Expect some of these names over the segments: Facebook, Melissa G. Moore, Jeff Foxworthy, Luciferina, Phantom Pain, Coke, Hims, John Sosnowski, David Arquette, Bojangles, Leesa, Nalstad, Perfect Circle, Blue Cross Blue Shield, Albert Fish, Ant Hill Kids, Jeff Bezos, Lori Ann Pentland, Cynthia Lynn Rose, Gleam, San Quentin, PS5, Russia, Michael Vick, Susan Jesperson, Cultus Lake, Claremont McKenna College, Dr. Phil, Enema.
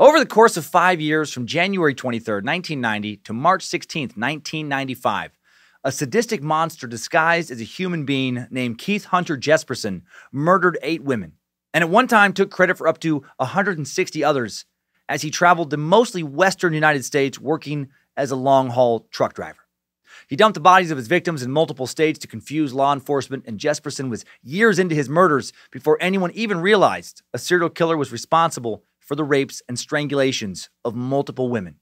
Over the course of 5 years, from January 23rd, 1990 to March 16th, 1995, a sadistic monster disguised as a human being named Keith Hunter Jesperson murdered 8 women, and at one time took credit for up to 160 others as he traveled to mostly western United States working as a long-haul truck driver. He dumped the bodies of his victims in multiple states to confuse law enforcement, and Jesperson was years into his murders before anyone even realized a serial killer was responsible for the rapes and strangulations of multiple women.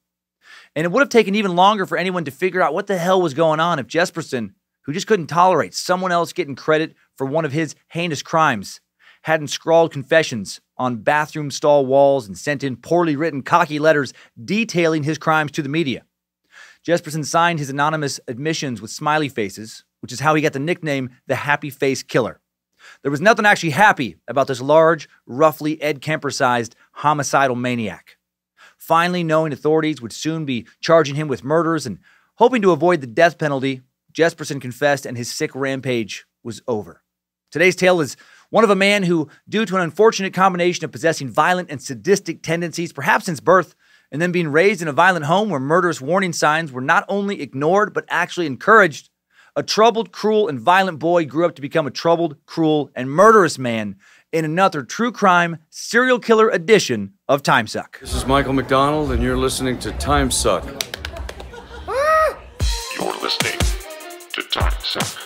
And it would have taken even longer for anyone to figure out what the hell was going on if Jesperson, who just couldn't tolerate someone else getting credit for one of his heinous crimes, hadn't scrawled confessions on bathroom stall walls and sent in poorly written cocky letters detailing his crimes to the media. Jesperson signed his anonymous admissions with smiley faces, which is how he got the nickname the Happy Face Killer. There was nothing actually happy about this large, roughly Ed Kemper-sized homicidal maniac. Finally, knowing authorities would soon be charging him with murders and hoping to avoid the death penalty, Jesperson confessed, and his sick rampage was over. Today's tale is one of a man who, due to an unfortunate combination of possessing violent and sadistic tendencies, perhaps since birth, and then being raised in a violent home where murderous warning signs were not only ignored but actually encouraged, a troubled, cruel, and violent boy grew up to become a troubled, cruel, and murderous man in another true crime, serial killer edition of Timesuck. This is Michael McDonald, and you're listening to Timesuck. You're listening to Timesuck.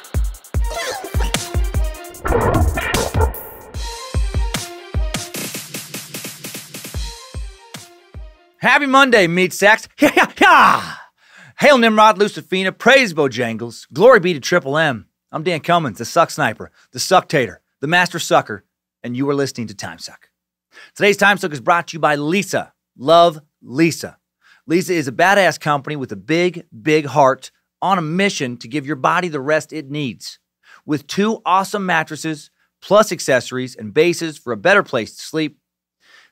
Happy Monday, meat sacks. Hail Nimrod, Luciferina, praise Bojangles, glory be to Triple M. I'm Dan Cummins, the Suck Sniper, the Sucktator, the Master Sucker, and you are listening to Timesuck. Today's Timesuck is brought to you by Leesa. Love Leesa. Leesa is a badass company with a big, big heart on a mission to give your body the rest it needs. With 2 awesome mattresses, plus accessories and bases for a better place to sleep,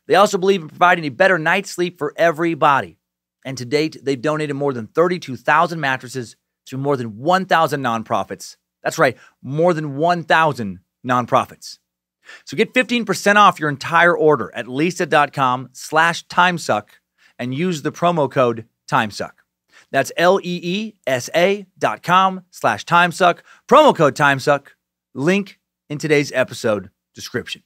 they also believe in providing a better night's sleep for everybody. And to date, they've donated more than 32,000 mattresses to more than 1,000 nonprofits. That's right, more than 1,000 nonprofits. So get 15% off your entire order at leesa.com/timesuck and use the promo code timesuck. That's LEESA.com/timesuck, promo code timesuck, link in today's episode description.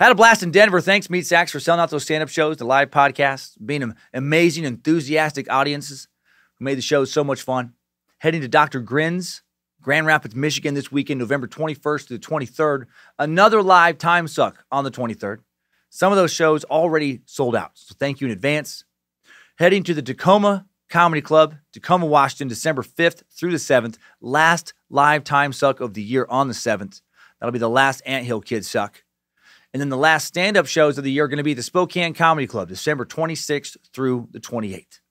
Had a blast in Denver. Thanks, Meat Sacks, for selling out those stand-up shows, the live podcasts, being an amazing, enthusiastic audiences who made the show so much fun. Heading to Dr. Grin's, Grand Rapids, Michigan this weekend, November 21st through the 23rd. Another live Time Suck on the 23rd. Some of those shows already sold out, so thank you in advance. Heading to the Tacoma Comedy Club, Tacoma, Washington, December 5th through the 7th. Last live Time Suck of the year on the 7th. That'll be the last Ant Hill Kids Suck. And then the last stand-up shows of the year are going to be the Spokane Comedy Club, December 26th through the 28th.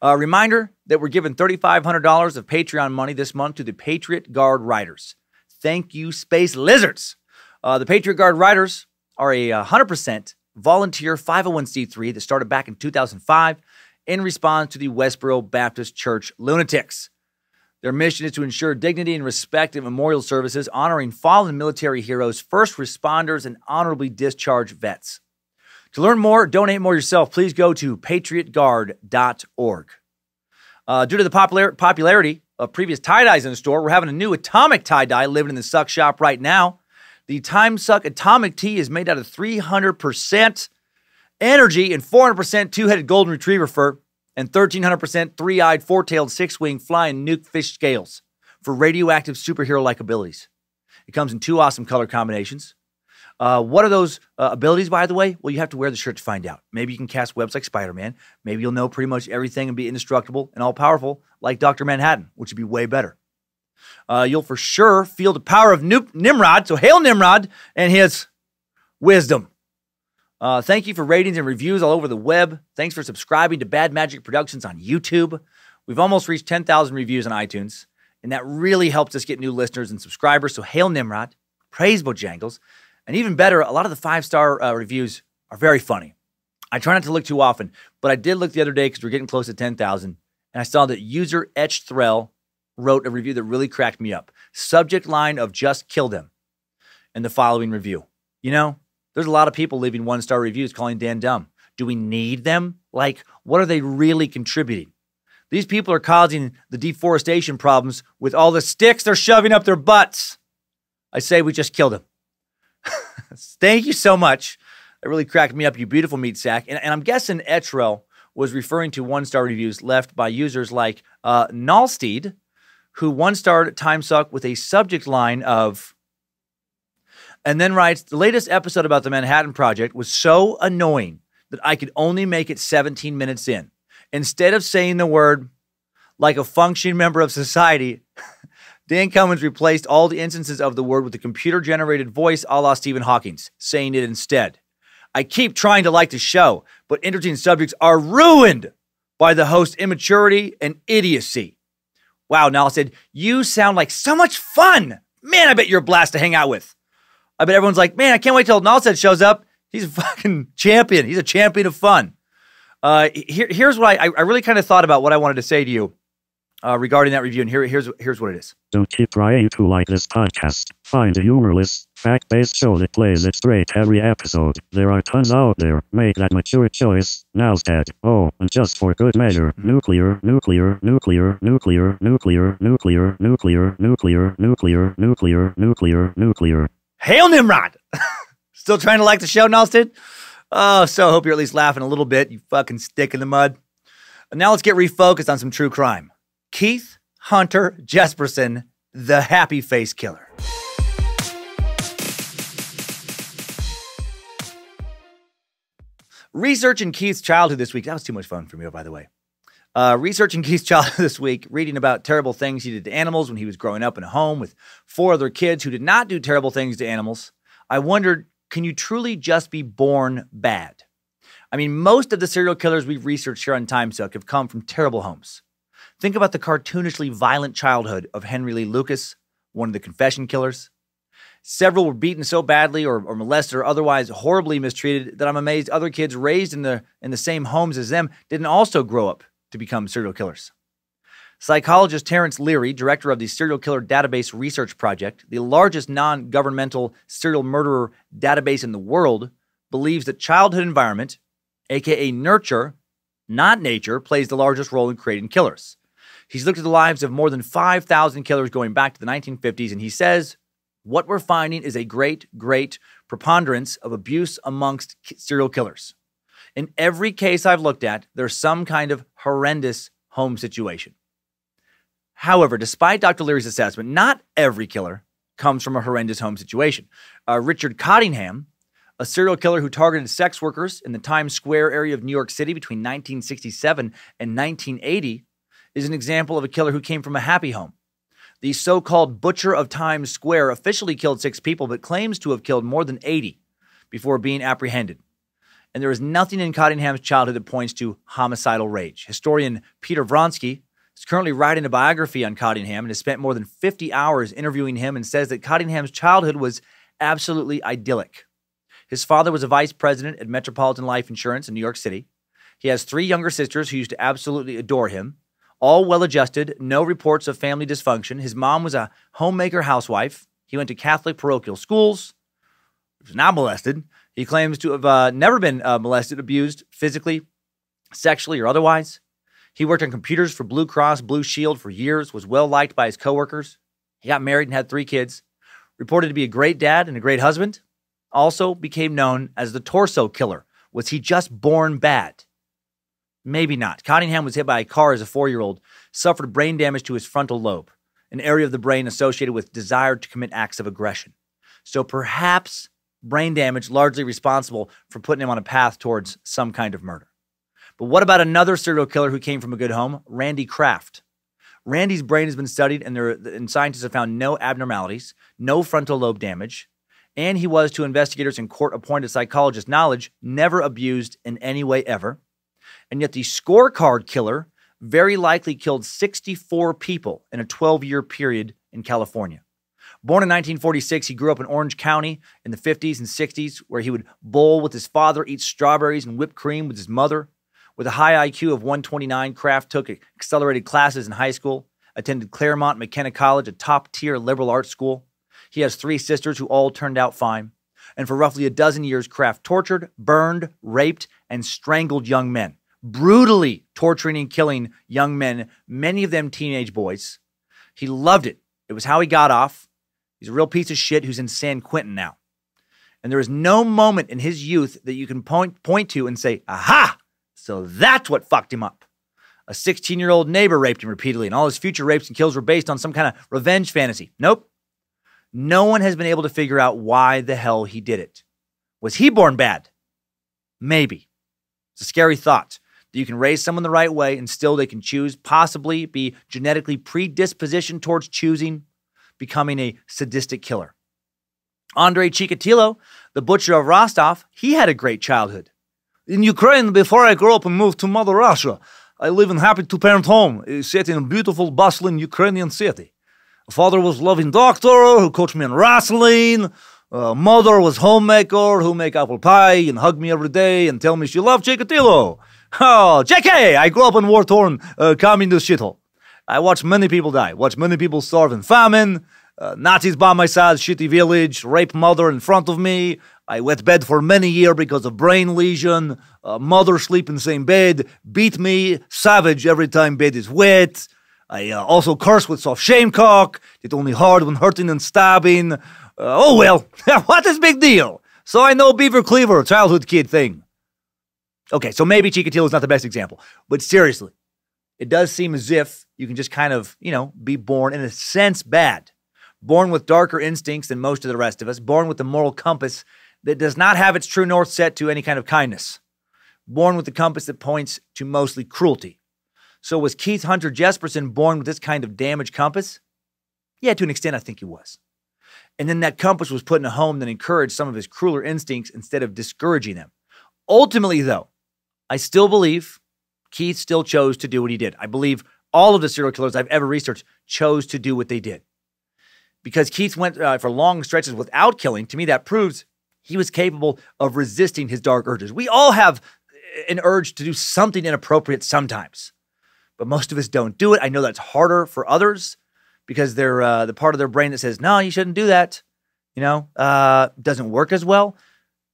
A reminder that we're giving $3,500 of Patreon money this month to the Patriot Guard Riders. Thank you, Space Lizards. The Patriot Guard Riders are a 100% volunteer 501c3 that started back in 2005 in response to the Westboro Baptist Church lunatics. Their mission is to ensure dignity and respect at memorial services, honoring fallen military heroes, first responders, and honorably discharged vets. To learn more, donate more yourself, please go to patriotguard.org. Due to the popularity of previous tie-dyes in the store, we're having a new atomic tie-dye living in the Suck shop right now. The Time Suck Atomic Tea is made out of 300% energy and 400% 2-headed golden retriever fur, and 1,300% 3-eyed, 4-tailed, 6-winged, flying nukefish scales for radioactive superhero-like abilities. It comes in 2 awesome color combinations. What are those abilities, by the way? Well, you have to wear the shirt to find out. Maybe you can cast webs like Spider-Man. Maybe you'll know pretty much everything and be indestructible and all-powerful like Dr. Manhattan, which would be way better. You'll for sure feel the power of Nimrod, so hail Nimrod and his wisdom. Thank you for ratings and reviews all over the web. Thanks for subscribing to Bad Magic Productions on YouTube. We've almost reached 10,000 reviews on iTunes, and that really helps us get new listeners and subscribers. So hail Nimrod, praise Bojangles, and even better, a lot of the 5-star reviews are very funny. I try not to look too often, but I did look the other day because we're getting close to 10,000, and I saw that user Etch Threll wrote a review that really cracked me up. Subject line of just kill them, and the following review. You know, there's a lot of people leaving 1-star reviews calling Dan dumb. Do we need them? Like, what are they really contributing? These people are causing the deforestation problems with all the sticks they're shoving up their butts. I say we just kill them. Thank you so much. That really cracked me up, you beautiful meat sack. And I'm guessing Etrell was referring to one-star reviews left by users like Nalstad, who one-starred Timesuck with a subject line of, and then writes, the latest episode about the Manhattan Project was so annoying that I could only make it 17 minutes in. Instead of saying the word like a functioning member of society, Dan Cummins replaced all the instances of the word with a computer-generated voice a la Stephen Hawking's, saying it instead. I keep trying to like the show, but interesting subjects are ruined by the host's immaturity and idiocy. Wow, Nala said, you sound like so much fun. Man, I bet you're a blast to hang out with. I bet everyone's like, man, I can't wait till Nalstad shows up. He's a fucking champion. He's a champion of fun. Here's what I really kind of thought about what I wanted to say to you regarding that review, and here's what it is. Don't keep trying to like this podcast. Find a humorless, fact-based show that plays it straight every episode. There are tons out there. Make that mature choice. Nalstad. Oh, and just for good measure. Nuclear. Hail Nimrod! Still trying to like the show, Nalstad? Oh, so hope you're at least laughing a little bit, you fucking stick in the mud. And now let's get refocused on some true crime. Keith Hunter Jesperson, the Happy Face Killer. Research in Keith's childhood this week. That was too much fun for me, by the way. Research in Keith's childhood this week, reading about terrible things he did to animals when he was growing up in a home with 4 other kids who did not do terrible things to animals. I wondered, can you truly just be born bad? I mean, most of the serial killers we've researched here on Timesuck have come from terrible homes. Think about the cartoonishly violent childhood of Henry Lee Lucas, one of the confession killers. Several were beaten so badly or molested or otherwise horribly mistreated that I'm amazed other kids raised in the same homes as them didn't also grow up to become serial killers. Psychologist Terrence Leary, director of the Serial Killer Database Research Project, the largest non-governmental serial murderer database in the world, believes that childhood environment, aka nurture, not nature, plays the largest role in creating killers. He's looked at the lives of more than 5,000 killers going back to the 1950s, and he says, what we're finding is a great preponderance of abuse amongst serial killers. In every case I've looked at, there's some kind of horrendous home situation. However, despite Dr. Leary's assessment, not every killer comes from a horrendous home situation. Richard Cottingham, a serial killer who targeted sex workers in the Times Square area of New York City between 1967 and 1980, is an example of a killer who came from a happy home. The so-called Butcher of Times Square officially killed 6 people, but claims to have killed more than 80 before being apprehended. And there is nothing in Cottingham's childhood that points to homicidal rage. Historian Peter Vronsky is currently writing a biography on Cottingham and has spent more than 50 hours interviewing him and says that Cottingham's childhood was absolutely idyllic. His father was a vice president at Metropolitan Life Insurance in New York City. He has 3 younger sisters who used to absolutely adore him, all well-adjusted, no reports of family dysfunction. His mom was a homemaker housewife. He went to Catholic parochial schools, was not molested. He claims to have never been molested, abused physically, sexually, or otherwise. He worked on computers for Blue Cross Blue Shield for years, was well-liked by his coworkers. He got married and had 3 kids, reported to be a great dad and a great husband, also became known as the Torso Killer. Was he just born bad? Maybe not. Cottingham was hit by a car as a 4-year-old, suffered brain damage to his frontal lobe, an area of the brain associated with desire to commit acts of aggression. So perhaps brain damage largely responsible for putting him on a path towards some kind of murder. But what about another serial killer who came from a good home, Randy Kraft? Randy's brain has been studied, and scientists have found no abnormalities, no frontal lobe damage, and he was, to investigators and court-appointed psychologist knowledge, never abused in any way ever. And yet the scorecard killer very likely killed 64 people in a 12-year period in California. Born in 1946, he grew up in Orange County in the 50s and 60s, where he would bowl with his father, eat strawberries and whipped cream with his mother. With a high IQ of 129, Kraft took accelerated classes in high school, attended Claremont McKenna College, a top-tier liberal arts school. He has 3 sisters who all turned out fine. and for roughly a dozen years, Kraft tortured, burned, raped, and strangled young men, brutally torturing and killing young men, many of them teenage boys. He loved it. It was how he got off. He's a real piece of shit who's in San Quentin now. And there is no moment in his youth that you can point to and say, aha, so that's what fucked him up. A 16-year-old neighbor raped him repeatedly, and all his future rapes and kills were based on some kind of revenge fantasy. Nope. No one has been able to figure out why the hell he did it. Was he born bad? Maybe. It's a scary thought that you can raise someone the right way and still they can choose, possibly be genetically predispositioned towards choosing, becoming a sadistic killer. Andrei Chikatilo, the butcher of Rostov, he had a great childhood. In Ukraine, before I grew up and moved to Mother Russia, I live in a happy two-parent home, set in a beautiful, bustling Ukrainian city. Father was a loving doctor who coached me in wrestling. Mother was homemaker who make apple pie and hug me every day and tell me she loved Chikatilo. Oh, JK! I grew up in war-torn communist shithole. I watched many people die, watched many people starve in famine, Nazis by my side, shitty village, rape mother in front of me. I wet bed for many years because of brain lesion. Mother sleep in same bed, beat me, savage every time bed is wet. I also curse with soft shame cock. It only hard when hurting and stabbing. Oh well, what is big deal? So I know Beaver Cleaver, childhood kid thing. Okay, so maybe Chikatilo is not the best example, but seriously, it does seem as if you can just kind of, you know, be born in a sense bad. Born with darker instincts than most of the rest of us, born with a moral compass that does not have its true north set to any kind of kindness, born with a compass that points to mostly cruelty. So was Keith Hunter Jesperson born with this kind of damaged compass? Yeah, to an extent, I think he was. And then that compass was put in a home that encouraged some of his crueler instincts instead of discouraging them. Ultimately, though, I still believe Keith still chose to do what he did. I believe all of the serial killers I've ever researched chose to do what they did. Because Keith went for long stretches without killing, to me that proves he was capable of resisting his dark urges. We all have an urge to do something inappropriate sometimes, but most of us don't do it. I know that's harder for others because they're the part of their brain that says, no, you shouldn't do that, you know, doesn't work as well.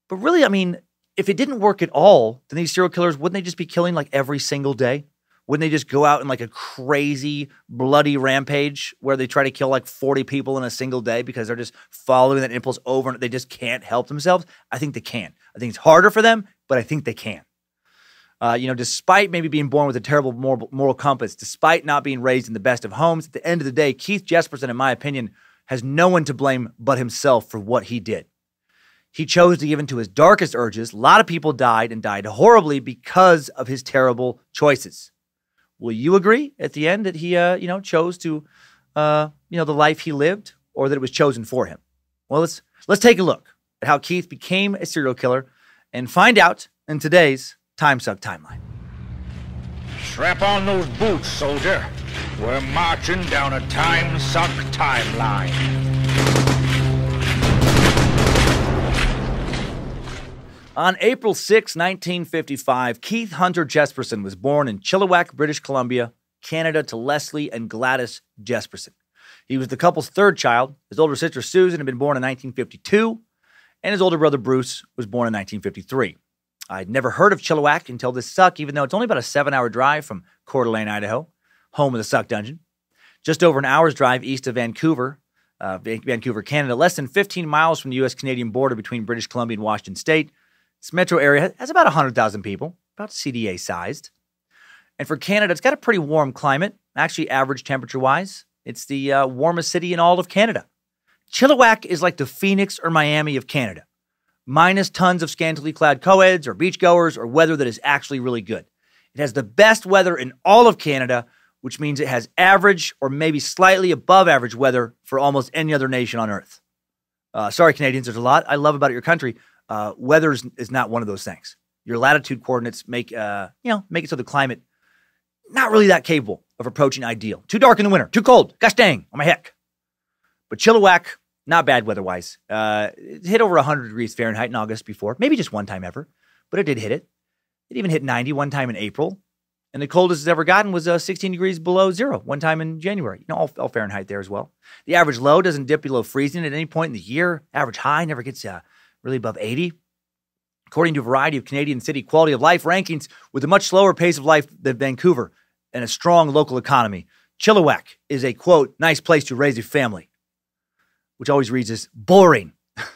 But really, I mean, if it didn't work at all, then these serial killers, wouldn't they just be killing like every single day? Wouldn't they just go out in like a crazy bloody rampage where they try to kill like 40 people in a single day because they're just following that impulse over and they just can't help themselves? I think they can. I think it's harder for them, but I think they can. You know, despite maybe being born with a terrible moral compass, despite not being raised in the best of homes, at the end of the day, Keith Jesperson, in my opinion, has no one to blame but himself for what he did. He chose to give in to his darkest urges. A lot of people died and died horribly because of his terrible choices. Will you agree at the end that he, you know, chose to, you know, the life he lived, or that it was chosen for him? Well, let's take a look at how Keith became a serial killer and find out in today's Timesuck Timeline. Strap on those boots, soldier. We're marching down a Timesuck Timeline. On April 6, 1955, Keith Hunter Jesperson was born in Chilliwack, British Columbia, Canada, to Leslie and Gladys Jesperson. He was the couple's third child. His older sister Susan had been born in 1952, and his older brother Bruce was born in 1953. I'd never heard of Chilliwack until this suck, even though it's only about a 7-hour drive from Coeur d'Alene, Idaho, home of the Suck Dungeon. Just over an hour's drive east of Vancouver, Canada, less than 15 miles from the U.S.-Canadian border between British Columbia and Washington State. This metro area has about 100,000 people, about CDA sized. And for Canada, it's got a pretty warm climate. Actually, average temperature-wise, it's the warmest city in all of Canada. Chilliwack is like the Phoenix or Miami of Canada, minus tons of scantily clad co-eds or beachgoers or weather that is actually really good. It has the best weather in all of Canada, which means it has average or maybe slightly above average weather for almost any other nation on Earth. Sorry, Canadians, there's a lot I love about your country. Weather is not one of those things. Your latitude coordinates make it so the climate not really that capable of approaching ideal. Too dark in the winter, too cold, gosh dang, oh my heck. But Chilliwack, not bad weather-wise. It hit over 100 degrees Fahrenheit in August before, maybe just one time ever, but it did hit it. It even hit 90 one time in April, and the coldest it's ever gotten was 16 degrees below zero one time in January. You know, all Fahrenheit there as well. The average low doesn't dip below freezing at any point in the year. Average high never gets really above 80. According to a variety of Canadian city quality of life rankings, with a much slower pace of life than Vancouver and a strong local economy, Chilliwack is a, quote, nice place to raise a family, which always reads as boring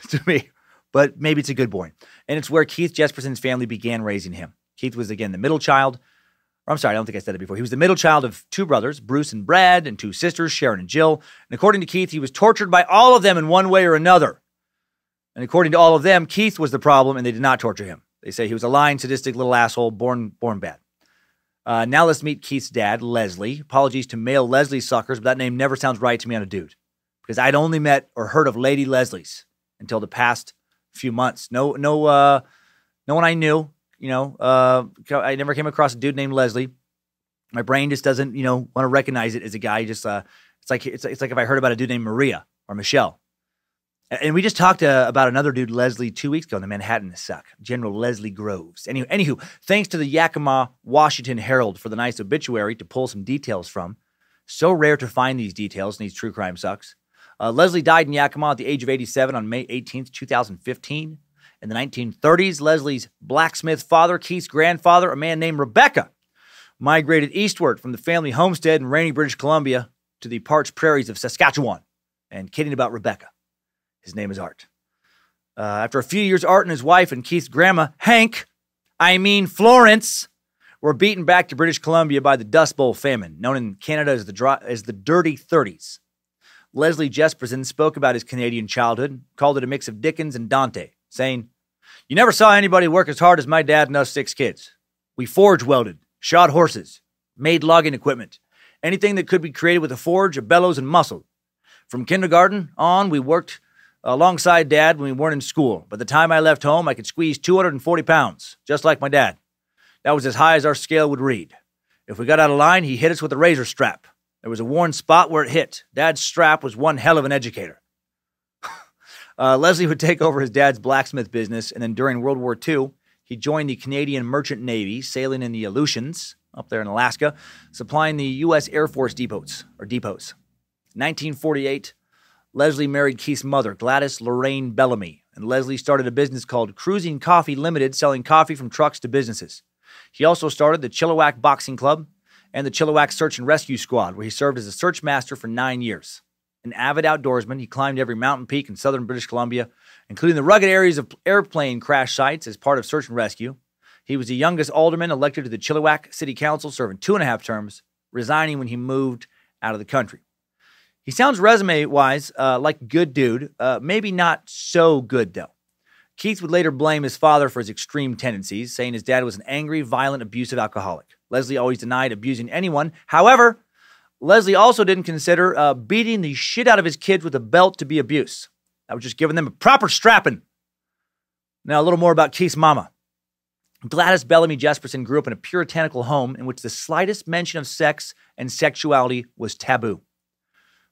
to me, but maybe it's a good boring. And it's where Keith Jesperson's family began raising him. Keith was, again, the middle child. I'm sorry, I don't think I said it before. He was the middle child of two brothers, Bruce and Brad, and two sisters, Sharon and Jill. And according to Keith, he was tortured by all of them in one way or another. And according to all of them, Keith was the problem, and they did not torture him. They say he was a lying, sadistic little asshole, born bad. Now let's meet Keith's dad, Leslie. Apologies to male Leslie suckers, but that name never sounds right to me on a dude, because I'd only met or heard of Lady Leslies until the past few months. No one I knew. You know, I never came across a dude named Leslie. My brain just doesn't, you know, want to recognize it as a guy. Just it's like if I heard about a dude named Maria or Michelle. And we just talked about another dude, Leslie, 2 weeks ago in the Manhattan Suck, General Leslie Groves. Anywho, thanks to the Yakima Washington Herald for the nice obituary to pull some details from. So rare to find these details in these true crime sucks. Leslie died in Yakima at the age of 87 on May 18th, 2015. In the 1930s, Leslie's blacksmith father, Keith's grandfather, a man named Rebecca, migrated eastward from the family homestead in rainy British Columbia to the parched prairies of Saskatchewan. And kidding about Rebecca. His name is Art. After a few years, Art and his wife and Keith's grandma, Florence, were beaten back to British Columbia by the Dust Bowl famine, known in Canada as the Dirty 30s. Leslie Jesperson spoke about his Canadian childhood, called it a mix of Dickens and Dante, saying, "You never saw anybody work as hard as my dad and us six kids. We forge welded, shod horses, made logging equipment, anything that could be created with a forge, a bellows, and muscle. From kindergarten on, we worked alongside Dad when we weren't in school. By the time I left home, I could squeeze 240 pounds, just like my dad. That was as high as our scale would read. If we got out of line, he hit us with a razor strap. There was a worn spot where it hit. Dad's strap was one hell of an educator." Leslie would take over his dad's blacksmith business, and then during World War II, he joined the Canadian Merchant Navy, sailing in the Aleutians, up there in Alaska, supplying the U.S. Air Force depots. 1948, Leslie married Keith's mother, Gladys Lorraine Bellamy, and Leslie started a business called Cruising Coffee Limited, selling coffee from trucks to businesses. He also started the Chilliwack Boxing Club and the Chilliwack Search and Rescue Squad, where he served as a search master for 9 years. An avid outdoorsman, he climbed every mountain peak in southern British Columbia, including the rugged areas of airplane crash sites as part of search and rescue. He was the youngest alderman elected to the Chilliwack City Council, serving 2.5 terms, resigning when he moved out of the country. He sounds resume-wise like a good dude, maybe not so good, though. Keith would later blame his father for his extreme tendencies, saying his dad was an angry, violent, abusive alcoholic. Leslie always denied abusing anyone. However, Leslie also didn't consider beating the shit out of his kids with a belt to be abuse. That was just giving them a proper strapping. Now, a little more about Keith's mama. Gladys Bellamy Jesperson grew up in a puritanical home in which the slightest mention of sex and sexuality was taboo.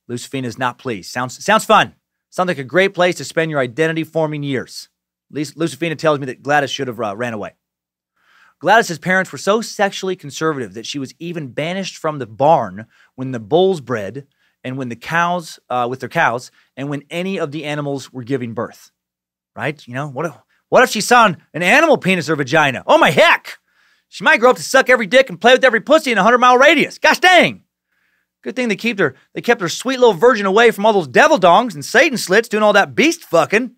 Luciferina is not pleased. Sounds fun. Sounds like a great place to spend your identity-forming years. Luciferina tells me that Gladys should have ran away. Gladys' parents were so sexually conservative that she was even banished from the barn when the bulls bred and when the cows, and when any of the animals were giving birth. Right? You know, what if she saw an animal penis or vagina? Oh, my heck! She might grow up to suck every dick and play with every pussy in a 100-mile radius. Gosh dang! Good thing they kept her sweet little virgin away from all those devil dongs and Satan slits doing all that beast fucking.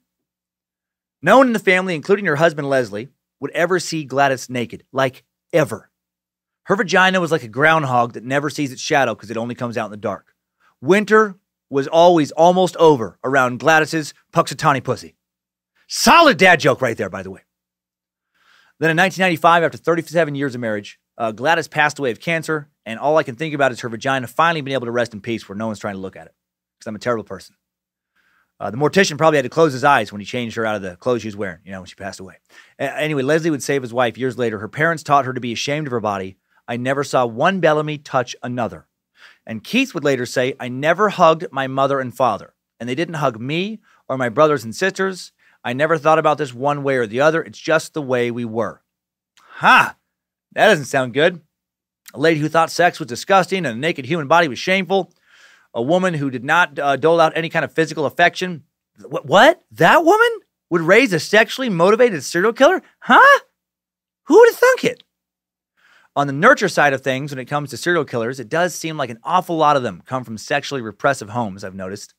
No one in the family, including her husband Leslie, would ever see Gladys naked. Like, ever. Her vagina was like a groundhog that never sees its shadow because it only comes out in the dark. Winter was always almost over around Gladys's Puxatawny pussy. Solid dad joke right there, by the way. Then in 1995, after 37 years of marriage, Gladys passed away of cancer. And all I can think about is her vagina finally being able to rest in peace where no one's trying to look at it. Because I'm a terrible person. The mortician probably had to close his eyes when he changed her out of the clothes she was wearing, you know, when she passed away. Anyway, Leslie would save his wife years later. Her parents taught her to be ashamed of her body. I never saw one Bellamy touch another. And Keith would later say, I never hugged my mother and father. And they didn't hug me or my brothers and sisters. I never thought about this one way or the other. It's just the way we were. Ha! That doesn't sound good. A lady who thought sex was disgusting and a naked human body was shameful. A woman who did not dole out any kind of physical affection. What? That woman? would raise a sexually motivated serial killer? Huh? Who would have thunk it? On the nurture side of things, when it comes to serial killers, it does seem like an awful lot of them come from sexually repressive homes, I've noticed.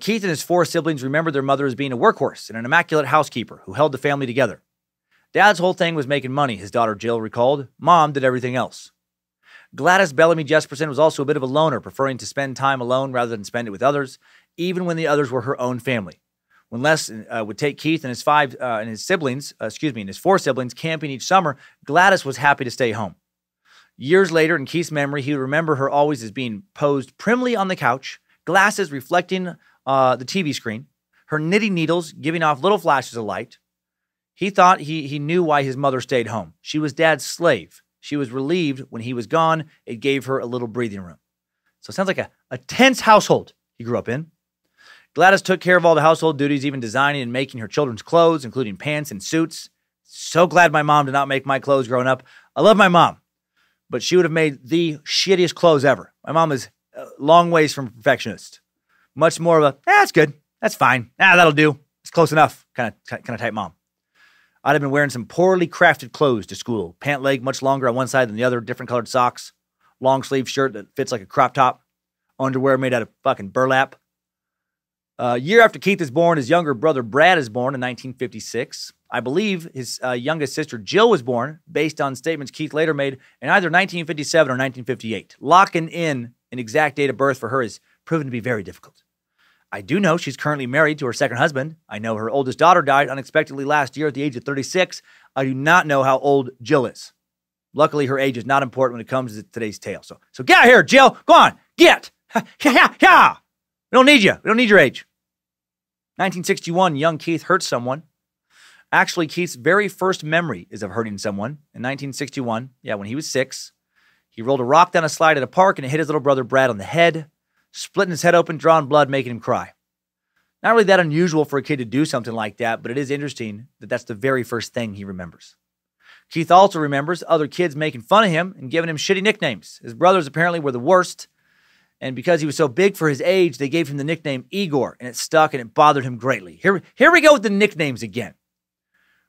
Keith and his four siblings remembered their mother as being a workhorse and an immaculate housekeeper who held the family together. Dad's whole thing was making money, his daughter Jill recalled. Mom did everything else. Gladys Bellamy Jesperson was also a bit of a loner, preferring to spend time alone rather than spend it with others, even when the others were her own family. When Les would take Keith and his four siblings camping each summer, Gladys was happy to stay home. Years later, in Keith's memory, he would remember her always as being posed primly on the couch, glasses reflecting the TV screen, her knitting needles giving off little flashes of light. He thought he knew why his mother stayed home. She was Dad's slave. She was relieved when he was gone. It gave her a little breathing room. So it sounds like a tense household he grew up in. Gladys took care of all the household duties, even designing and making her children's clothes, including pants and suits. So glad my mom did not make my clothes growing up. I love my mom, but she would have made the shittiest clothes ever. My mom is a long ways from perfectionist. Much more of a, that's good. That's fine. That'll do. It's close enough kind of type mom. I'd have been wearing some poorly crafted clothes to school. Pant leg much longer on one side than the other, different colored socks, long sleeve shirt that fits like a crop top, underwear made out of fucking burlap. A year after Keith is born, his younger brother Brad is born in 1956. I believe his youngest sister Jill was born, based on statements Keith later made in either 1957 or 1958. Locking in an exact date of birth for her is proven to be very difficult. I do know she's currently married to her second husband. I know her oldest daughter died unexpectedly last year at the age of 36. I do not know how old Jill is. Luckily, her age is not important when it comes to today's tale. So get out of here, Jill. Go on. Get. Yeah. We don't need you. We don't need your age. 1961, young Keith hurts someone. Actually, Keith's very first memory is of hurting someone. In 1961, when he was 6, he rolled a rock down a slide at a park and it hit his little brother Brad on the head, splitting his head open, drawing blood, making him cry. Not really that unusual for a kid to do something like that, but it is interesting that that's the very first thing he remembers. Keith also remembers other kids making fun of him and giving him shitty nicknames. His brothers apparently were the worst. And because he was so big for his age, they gave him the nickname Igor, and it stuck, and it bothered him greatly. Here we go with the nicknames again.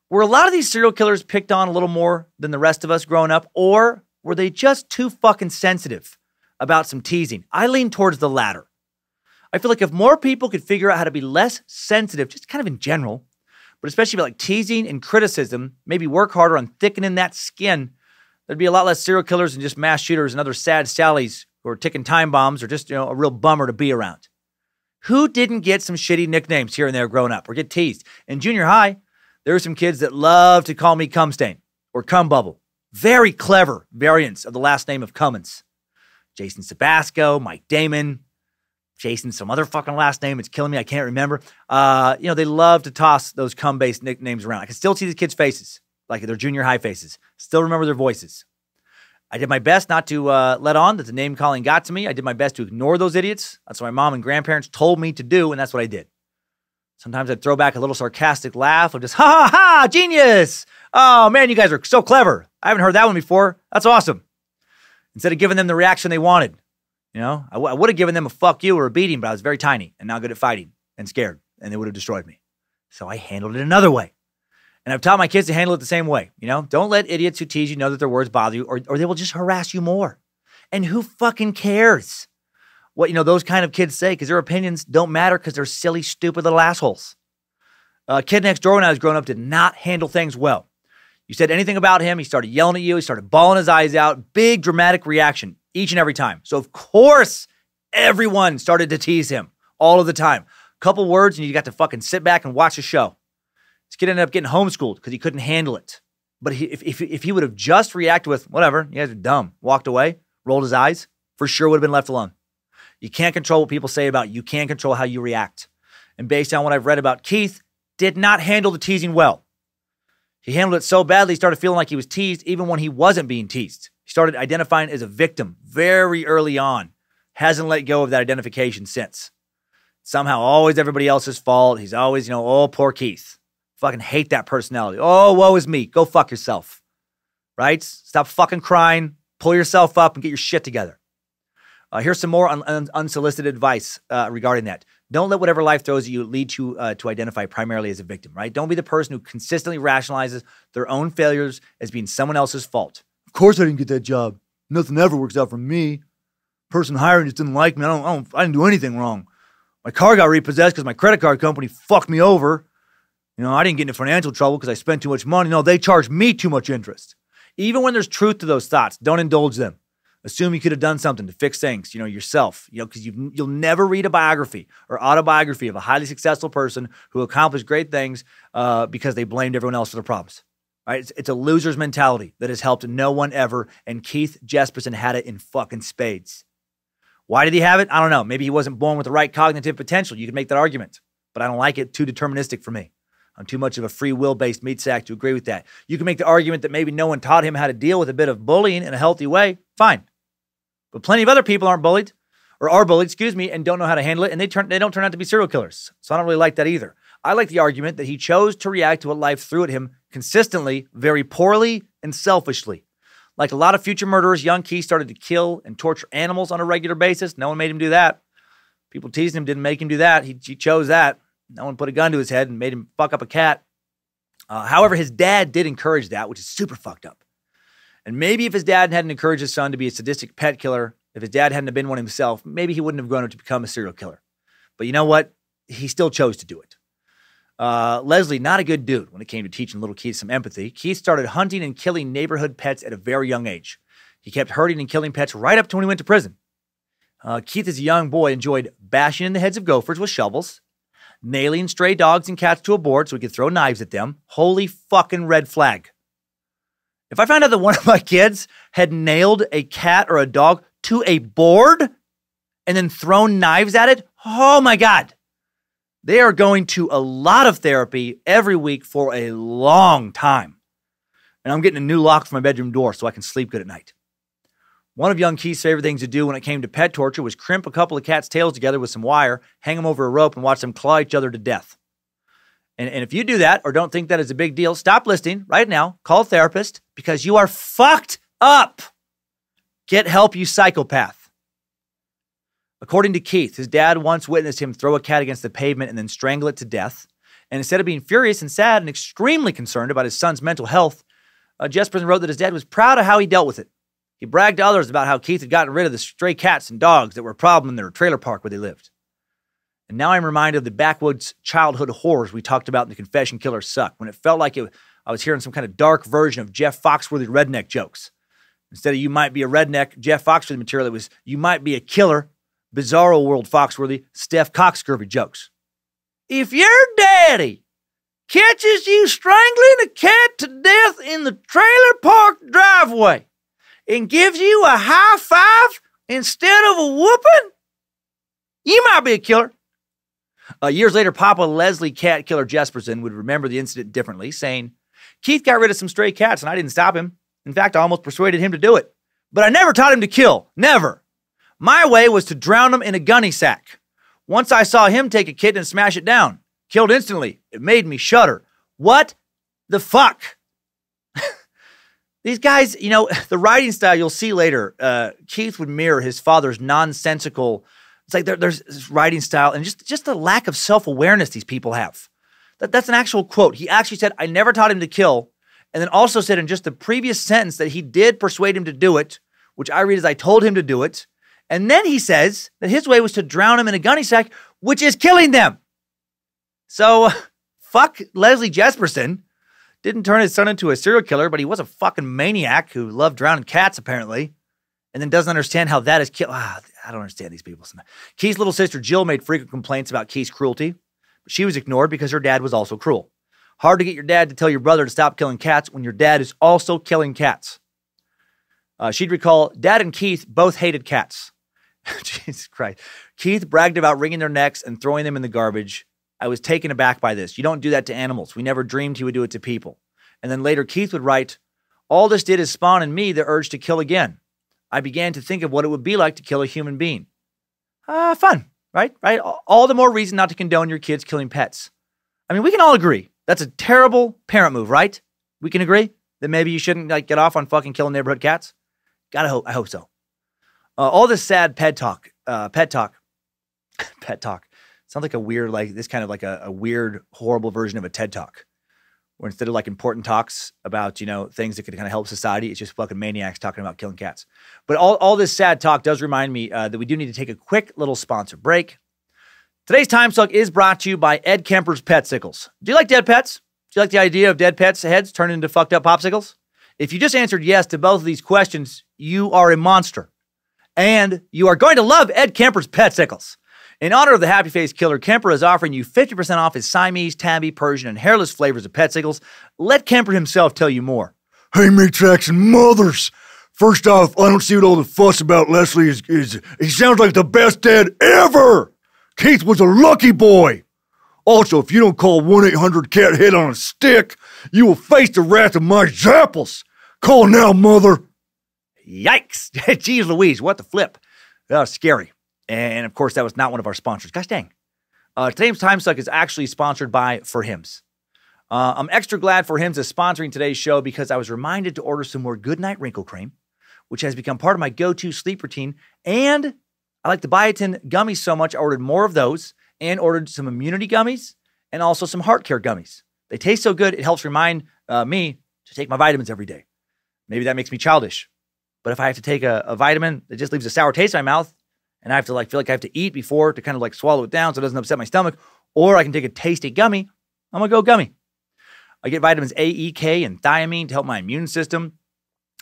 Were a lot of these serial killers picked on a little more than the rest of us growing up, or were they just too fucking sensitive about some teasing? I lean towards the latter. I feel like if more people could figure out how to be less sensitive, just kind of in general, but especially about like teasing and criticism, maybe work harder on thickening that skin, there'd be a lot less serial killers and just mass shooters and other sad sallies or ticking time bombs, or just, a real bummer to be around. Who didn't get some shitty nicknames here and there growing up or get teased? In junior high, there were some kids that loved to call me Cumstain or Cumbubble. Very clever variants of the last name of Cummins. Jason Sabasco, Mike Damon, Jason some other fucking last name. It's killing me. I can't remember. They love to toss those cum-based nicknames around. I can still see these kids' faces, like their junior high faces. Still remember their voices. I did my best not to let on that the name calling got to me. I did my best to ignore those idiots. That's what my mom and grandparents told me to do, and that's what I did. Sometimes I'd throw back a little sarcastic laugh of just, ha, ha, ha, genius. Oh, man, you guys are so clever. I haven't heard that one before. That's awesome. Instead of giving them the reaction they wanted, I would have given them a fuck you or a beating, but I was very tiny and not good at fighting and scared, and they would have destroyed me. So I handled it another way. And I've taught my kids to handle it the same way. Don't let idiots who tease you know that their words bother you, or they will just harass you more. And who fucking cares what, those kind of kids say, because their opinions don't matter because they're silly, stupid little assholes. Kid next door when I was growing up did not handle things well. You said anything about him, he started yelling at you, he started bawling his eyes out, big dramatic reaction each and every time. So of course, everyone started to tease him all of the time. Couple words and you got to fucking sit back and watch the show. This kid ended up getting homeschooled because he couldn't handle it. But if he would have just reacted with, whatever, you guys are dumb, walked away, rolled his eyes, for sure would have been left alone. You can't control what people say about you. You can't control how you react. And based on what I've read about Keith, did not handle the teasing well. He handled it so badly, he started feeling like he was teased even when he wasn't being teased. He started identifying as a victim very early on. Hasn't let go of that identification since. Somehow always everybody else's fault. He's always, oh, poor Keith. Fucking hate that personality. Oh, woe is me. Go fuck yourself. Right? Stop fucking crying. Pull yourself up and get your shit together. Here's some more unsolicited advice regarding that. Don't let whatever life throws at you lead you to identify primarily as a victim, right? Don't be the person who consistently rationalizes their own failures as being someone else's fault. Of course I didn't get that job. Nothing ever works out for me. Person hiring just didn't like me. I didn't do anything wrong. My car got repossessed because my credit card company fucked me over. You know, I didn't get into financial trouble because I spent too much money. No, they charged me too much interest. Even when there's truth to those thoughts, don't indulge them. Assume you could have done something to fix things, you know, yourself, you know, because you'll never read a biography or autobiography of a highly successful person who accomplished great things because they blamed everyone else for their problems, right? It's a loser's mentality that has helped no one ever, and Keith Jesperson had it in fucking spades. Why did he have it? I don't know. Maybe he wasn't born with the right cognitive potential. You could make that argument, but I don't like it. Too deterministic for me. I'm too much of a free will-based meat sack to agree with that. You can make the argument that maybe no one taught him how to deal with a bit of bullying in a healthy way. Fine. But plenty of other people aren't bullied, or are bullied, excuse me, and don't know how to handle it, and they don't turn out to be serial killers. So I don't really like that either. I like the argument that he chose to react to what life threw at him consistently, very poorly, and selfishly. Like a lot of future murderers, young Keith started to kill and torture animals on a regular basis. No one made him do that. People teasing him didn't make him do that. He chose that. No one put a gun to his head and made him fuck up a cat. However, his dad did encourage that, which is super fucked up. And maybe if his dad hadn't encouraged his son to be a sadistic pet killer, if his dad hadn't been one himself, maybe he wouldn't have grown up to become a serial killer. But you know what? He still chose to do it. Leslie, not a good dude when it came to teaching little Keith some empathy. Keith started hunting and killing neighborhood pets at a very young age. He kept hurting and killing pets right up to when he went to prison. Keith, as a young boy, enjoyed bashing in the heads of gophers with shovels, nailing stray dogs and cats to a board so he could throw knives at them. Holy fucking red flag. If I found out that one of my kids had nailed a cat or a dog to a board and then thrown knives at it, oh my God. They are going to a lot of therapy every week for a long time. And I'm getting a new lock for my bedroom door so I can sleep good at night. One of young Keith's favorite things to do when it came to pet torture was crimp a couple of cats' tails together with some wire, hang them over a rope, and watch them claw each other to death. And if you do that or don't think that is a big deal, stop listening right now. Call a therapist because you are fucked up. Get help, you psychopath. According to Keith, his dad once witnessed him throw a cat against the pavement and then strangle it to death. And instead of being furious and sad and extremely concerned about his son's mental health, Jesperson wrote that his dad was proud of how he dealt with it. He bragged to others about how Keith had gotten rid of the stray cats and dogs that were a problem in their trailer park where they lived. And now I'm reminded of the backwoods childhood horrors we talked about in The Confession Killer Suck, when it felt like I was hearing some kind of dark version of Jeff Foxworthy redneck jokes. Instead of you might be a redneck, Jeff Foxworthy material, it was you might be a killer, bizarro world Foxworthy, Steph Coxcurvy jokes. If your daddy catches you strangling a cat to death in the trailer park driveway and gives you a high five instead of a whooping, you might be a killer. Years later, Papa Leslie Cat Killer Jesperson would remember the incident differently, saying, Keith got rid of some stray cats and I didn't stop him. In fact, I almost persuaded him to do it. But I never taught him to kill. Never. My way was to drown him in a gunny sack. Once I saw him take a kitten and smash it down. Killed instantly. It made me shudder. What the fuck? These guys, you know, the writing style you'll see later, Keith would mirror his father's nonsensical. It's like there's this writing style and just the lack of self-awareness these people have. That's an actual quote. He actually said, I never taught him to kill. And then also said in just the previous sentence that he did persuade him to do it, which I read as I told him to do it. And then he says that his way was to drown him in a gunny sack, which is killing them. So fuck Leslie Jesperson. Didn't turn his son into a serial killer, but he was a fucking maniac who loved drowning cats apparently. And then doesn't understand how that is killing. I don't understand these people. Keith's little sister Jill made frequent complaints about Keith's cruelty, but she was ignored because her dad was also cruel. Hard to get your dad to tell your brother to stop killing cats when your dad is also killing cats. She'd recall, Dad and Keith both hated cats. Jesus Christ. Keith bragged about wringing their necks and throwing them in the garbage. I was taken aback by this. You don't do that to animals. We never dreamed he would do it to people. And then later Keith would write, all this did is spawn in me the urge to kill again. I began to think of what it would be like to kill a human being. Fun, right? Right? All the more reason not to condone your kids killing pets. I mean, we can all agree. That's a terrible parent move, right? We can agree that maybe you shouldn't like get off on fucking killing neighborhood cats. I hope so. All this sad pet talk. Pet talk. Sounds like a weird, like this kind of like a weird, horrible version of a TED talk, where instead of like important talks about, you know, things that could kind of help society, it's just fucking maniacs talking about killing cats. But all this sad talk does remind me that we do need to take a quick little sponsor break. Today's Timesuck is brought to you by Ed Kemper's Petsicles. Do you like dead pets? Do you like the idea of dead pets' heads turned into fucked up popsicles? If you just answered yes to both of these questions, you are a monster. And you are going to love Ed Kemper's Petsicles. In honor of the Happy Face Killer, Kemper is offering you 50% off his Siamese, Tabby, Persian, and hairless flavors of Petsicles. Let Kemper himself tell you more. Hey, meat tracks and mothers. First off, I don't see what all the fuss about Leslie is. He sounds like the best dad ever. Keith was a lucky boy. Also, if you don't call 1-800-CAT-HEAD on a stick, you will face the wrath of my zapples. Call now, mother. Yikes. Jeez Louise, what the flip. That was scary. And, of course, that was not one of our sponsors. Gosh dang. Today's Timesuck is actually sponsored by For Hims. I'm extra glad For Hims is sponsoring today's show because I was reminded to order some more Good Night Wrinkle Cream, which has become part of my go-to sleep routine. And I like the biotin gummies so much I ordered more of those and ordered some immunity gummies and also some heart care gummies. They taste so good, it helps remind me to take my vitamins every day. Maybe that makes me childish. But if I have to take a vitamin that just leaves a sour taste in my mouth, and I have to like feel like I have to eat before to kind of like swallow it down so it doesn't upset my stomach, or I can take a tasty gummy, I'm going to go gummy. I get vitamins A, E, K, and thiamine to help my immune system.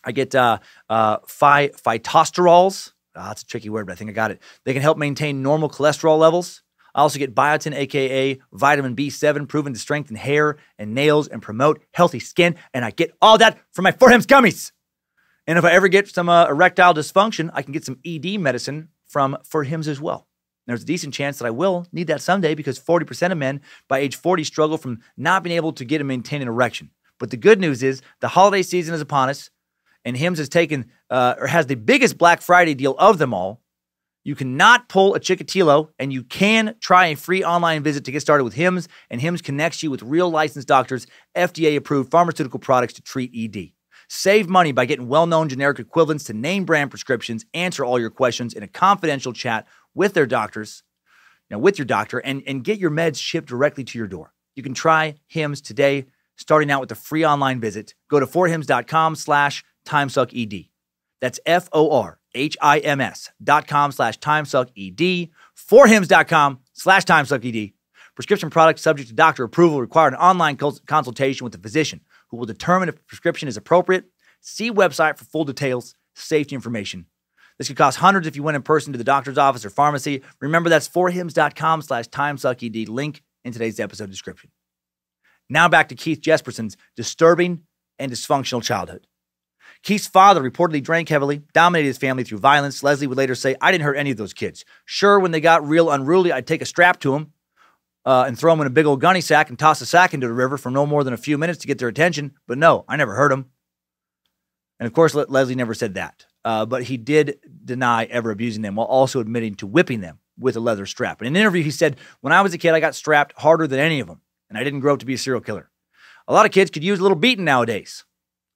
I get phytosterols. Oh, that's a tricky word, but I think I got it. They can help maintain normal cholesterol levels. I also get biotin, a.k.a. vitamin B7, proven to strengthen hair and nails and promote healthy skin. And I get all that from my For Hims gummies. And if I ever get some erectile dysfunction, I can get some ED medicine from For Hims as well. And there's a decent chance that I will need that someday because 40% of men by age 40 struggle from not being able to get and maintain an erection. But the good news is the holiday season is upon us, and Hims has taken or has the biggest Black Friday deal of them all. You cannot pull a Chikatilo, and you can try a free online visit to get started with Hims, and Hims connects you with real licensed doctors, FDA-approved pharmaceutical products to treat ED. Save money by getting well-known generic equivalents to name-brand prescriptions. Answer all your questions in a confidential chat with their doctors, and get your meds shipped directly to your door. You can try Hims today, starting out with a free online visit. Go to forhims.com/timesucked. That's forhims.com/timesucked, forhims.com/timesucked. Prescription products subject to doctor approval require an online consultation with the physician, who will determine if a prescription is appropriate. See website for full details, safety information. This could cost hundreds if you went in person to the doctor's office or pharmacy. Remember, that's forhims.com/timesucked, link in today's episode description. Now back to Keith Jesperson's disturbing and dysfunctional childhood. Keith's father reportedly drank heavily, dominated his family through violence. Leslie would later say, I didn't hurt any of those kids. Sure, when they got real unruly, I'd take a strap to them and throw them in a big old gunny sack and toss the sack into the river for no more than a few minutes to get their attention. But no, I never hurt them. And of course, Leslie never said that. But he did deny ever abusing them while also admitting to whipping them with a leather strap. In an interview, he said, when I was a kid, I got strapped harder than any of them, and I didn't grow up to be a serial killer. A lot of kids could use a little beating nowadays.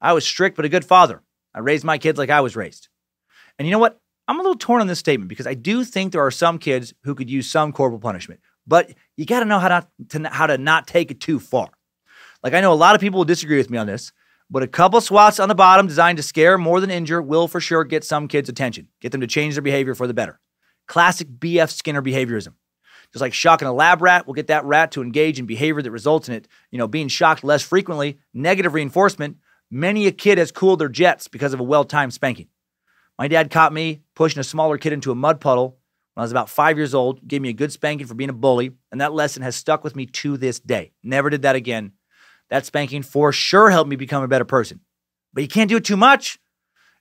I was strict, but a good father. I raised my kids like I was raised. And you know what? I'm a little torn on this statement because I do think there are some kids who could use some corporal punishment, but you got to know how to not take it too far. Like I know a lot of people will disagree with me on this, but a couple swats on the bottom designed to scare more than injure will for sure get some kids' attention, get them to change their behavior for the better. Classic B.F. Skinner behaviorism. Just like shocking a lab rat will get that rat to engage in behavior that results in it, you know, being shocked less frequently, negative reinforcement. Many a kid has cooled their jets because of a well-timed spanking. My dad caught me pushing a smaller kid into a mud puddle when I was about 5 years old, gave me a good spanking for being a bully, and that lesson has stuck with me to this day. Never did that again. That spanking for sure helped me become a better person. But you can't do it too much.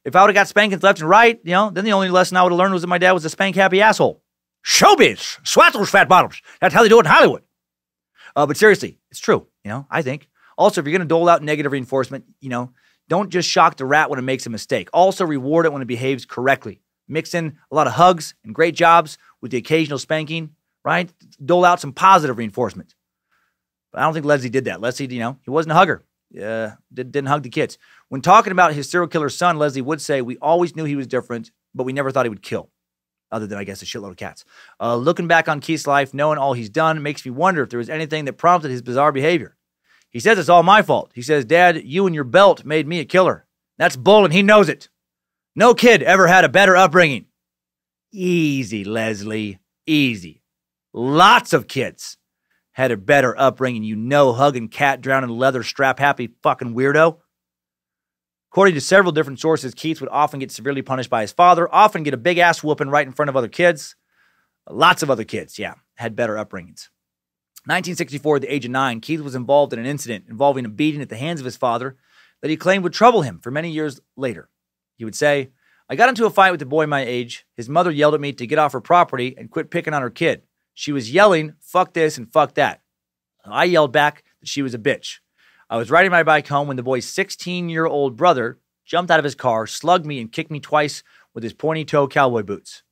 If I would have got spankings left and right, you know, then the only lesson I would have learned was that my dad was a spank-happy asshole. Showbiz! Swat those fat bottoms! That's how they do it in Hollywood. But seriously, it's true, you know, I think. Also, if you're going to dole out negative reinforcement, you know, don't just shock the rat when it makes a mistake. Also reward it when it behaves correctly. Mix in a lot of hugs and great jobs with the occasional spanking, right? Dole out some positive reinforcement. But I don't think Leslie did that. Leslie, you know, he wasn't a hugger. Didn't hug the kids. When talking about his serial killer son, Leslie would say, we always knew he was different. but we never thought he would kill, other than, I guess, a shitload of cats. Looking back on Keith's life, knowing all he's done, makes me wonder if there was anything that prompted his bizarre behavior. He says it's all my fault. He says, Dad, you and your belt made me a killer. That's bull, and he knows it. No kid ever had a better upbringing. Easy, Leslie. Easy. Lots of kids had a better upbringing, you know-hugging, cat-drowning, leather-strap-happy fucking weirdo. According to several different sources, Keith would often get severely punished by his father, often get a big-ass whooping right in front of other kids. Lots of other kids, yeah, had better upbringings. 1964, at the age of 9, Keith was involved in an incident involving a beating at the hands of his father that he claimed would trouble him for many years later. He would say, I got into a fight with a boy my age. His mother yelled at me to get off her property and quit picking on her kid. She was yelling, fuck this and fuck that. I yelled back that she was a bitch. I was riding my bike home when the boy's 16-year-old brother jumped out of his car, slugged me, and kicked me twice with his pointy-toe cowboy boots.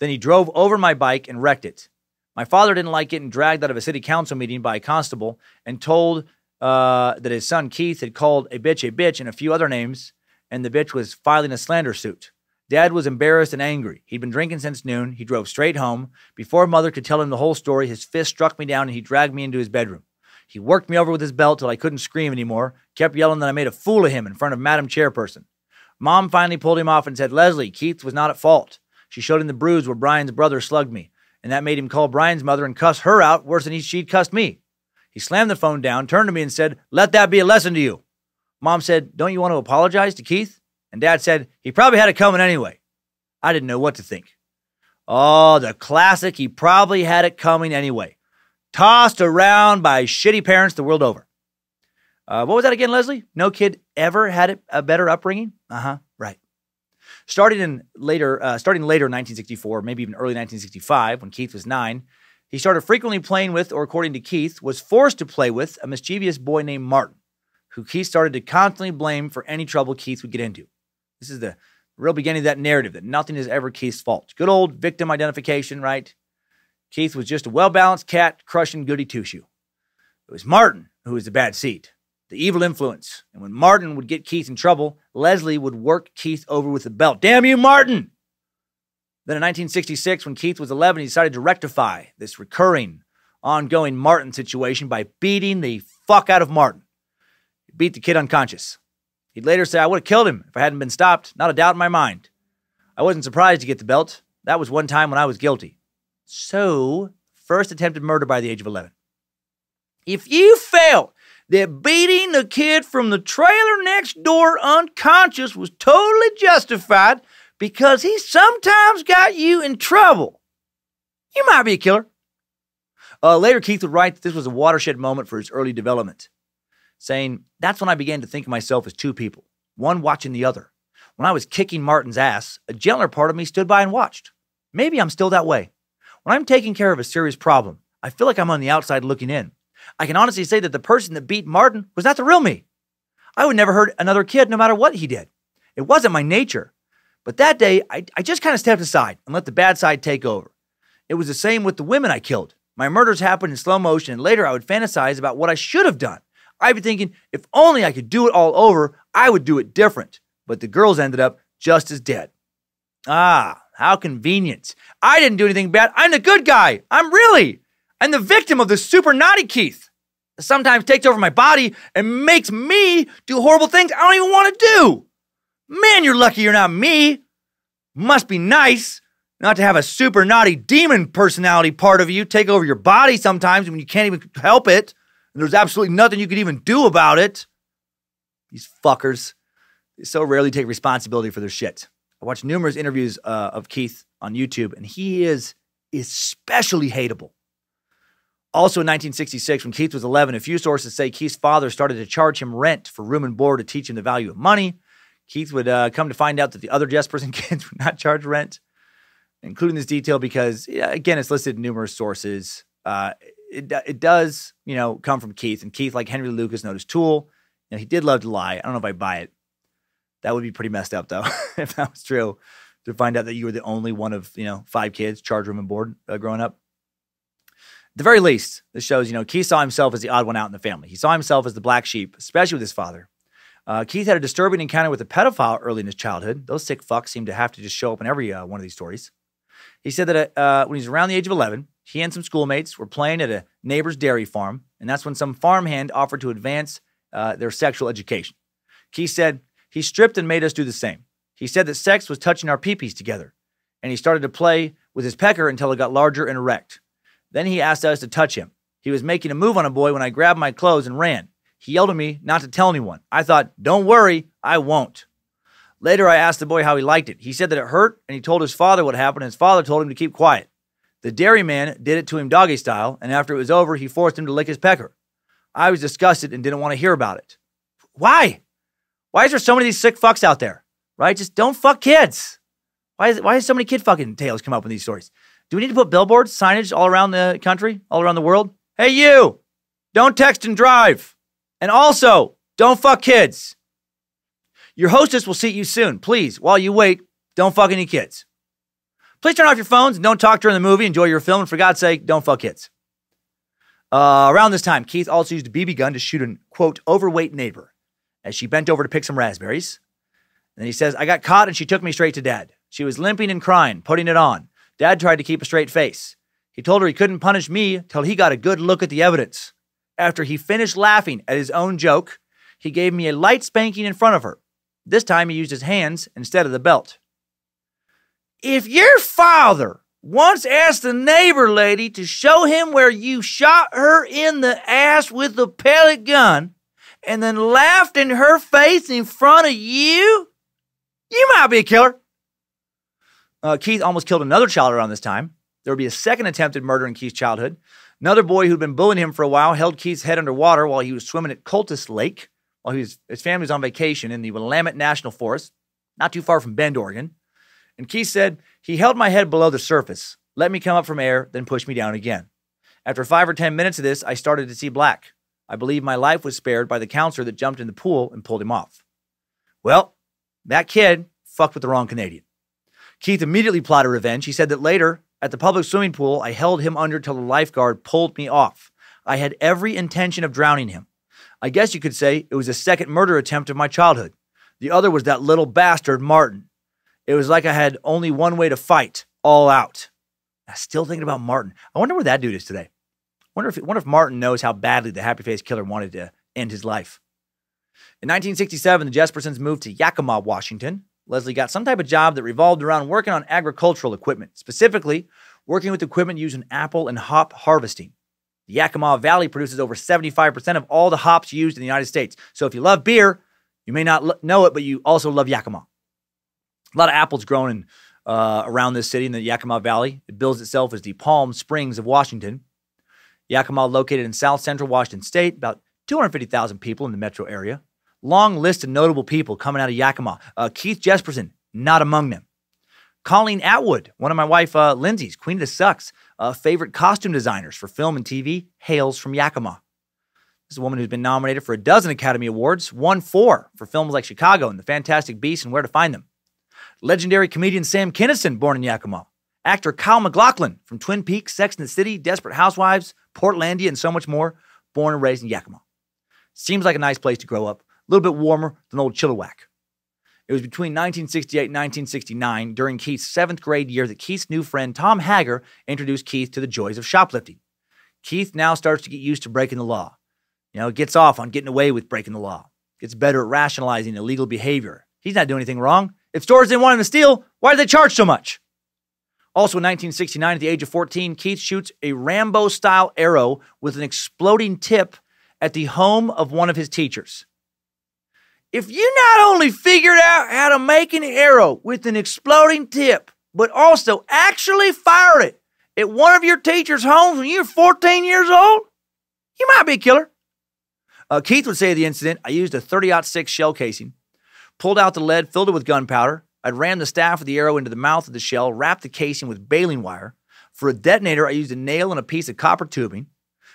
Then he drove over my bike and wrecked it. My father didn't like getting dragged out of a city council meeting by a constable and told that his son Keith had called a bitch and a few other names, and the bitch was filing a slander suit. Dad was embarrassed and angry. He'd been drinking since noon. He drove straight home. Before Mother could tell him the whole story, his fist struck me down and he dragged me into his bedroom. He worked me over with his belt till I couldn't scream anymore, kept yelling that I made a fool of him in front of Madam Chairperson. Mom finally pulled him off and said, Leslie, Keith was not at fault. She showed him the bruise where Brian's brother slugged me, and that made him call Brian's mother and cuss her out worse than she'd cussed me. He slammed the phone down, turned to me and said, let that be a lesson to you. Mom said, don't you want to apologize to Keith? And Dad said, he probably had it coming anyway. I didn't know what to think. Oh, the classic, he probably had it coming anyway. Tossed around by shitty parents the world over. What was that again, Leslie? No kid ever had a better upbringing? Uh-huh, right. Starting later in 1964, maybe even early 1965, when Keith was 9, he started frequently playing with, or according to Keith, was forced to play with a mischievous boy named Martin, who Keith started to constantly blame for any trouble Keith would get into. This is the real beginning of that narrative that nothing is ever Keith's fault. Good old victim identification, right? Keith was just a well-balanced cat crushing goody two-shoe. It was Martin who was the bad seed, the evil influence. And when Martin would get Keith in trouble, Leslie would work Keith over with the belt. Damn you, Martin! Then in 1966, when Keith was 11, he decided to rectify this recurring, ongoing Martin situation by beating the fuck out of Martin. He beat the kid unconscious. He'd later say, I would have killed him if I hadn't been stopped. Not a doubt in my mind. I wasn't surprised to get the belt. That was one time when I was guilty. So, first attempted murder by the age of 11. If you felt that beating the kid from the trailer next door unconscious was totally justified because he sometimes got you in trouble, you might be a killer. Later, Keith would write that this was a watershed moment for his early development, saying, that's when I began to think of myself as two people, one watching the other. When I was kicking Martin's ass, a gentler part of me stood by and watched. Maybe I'm still that way. When I'm taking care of a serious problem, I feel like I'm on the outside looking in. I can honestly say that the person that beat Martin was not the real me. I would never hurt another kid no matter what he did. It wasn't my nature. But that day, I just kind of stepped aside and let the bad side take over. It was the same with the women I killed. My murders happened in slow motion, and later I would fantasize about what I should have done. I'd be thinking, if only I could do it all over, I would do it different. But the girls ended up just as dead. Ah, how convenient. I didn't do anything bad. I'm the good guy. I'm the victim of the super naughty Keith that sometimes takes over my body and makes me do horrible things I don't even want to do. Man, you're lucky you're not me. Must be nice not to have a super naughty demon personality part of you take over your body sometimes when you can't even help it. There's absolutely nothing you could even do about it. These fuckers, they so rarely take responsibility for their shit. I watched numerous interviews of Keith on YouTube, and he is especially hateable. Also in 1966, when Keith was 11, a few sources say Keith's father started to charge him rent for room and board to teach him the value of money. Keith would come to find out that the other Jesperson kids would not charge rent, including this detail because, again, it's listed in numerous sources. It does, you know, come from Keith. And Keith, like Henry Lucas, known as Tool. You know, he did love to lie. I don't know if I buy it. That would be pretty messed up, though, if that was true, to find out that you were the only one of, you know, 5 kids, charged room and board growing up. At the very least, this shows, you know, Keith saw himself as the odd one out in the family. He saw himself as the black sheep, especially with his father. Keith had a disturbing encounter with a pedophile early in his childhood. Those sick fucks seem to have to just show up in every one of these stories. He said that when he was around the age of 11, he and some schoolmates were playing at a neighbor's dairy farm, and that's when some farmhand offered to advance their sexual education. Keith said, he stripped and made us do the same. He said that sex was touching our peepees together, and he started to play with his pecker until it got larger and erect. Then he asked us to touch him. He was making a move on a boy when I grabbed my clothes and ran. He yelled at me not to tell anyone. I thought, don't worry, I won't. Later, I asked the boy how he liked it. He said that it hurt, and he told his father what happened, and his father told him to keep quiet. The dairyman did it to him doggy style, and after it was over, he forced him to lick his pecker. I was disgusted and didn't want to hear about it. Why? Why is there so many of these sick fucks out there? Right? Just don't fuck kids. Why is so many kid fucking tales come up in these stories? Do we need to put billboards, signage all around the country, all around the world? Hey, you! Don't text and drive! And also, don't fuck kids! Your hostess will seat you soon. Please, while you wait, don't fuck any kids. Please turn off your phones and don't talk during the movie. Enjoy your film. And for God's sake, don't fuck kids. Around this time, Keith also used a BB gun to shoot an, quote, overweight neighbor as she bent over to pick some raspberries. And then he says, I got caught and she took me straight to Dad. She was limping and crying, putting it on. Dad tried to keep a straight face. He told her he couldn't punish me till he got a good look at the evidence. After he finished laughing at his own joke, he gave me a light spanking in front of her. This time he used his hands instead of the belt. If your father once asked the neighbor lady to show him where you shot her in the ass with a pellet gun and then laughed in her face in front of you, you might be a killer. Keith almost killed another child around this time. There would be a second attempted murder in Keith's childhood. Another boy who'd been bullying him for a while held Keith's head underwater while he was swimming at Cultus Lake. While his family was on vacation in the Willamette National Forest, not too far from Bend, Oregon. And Keith said, he held my head below the surface, let me come up from air, then pushed me down again. After 5 or 10 minutes of this, I started to see black. I believe my life was spared by the counselor that jumped in the pool and pulled him off. Well, that kid fucked with the wrong Canadian. Keith immediately plotted revenge. He said that later, at the public swimming pool, I held him under till the lifeguard pulled me off. I had every intention of drowning him. I guess you could say it was a second murder attempt of my childhood. The other was that little bastard, Martin. It was like I had only one way to fight, all out. I'm still thinking about Martin. I wonder where that dude is today. I wonder if Martin knows how badly the Happy Face Killer wanted to end his life. In 1967, the Jespersons moved to Yakima, Washington. Leslie got some type of job that revolved around working on agricultural equipment, specifically working with equipment used in apple and hop harvesting. The Yakima Valley produces over 75% of all the hops used in the United States. So if you love beer, you may not know it, but you also love Yakima. A lot of apples grown in, around this city in the Yakima Valley. It bills itself as the Palm Springs of Washington. Yakima, located in south central Washington State, about 250,000 people in the metro area. Long list of notable people coming out of Yakima. Keith Jesperson, not among them. Colleen Atwood, one of my wife Lindsay's, Queen of the Sucks, favorite costume designers for film and TV, hails from Yakima. This is a woman who's been nominated for a dozen Academy Awards, won 4 for films like Chicago and The Fantastic Beasts and Where to Find Them. Legendary comedian Sam Kinison, born in Yakima. Actor Kyle MacLachlan from Twin Peaks, Sex and the City, Desperate Housewives, Portlandia, and so much more, born and raised in Yakima. Seems like a nice place to grow up. A little bit warmer than old Chilliwack. It was between 1968 and 1969, during Keith's 7th grade year, that Keith's new friend Tom Hager introduced Keith to the joys of shoplifting. Keith now starts to get used to breaking the law. You know, gets off on getting away with breaking the law. Gets better at rationalizing illegal behavior. He's not doing anything wrong. If stores didn't want him to steal, why did they charge so much? Also in 1969, at the age of 14, Keith shoots a Rambo-style arrow with an exploding tip at the home of one of his teachers. If you not only figured out how to make an arrow with an exploding tip, but also actually fired it at one of your teacher's homes when you were 14 years old, you might be a killer. Keith would say of the incident, I used a 30-06 shell casing, pulled out the lead, filled it with gunpowder. I ran the staff of the arrow into the mouth of the shell, wrapped the casing with baling wire. For a detonator, I used a nail and a piece of copper tubing.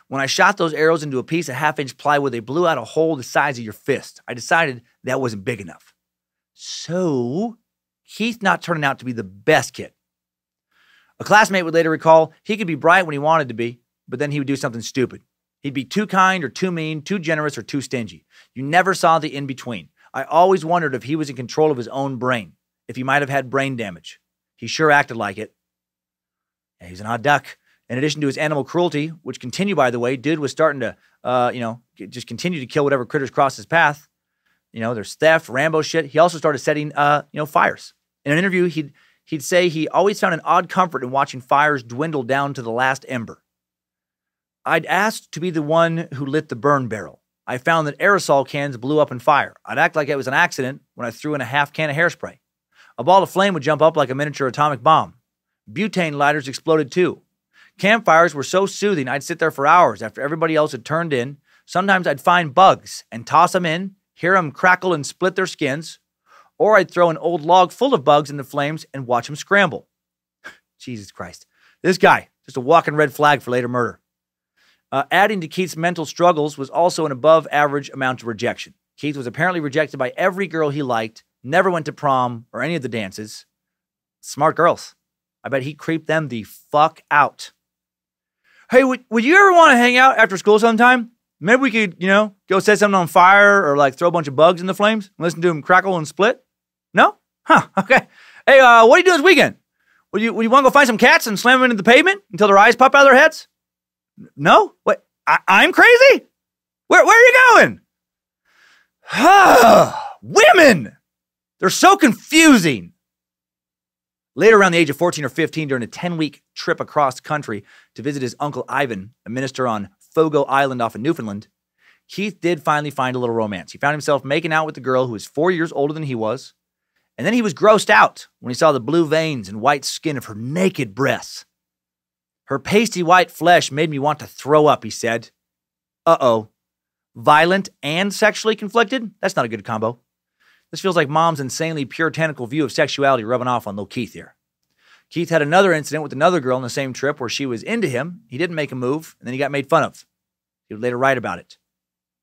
When I shot those arrows into a piece of half-inch plywood, they blew out a hole the size of your fist. I decided that wasn't big enough. So, Keith's not turning out to be the best kid. A classmate would later recall, he could be bright when he wanted to be, but then he would do something stupid. He'd be too kind or too mean, too generous or too stingy. You never saw the in-between. I always wondered if he was in control of his own brain, if he might have had brain damage. He sure acted like it. And he's an odd duck. In addition to his animal cruelty, which continued, by the way, dude was starting to, just continue to kill whatever critters crossed his path. You know, there's theft, Rambo shit. He also started setting, fires. In an interview, he'd say he always found an odd comfort in watching fires dwindle down to the last ember. I'd asked to be the one who lit the burn barrel. I found that aerosol cans blew up in fire. I'd act like it was an accident when I threw in a half can of hairspray. A ball of flame would jump up like a miniature atomic bomb. Butane lighters exploded too. Campfires were so soothing, I'd sit there for hours after everybody else had turned in. Sometimes I'd find bugs and toss them in, hear them crackle and split their skins, or I'd throw an old log full of bugs in the flames and watch them scramble. Jesus Christ. This guy, just a walking red flag for later murder. Adding to Keith's mental struggles was also an above-average amount of rejection. Keith was apparently rejected by every girl he liked, never went to prom or any of the dances. Smart girls. I bet he creeped them the fuck out. Hey, would you ever want to hang out after school sometime? Maybe we could, go set something on fire or like throw a bunch of bugs in the flames and listen to them crackle and split? No? Huh, okay. Hey, what are you doing this weekend? Would you want to go find some cats and slam them into the pavement until their eyes pop out of their heads? No? What? I'm crazy? Where are you going? Women! They're so confusing. Later, around the age of 14 or 15, during a 10-week trip across the country to visit his uncle Ivan, a minister on Fogo Island off of Newfoundland, Keith did finally find a little romance. He found himself making out with a girl who was 4 years older than he was, and then he was grossed out when he saw the blue veins and white skin of her naked breasts. Her pasty white flesh made me want to throw up, he said. Uh-oh. Violent and sexually conflicted? That's not a good combo. This feels like mom's insanely puritanical view of sexuality rubbing off on little Keith here. Keith had another incident with another girl on the same trip where she was into him. He didn't make a move, and then he got made fun of. He would later write about it.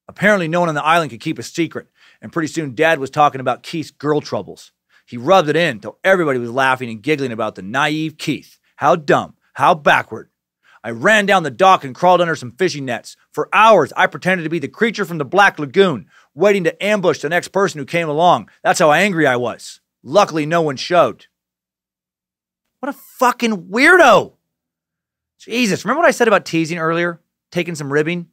Apparently, no one on the island could keep a secret, and pretty soon Dad was talking about Keith's girl troubles. He rubbed it in till everybody was laughing and giggling about the naive Keith. How dumb. How backward. I ran down the dock and crawled under some fishing nets. For hours, I pretended to be the creature from the Black Lagoon, waiting to ambush the next person who came along. That's how angry I was. Luckily, no one showed. What a fucking weirdo. Jesus, remember what I said about teasing earlier? Taking some ribbing,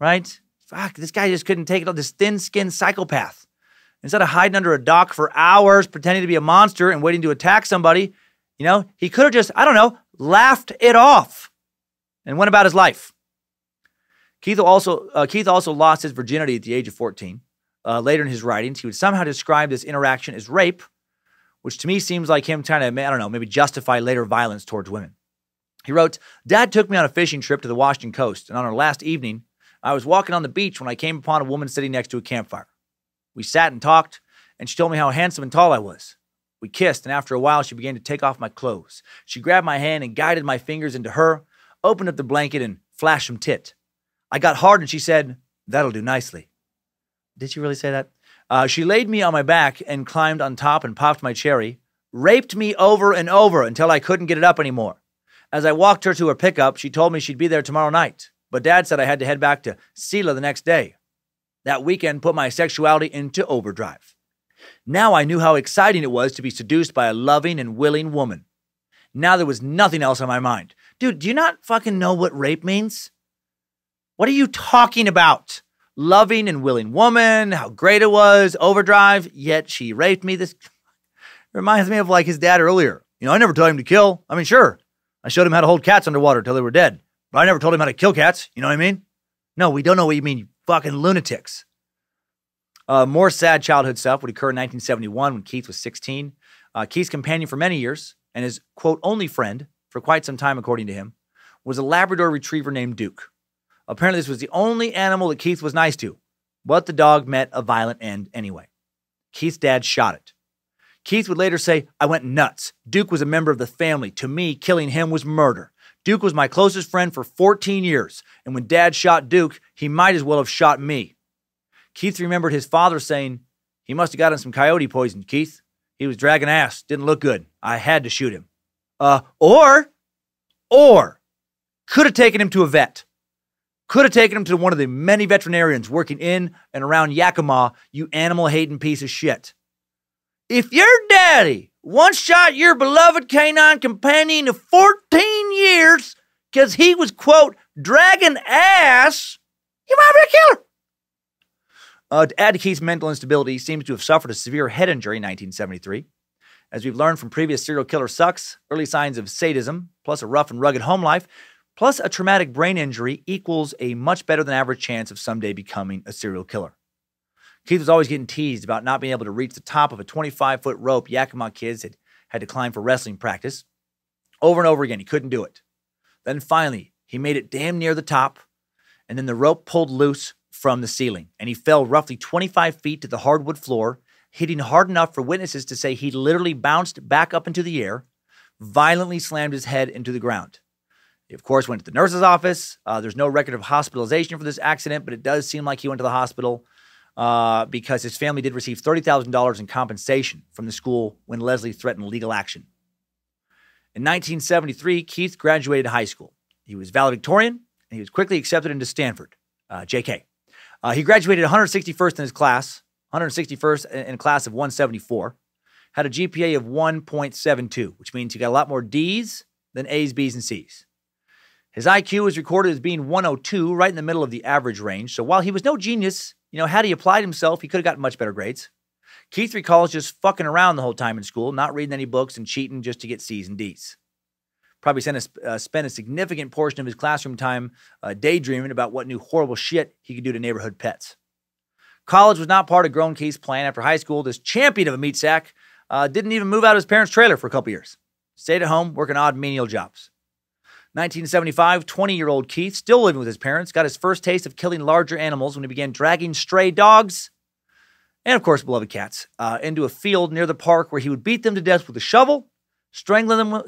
right? Fuck, this guy just couldn't take it all. This thin-skinned psychopath. Instead of hiding under a dock for hours, pretending to be a monster and waiting to attack somebody, he could have just, laughed it off and went about his life. Keith also lost his virginity at the age of 14. Later in his writings, he would somehow describe this interaction as rape, which to me seems like him trying to, maybe justify later violence towards women. He wrote, Dad took me on a fishing trip to the Washington coast, and on our last evening, I was walking on the beach when I came upon a woman sitting next to a campfire. We sat and talked, and she told me how handsome and tall I was. We kissed, and after a while, she began to take off my clothes. She grabbed my hand and guided my fingers into her, opened up the blanket, and flashed some tit. I got hard, and she said, that'll do nicely. Did she really say that? She laid me on my back and climbed on top and popped my cherry, raped me over and over until I couldn't get it up anymore. As I walked her to her pickup, she told me she'd be there tomorrow night, but Dad said I had to head back to Sela the next day. That weekend put my sexuality into overdrive. Now I knew how exciting it was to be seduced by a loving and willing woman. Now there was nothing else on my mind. Dude, do you not fucking know what rape means? What are you talking about? Loving and willing woman, how great it was, overdrive, yet she raped me. This reminds me of like his dad earlier. I never told him to kill. I mean, sure, I showed him how to hold cats underwater till they were dead, but I never told him how to kill cats. You know what I mean? No, we don't know what you mean, you fucking lunatics. More sad childhood stuff would occur in 1971 when Keith was 16. Keith's companion for many years and his, quote, only friend for quite some time, according to him, was a Labrador retriever named Duke. Apparently, this was the only animal that Keith was nice to, but the dog met a violent end anyway. Keith's dad shot it. Keith would later say, I went nuts. Duke was a member of the family. To me, killing him was murder. Duke was my closest friend for 14 years, and when Dad shot Duke, he might as well have shot me. Keith remembered his father saying, he must have gotten some coyote poison, Keith. He was dragging ass. Didn't look good. I had to shoot him. Or could have taken him to a vet. Could have taken him to one of the many veterinarians working in and around Yakima, you animal-hating piece of shit. If your daddy once shot your beloved canine companion of 14 years because he was, quote, dragging ass, you might be a killer. To add to Keith's mental instability, he seems to have suffered a severe head injury in 1973. As we've learned from previous serial killer sucks, early signs of sadism, plus a rough and rugged home life, plus a traumatic brain injury equals a much better than average chance of someday becoming a serial killer. Keith was always getting teased about not being able to reach the top of a 25-foot rope Yakima kids had to climb for wrestling practice. Over and over again, he couldn't do it. Then finally, he made it damn near the top, and then the rope pulled loose from the ceiling, and he fell roughly 25 feet to the hardwood floor, hitting hard enough for witnesses to say he literally bounced back up into the air, violently slammed his head into the ground. He, of course, went to the nurse's office. There's no record of hospitalization for this accident, but it does seem like he went to the hospital because his family did receive $30,000 in compensation from the school when Leslie threatened legal action. In 1973, Keith graduated high school. He was valedictorian, and he was quickly accepted into Stanford, JK. He graduated 161st in his class, 161st in a class of 174, had a GPA of 1.72, which means he got a lot more Ds than As, Bs, and Cs. His IQ is recorded as being 102, right in the middle of the average range. So while he was no genius, you know, had he applied himself, he could have gotten much better grades. Keith recalls just fucking around the whole time in school, not reading any books and cheating just to get C's and D's. Probably spent a significant portion of his classroom time daydreaming about what new horrible shit he could do to neighborhood pets. College was not part of grown Keith's plan. After high school, this champion of a meat sack didn't even move out of his parents' trailer for a couple years. Stayed at home, working odd menial jobs. 1975, 20-year-old Keith, still living with his parents, got his first taste of killing larger animals when he began dragging stray dogs and, of course, beloved cats into a field near the park where he would beat them to death with a shovel, strangle them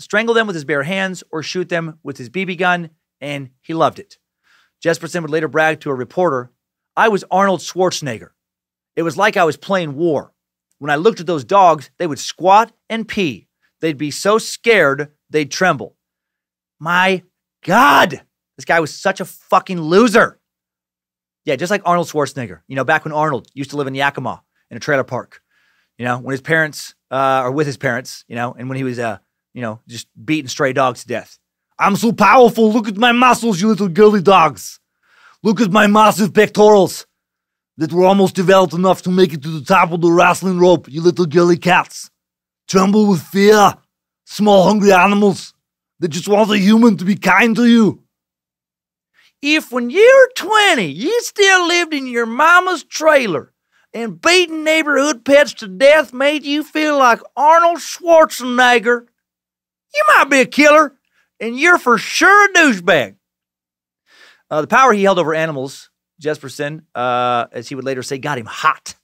with his bare hands, or shoot them with his BB gun, and he loved it. Jesperson would later brag to a reporter, "I was Arnold Schwarzenegger. It was like I was playing war. When I looked at those dogs, they would squat and pee. They'd be so scared, they'd tremble." My God, this guy was such a fucking loser. Yeah, just like Arnold Schwarzenegger. You know, back when Arnold used to live in Yakima in a trailer park. You know, when his parents, or with his parents, you know, and when he was, you know, just beating stray dogs to death. "I'm so powerful. Look at my muscles, you little girly dogs. Look at my massive pectorals that were almost developed enough to make it to the top of the wrestling rope, you little girly cats. Tremble with fear, small hungry animals. They just want a human to be kind to you." If when you're 20, you still lived in your mama's trailer and beating neighborhood pets to death made you feel like Arnold Schwarzenegger, you might be a killer, and you're for sure a douchebag. The power he held over animals, Jesperson, as he would later say, got him hot.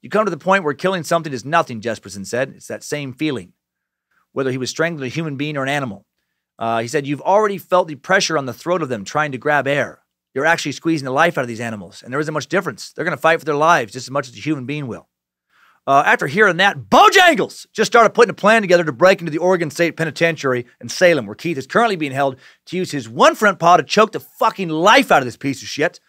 "You come to the point where killing something is nothing," Jesperson said. "It's that same feeling, whether he was strangling a human being or an animal." He said, "You've already felt the pressure on the throat of them trying to grab air. You're actually squeezing the life out of these animals, and there isn't much difference. They're going to fight for their lives just as much as a human being will." After hearing that, Bojangles just started putting a plan together to break into the Oregon State Penitentiary in Salem, where Keith is currently being held, to use his one front paw to choke the fucking life out of this piece of shit.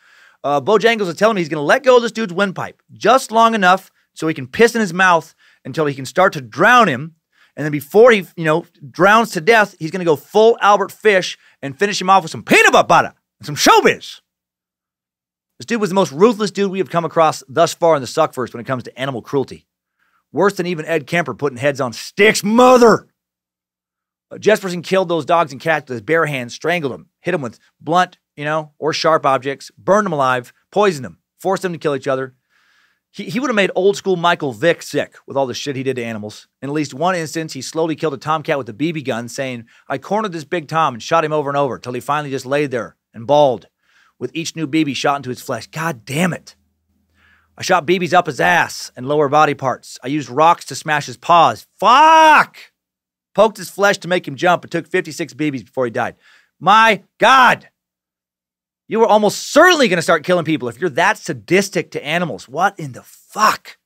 Bojangles is telling him he's going to let go of this dude's windpipe just long enough so he can piss in his mouth until he can start to drown him. And then before he, you know, drowns to death, he's going to go full Albert Fish and finish him off with some peanut butter and some showbiz. This dude was the most ruthless dude we have come across thus far in the Suckverse when it comes to animal cruelty. Worse than even Ed Kemper putting heads on sticks, mother. Jesperson killed those dogs and cats with his bare hands, strangled them, hit them with blunt, you know, or sharp objects, burned them alive, poisoned them, forced them to kill each other. He would have made old school Michael Vick sick with all the shit he did to animals. In at least one instance, he slowly killed a tomcat with a BB gun, saying, "I cornered this big tom and shot him over and over till he finally just laid there and bawled with each new BB shot into his flesh. God damn it. I shot BBs up his ass and lower body parts. I used rocks to smash his paws. Fuck! Poked his flesh to make him jump. It took 56 BBs before he died." My God! You were almost certainly going to start killing people if you're that sadistic to animals. What in the fuck?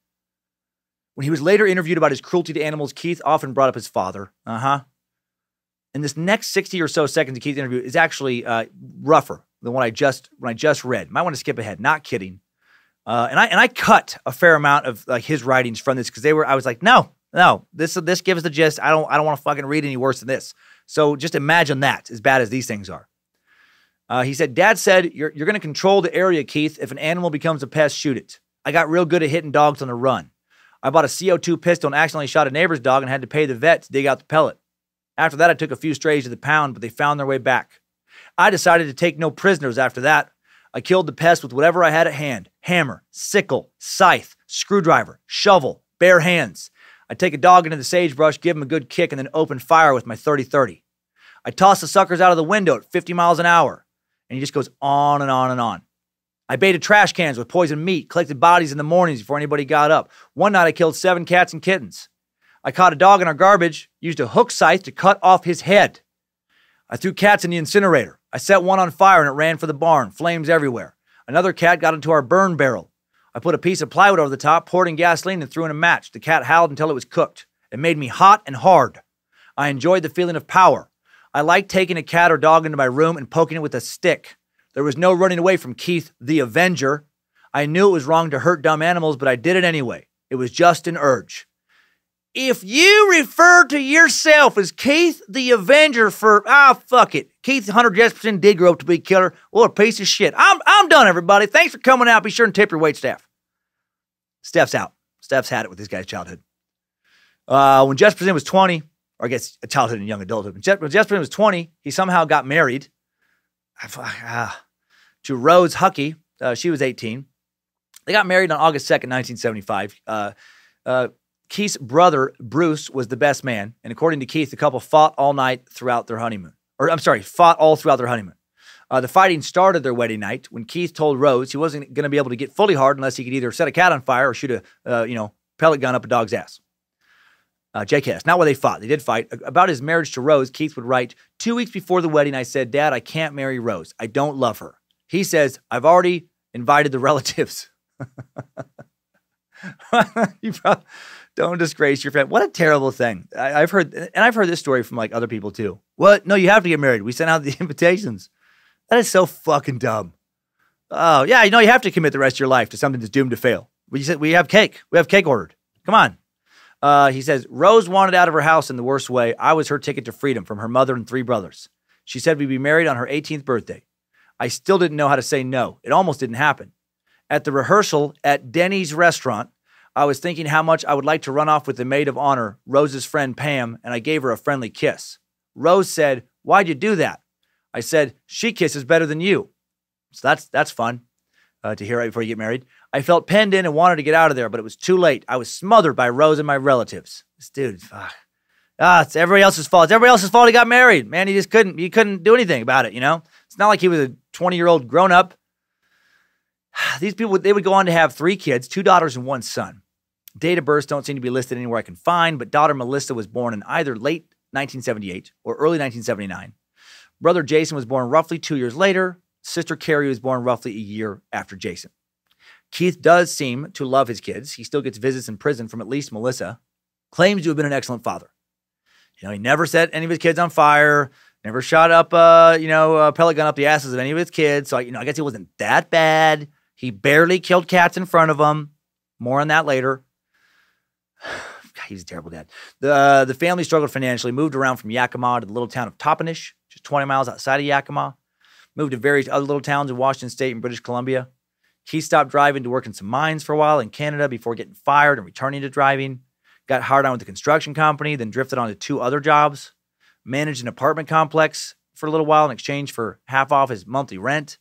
When he was later interviewed about his cruelty to animals, Keith often brought up his father. And this next 60 or so seconds of Keith's interview is actually rougher the one I just read. Might want to skip ahead. Not kidding. And I cut a fair amount of like his writings from this because they were. I was like, no, this gives the gist. I don't want to fucking read any worse than this. So just imagine that, as bad as these things are. He said, Dad said, you're going to control the area, Keith. If an animal becomes a pest, shoot it. I got real good at hitting dogs on the run. I bought a CO2 pistol and accidentally shot a neighbor's dog and had to pay the vet to dig out the pellet. After that, I took a few strays to the pound, but they found their way back. I decided to take no prisoners after that. I killed the pest with whatever I had at hand. Hammer, sickle, scythe, screwdriver, shovel, bare hands. I take a dog into the sagebrush, give him a good kick, and then open fire with my 30-30. I toss the suckers out of the window at 50 miles an hour. And he just goes on and on and on. I baited trash cans with poisoned meat, collected bodies in the mornings before anybody got up. One night I killed 7 cats and kittens. I caught a dog in our garbage, used a hook scythe to cut off his head. I threw cats in the incinerator. I set one on fire and it ran for the barn, flames everywhere. Another cat got into our burn barrel. I put a piece of plywood over the top, poured in gasoline, and threw in a match. The cat howled until it was cooked. It made me hot and hard. I enjoyed the feeling of power. I liked taking a cat or dog into my room and poking it with a stick. There was no running away from Keith the Avenger. I knew it was wrong to hurt dumb animals, but I did it anyway. It was just an urge. If you refer to yourself as Keith the Avenger for, fuck it. Keith Hunter Jesperson did grow up to be a killer. What a piece of shit. I'm done, everybody. Thanks for coming out. Be sure and tip your waitstaff. Steph's out. Steph's had it with this guy's childhood. When Jesperson was 20, or I guess childhood and young adulthood, when Jesperson was 20, he somehow got married to Rose Huckey. She was 18. They got married on August 2nd, 1975. Keith's brother, Bruce, was the best man. And according to Keith, the couple fought all night throughout their honeymoon. Fought all throughout their honeymoon. The fighting started their wedding night when Keith told Rose he wasn't going to be able to get fully hard unless he could either set a cat on fire or shoot a, pellet gun up a dog's ass. JK, that's not where they fought. They did fight. About his marriage to Rose, Keith would write, 2 weeks before the wedding, I said, Dad, I can't marry Rose. I don't love her. He says, I've already invited the relatives. You probably don't disgrace your family. What a terrible thing. I've heard this story from like other people too. What? No, you have to get married. We sent out the invitations. That is so fucking dumb. Oh yeah, you know you have to commit the rest of your life to something that's doomed to fail. We said we have cake. We have cake ordered. Come on. He says Rose wanted out of her house in the worst way. I was her ticket to freedom from her mother and 3 brothers. She said we'd be married on her 18th birthday. I still didn't know how to say no. It almost didn't happen. At the rehearsal at Denny's restaurant, I was thinking how much I would like to run off with the maid of honor, Rose's friend Pam, and I gave her a friendly kiss. Rose said, "Why'd you do that?" I said, "She kisses better than you." So that's fun to hear right before you get married. I felt penned in and wanted to get out of there, but it was too late. I was smothered by Rose and my relatives. This dude, fuck. It's everybody else's fault. It's everybody else's fault he got married. Man, he just couldn't do anything about it, you know? It's not like he was a 20-year-old grown-up. These people, they would go on to have 3 kids, 2 daughters and 1 son. Date of births don't seem to be listed anywhere I can find, but daughter Melissa was born in either late 1978 or early 1979. Brother Jason was born roughly 2 years later. Sister Carrie was born roughly a year after Jason. Keith does seem to love his kids. He still gets visits in prison from at least Melissa. Claims to have been an excellent father. You know, he never set any of his kids on fire. Never shot up, a pellet gun up the asses of any of his kids. So, I guess he wasn't that bad. He barely killed cats in front of him. More on that later. God, he's a terrible dad. The family struggled financially, moved around from Yakima to the little town of Toppenish, just 20 miles outside of Yakima. Moved to various other little towns in Washington State and British Columbia. He stopped driving to work in some mines for a while in Canada before getting fired and returning to driving. Got hired on with the construction company, then drifted on to 2 other jobs. Managed an apartment complex for a little while in exchange for half off his monthly rent.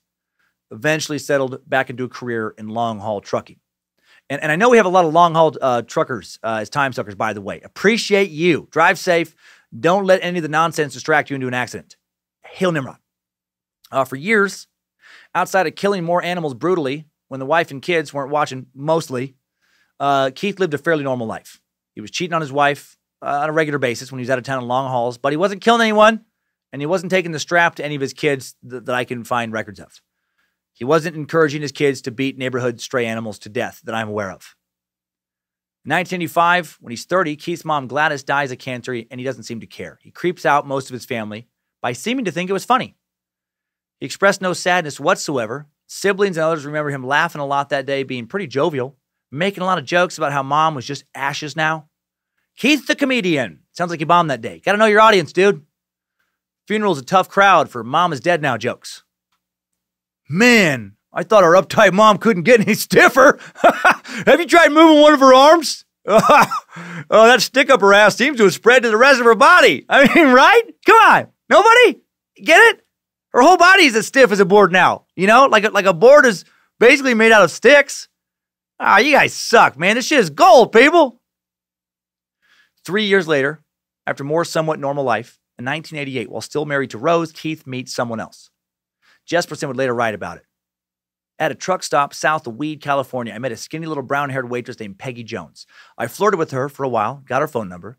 Eventually settled back into a career in long-haul trucking. And I know we have a lot of long-haul truckers as time suckers, by the way. Appreciate you. Drive safe. Don't let any of the nonsense distract you into an accident. Hail Nimrod. For years, outside of killing more animals brutally, when the wife and kids weren't watching mostly, Keith lived a fairly normal life. He was cheating on his wife on a regular basis when he was out of town on long hauls, but he wasn't killing anyone, and he wasn't taking the strap to any of his kids that I can find records of. He wasn't encouraging his kids to beat neighborhood stray animals to death that I'm aware of. In 1985, when he's 30, Keith's mom, Gladys, dies of cancer, and he doesn't seem to care. He creeps out most of his family by seeming to think it was funny. He expressed no sadness whatsoever. Siblings and others remember him laughing a lot that day, being pretty jovial, making a lot of jokes about how mom was just ashes now. Keith the comedian. Sounds like you bombed that day. Gotta know your audience, dude. Funeral's a tough crowd for mom is dead now jokes. Man, I thought our uptight mom couldn't get any stiffer. Have you tried moving one of her arms? Oh, that stick up her ass seems to have spread to the rest of her body. I mean, right? Come on. Nobody? Get it? Her whole body is as stiff as a board now. You know, like a board is basically made out of sticks. Ah, you guys suck, man. This shit is gold, people. 3 years later, after more somewhat normal life, in 1988, while still married to Rose, Keith meets someone else. Jesperson would later write about it. At a truck stop south of Weed, California, I met a skinny little brown-haired waitress named Peggy Jones. I flirted with her for a while, got her phone number.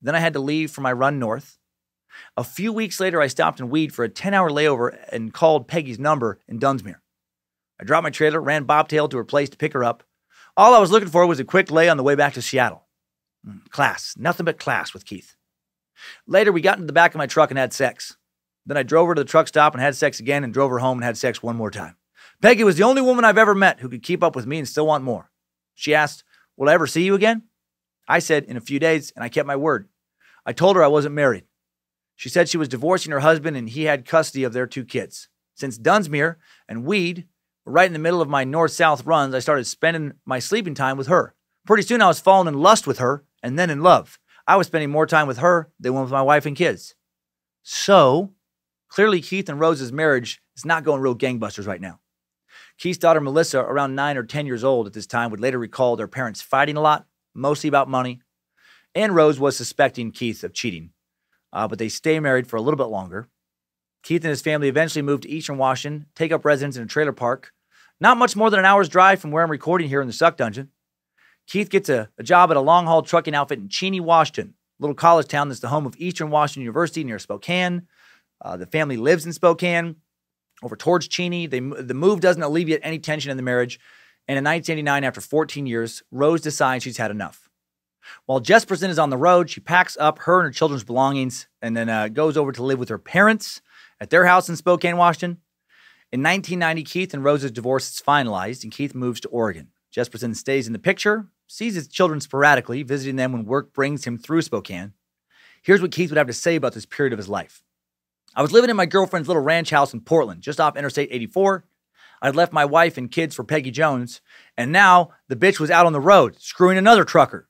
Then I had to leave for my run north. A few weeks later, I stopped in Weed for a 10-hour layover and called Peggy's number in Dunsmuir. I dropped my trailer, ran bobtail to her place to pick her up. All I was looking for was a quick lay on the way back to Seattle. Class. Nothing but class with Keith. Later, we got into the back of my truck and had sex. Then I drove her to the truck stop and had sex again and drove her home and had sex one more time. Peggy was the only woman I've ever met who could keep up with me and still want more. She asked, "Will I ever see you again?" I said, "In a few days," and I kept my word. I told her I wasn't married. She said she was divorcing her husband and he had custody of their two kids. Since Dunsmuir and Weed were right in the middle of my north-south runs, I started spending my sleeping time with her. Pretty soon I was falling in lust with her and then in love. I was spending more time with her than with my wife and kids. So, clearly Keith and Rose's marriage is not going real gangbusters right now. Keith's daughter Melissa, around 9 or 10 years old at this time, would later recall their parents fighting a lot, mostly about money, and Rose was suspecting Keith of cheating. But they stay married for a little bit longer. Keith and his family eventually moved to Eastern Washington, take up residence in a trailer park, not much more than an hour's drive from where I'm recording here in the Suck Dungeon. Keith gets a job at a long-haul trucking outfit in Cheney, Washington, a little college town that's the home of Eastern Washington University near Spokane. The family lives in Spokane over towards Cheney. The move doesn't alleviate any tension in the marriage. And in 1989, after 14 years, Rose decides she's had enough. While Jesperson is on the road, she packs up her and her children's belongings and then goes over to live with her parents at their house in Spokane, Washington. In 1990, Keith and Rose's divorce is finalized and Keith moves to Oregon. Jesperson stays in the picture, sees his children sporadically, visiting them when work brings him through Spokane. Here's what Keith would have to say about this period of his life. I was living in my girlfriend's little ranch house in Portland, just off Interstate 84. I'd left my wife and kids for Peggy Jones, and now the bitch was out on the road, screwing another trucker.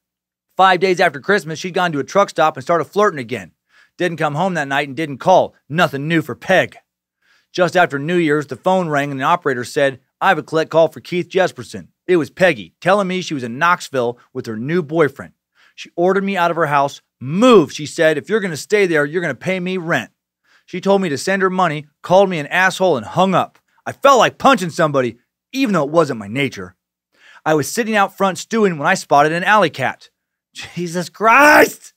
5 days after Christmas, she'd gone to a truck stop and started flirting again. Didn't come home that night and didn't call. Nothing new for Peg. Just after New Year's, the phone rang and the operator said, I have a collect call for Keith Jesperson. It was Peggy telling me she was in Knoxville with her new boyfriend. She ordered me out of her house. Move, she said. If you're going to stay there, you're going to pay me rent. She told me to send her money, called me an asshole, and hung up. I felt like punching somebody, even though it wasn't my nature. I was sitting out front stewing when I spotted an alley cat. Jesus Christ!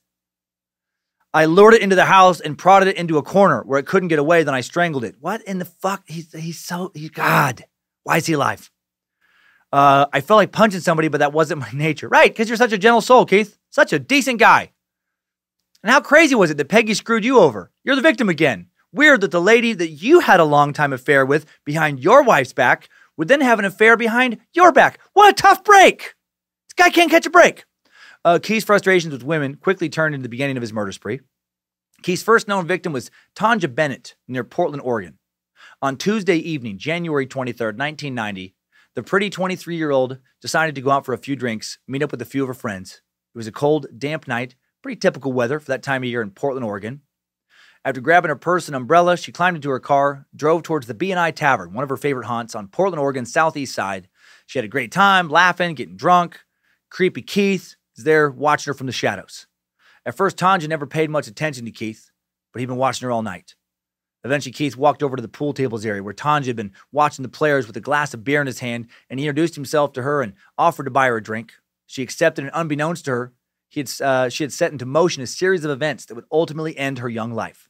I lured it into the house and prodded it into a corner where it couldn't get away. Then I strangled it. What in the fuck? He's God. Why is he alive? I felt like punching somebody, but that wasn't my nature. Right, because you're such a gentle soul, Keith. Such a decent guy. And how crazy was it that Peggy screwed you over? You're the victim again. Weird that the lady that you had a long-time affair with behind your wife's back would then have an affair behind your back. What a tough break. This guy can't catch a break. Keith's frustrations with women quickly turned into the beginning of his murder spree. Keith's first known victim was Tanja Bennett near Portland, Oregon. On Tuesday evening, January 23rd, 1990, the pretty 23-year-old decided to go out for a few drinks, meet up with a few of her friends. It was a cold, damp night, pretty typical weather for that time of year in Portland, Oregon. After grabbing her purse and umbrella, she climbed into her car, drove towards the B&I Tavern, one of her favorite haunts on Portland, Oregon's southeast side. She had a great time, laughing, getting drunk. Creepy Keith is there watching her from the shadows. At first, Tanja never paid much attention to Keith, but he'd been watching her all night. Eventually, Keith walked over to the pool tables area where Tanja had been watching the players with a glass of beer in his hand, and he introduced himself to her and offered to buy her a drink. She accepted, and unbeknownst to her, she had set into motion a series of events that would ultimately end her young life.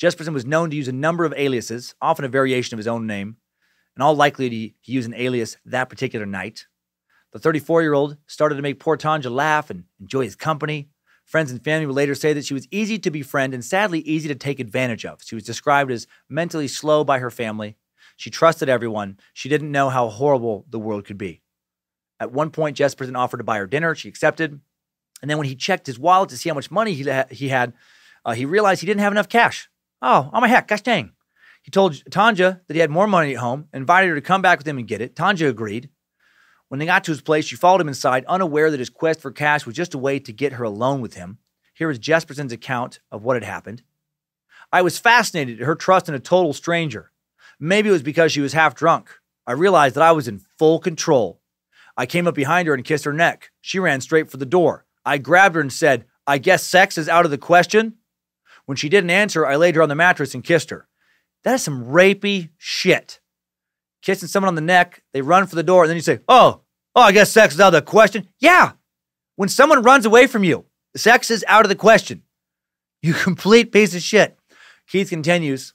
Jesperson was known to use a number of aliases, often a variation of his own name. In all likelihood, he used an alias that particular night. The 34-year-old started to make poor Tanja laugh and enjoy his company. Friends and family would later say that she was easy to befriend and sadly easy to take advantage of. She was described as mentally slow by her family. She trusted everyone. She didn't know how horrible the world could be. At one point, Jesperson offered to buy her dinner. She accepted. And then when he checked his wallet to see how much money he realized he didn't have enough cash. Oh my heck, gosh dang. He told Tanja that he had more money at home, invited her to come back with him and get it. Tanja agreed. When they got to his place, she followed him inside, unaware that his quest for cash was just a way to get her alone with him. Here is Jesperson's account of what had happened. I was fascinated at her trust in a total stranger. Maybe it was because she was half drunk. I realized that I was in full control. I came up behind her and kissed her neck. She ran straight for the door. I grabbed her and said, I guess sex is out of the question. When she didn't answer, I laid her on the mattress and kissed her. That is some rapey shit. Kissing someone on the neck, they run for the door, and then you say, oh, I guess sex is out of the question. Yeah, when someone runs away from you, sex is out of the question. You complete piece of shit. Keith continues,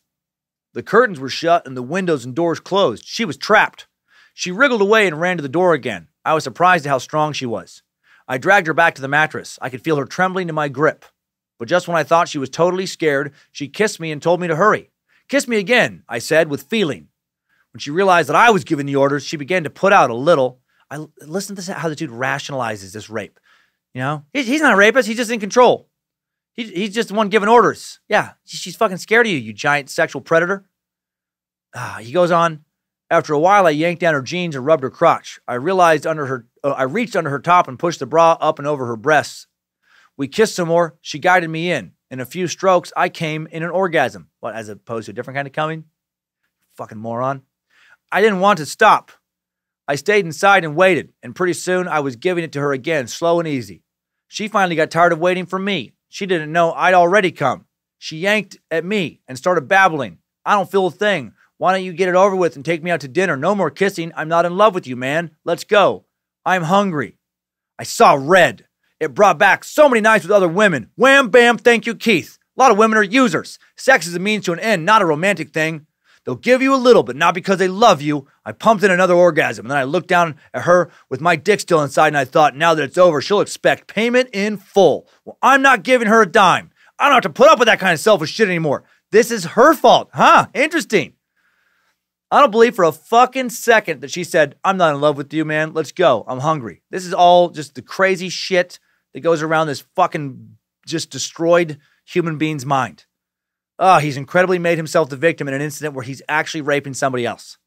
the curtains were shut and the windows and doors closed. She was trapped. She wriggled away and ran to the door again. I was surprised at how strong she was. I dragged her back to the mattress. I could feel her trembling to my grip. But just when I thought she was totally scared, she kissed me and told me to hurry. Kiss me again, I said, with feeling. When she realized that I was giving the orders, she began to put out a little. I listen to how the dude rationalizes this rape. You know, he's not a rapist. He's just in control. He's just the one giving orders. Yeah, she's fucking scared of you, you giant sexual predator. He goes on. After a while, I yanked down her jeans and rubbed her crotch. I reached under her top and pushed the bra up and over her breasts. We kissed some more. She guided me in. In a few strokes, I came in an orgasm. What, as opposed to a different kind of coming? Fucking moron. I didn't want to stop. I stayed inside and waited, and pretty soon I was giving it to her again, slow and easy. She finally got tired of waiting for me. She didn't know I'd already come. She yanked at me and started babbling. I don't feel a thing. Why don't you get it over with and take me out to dinner? No more kissing. I'm not in love with you, man. Let's go. I'm hungry. I saw red. It brought back so many nights with other women. Wham, bam, thank you, Keith. A lot of women are users. Sex is a means to an end, not a romantic thing. They'll give you a little, but not because they love you. I pumped in another orgasm, and then I looked down at her with my dick still inside, and I thought, now that it's over, she'll expect payment in full. Well, I'm not giving her a dime. I don't have to put up with that kind of selfish shit anymore. This is her fault, huh? Interesting. I don't believe for a fucking second that she said, I'm not in love with you, man. Let's go. I'm hungry. This is all just the crazy shit that goes around this fucking just destroyed human being's mind. Oh, he's incredibly made himself the victim in an incident where he's actually raping somebody else.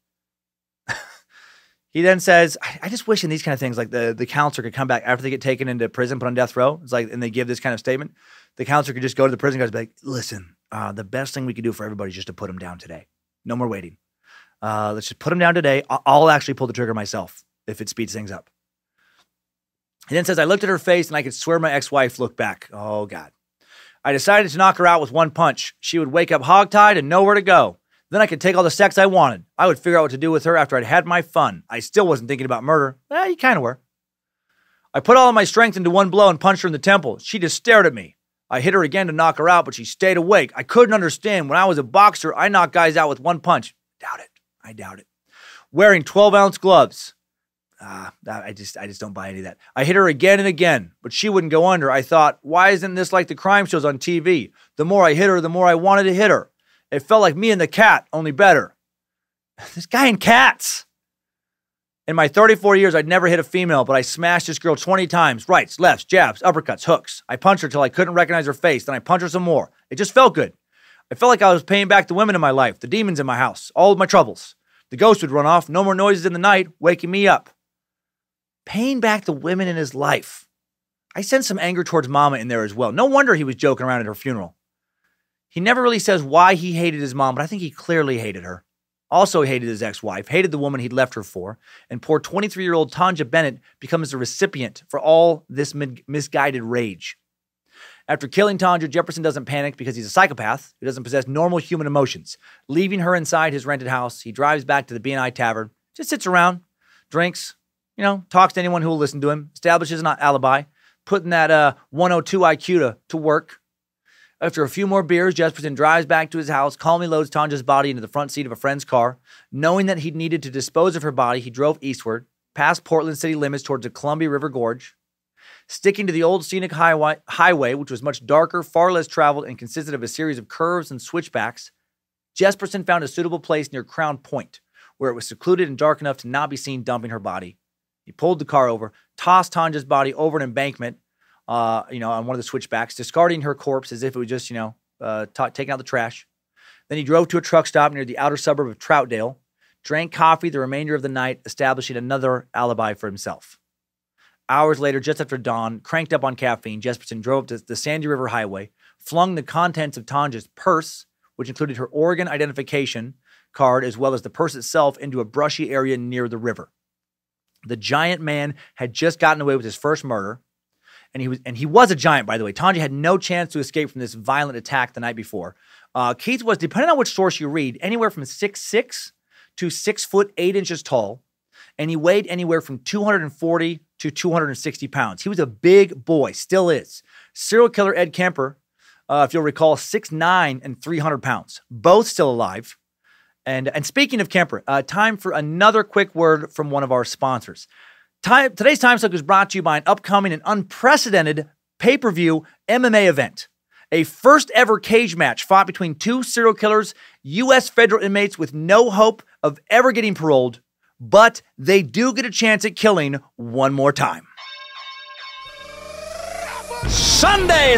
He then says, I just wish in these kind of things, like the counselor could come back after they get taken into prison, put on death row. It's like, and they give this kind of statement. The counselor could just go to the prison guys and be like, listen, the best thing we could do for everybody is just to put him down today. No more waiting. Let's just put him down today. I'll actually pull the trigger myself if it speeds things up. He then says, I looked at her face and I could swear my ex-wife looked back. Oh, God. I decided to knock her out with one punch. She would wake up hogtied and nowhere to go. Then I could take all the sex I wanted. I would figure out what to do with her after I'd had my fun. I still wasn't thinking about murder. Eh, you kind of were. I put all of my strength into one blow and punched her in the temple. She just stared at me. I hit her again to knock her out, but she stayed awake. I couldn't understand. When I was a boxer, I knocked guys out with one punch. Doubt it. I doubt it. Wearing 12-ounce gloves. I just don't buy any of that. I hit her again and again, but she wouldn't go under. I thought, why isn't this like the crime shows on TV? The more I hit her, the more I wanted to hit her. It felt like me and the cat, only better. This guy and cats. In my 34 years, I'd never hit a female, but I smashed this girl 20 times. Rights, lefts, jabs, uppercuts, hooks. I punched her till I couldn't recognize her face. Then I punched her some more. It just felt good. I felt like I was paying back the women in my life, the demons in my house, all of my troubles. The ghost would run off. No more noises in the night, waking me up. Paying back the women in his life. I sense some anger towards Mama in there as well. No wonder he was joking around at her funeral. He never really says why he hated his mom, but I think he clearly hated her. Also hated his ex-wife, hated the woman he'd left her for, and poor 23-year-old Tanja Bennett becomes the recipient for all this misguided rage. After killing Tanja, Jesperson doesn't panic because he's a psychopath who doesn't possess normal human emotions. Leaving her inside his rented house, he drives back to the B&I Tavern, just sits around, drinks, you know, talks to anyone who will listen to him, establishes an alibi, putting that 102 IQ to work. After a few more beers, Jesperson drives back to his house, calmly loads Tanja's body into the front seat of a friend's car. Knowing that he needed to dispose of her body, he drove eastward, past Portland city limits towards the Columbia River Gorge. sticking to the old scenic highway, which was much darker, far less traveled, and consisted of a series of curves and switchbacks, Jesperson found a suitable place near Crown Point, where it was secluded and dark enough to not be seen dumping her body. He pulled the car over, tossed Tanja's body over an embankment, on one of the switchbacks, discarding her corpse as if it was just, taking out the trash. Then he drove to a truck stop near the outer suburb of Troutdale, drank coffee the remainder of the night, establishing another alibi for himself. Hours later, just after dawn, cranked up on caffeine, Jesperson drove to the Sandy River Highway, flung the contents of Tanja's purse, which included her Oregon identification card as well as the purse itself, into a brushy area near the river. The giant man had just gotten away with his first murder, and he was a giant, by the way. Tanja had no chance to escape from this violent attack the night before. Keith was, depending on which source you read, anywhere from 6'6" to 6'8" tall, and he weighed anywhere from 240 to 260 pounds. He was a big boy, still is. Serial killer Ed Kemper, if you'll recall, 6'9" and 300 pounds, both still alive. And speaking of Kemper, time for another quick word from one of our sponsors. Today's Timesuck is brought to you by an upcoming and unprecedented pay-per-view MMA event. A first-ever cage match fought between two serial killers, U.S. federal inmates with no hope of ever getting paroled, but they do get a chance at killing one more time. Sunday,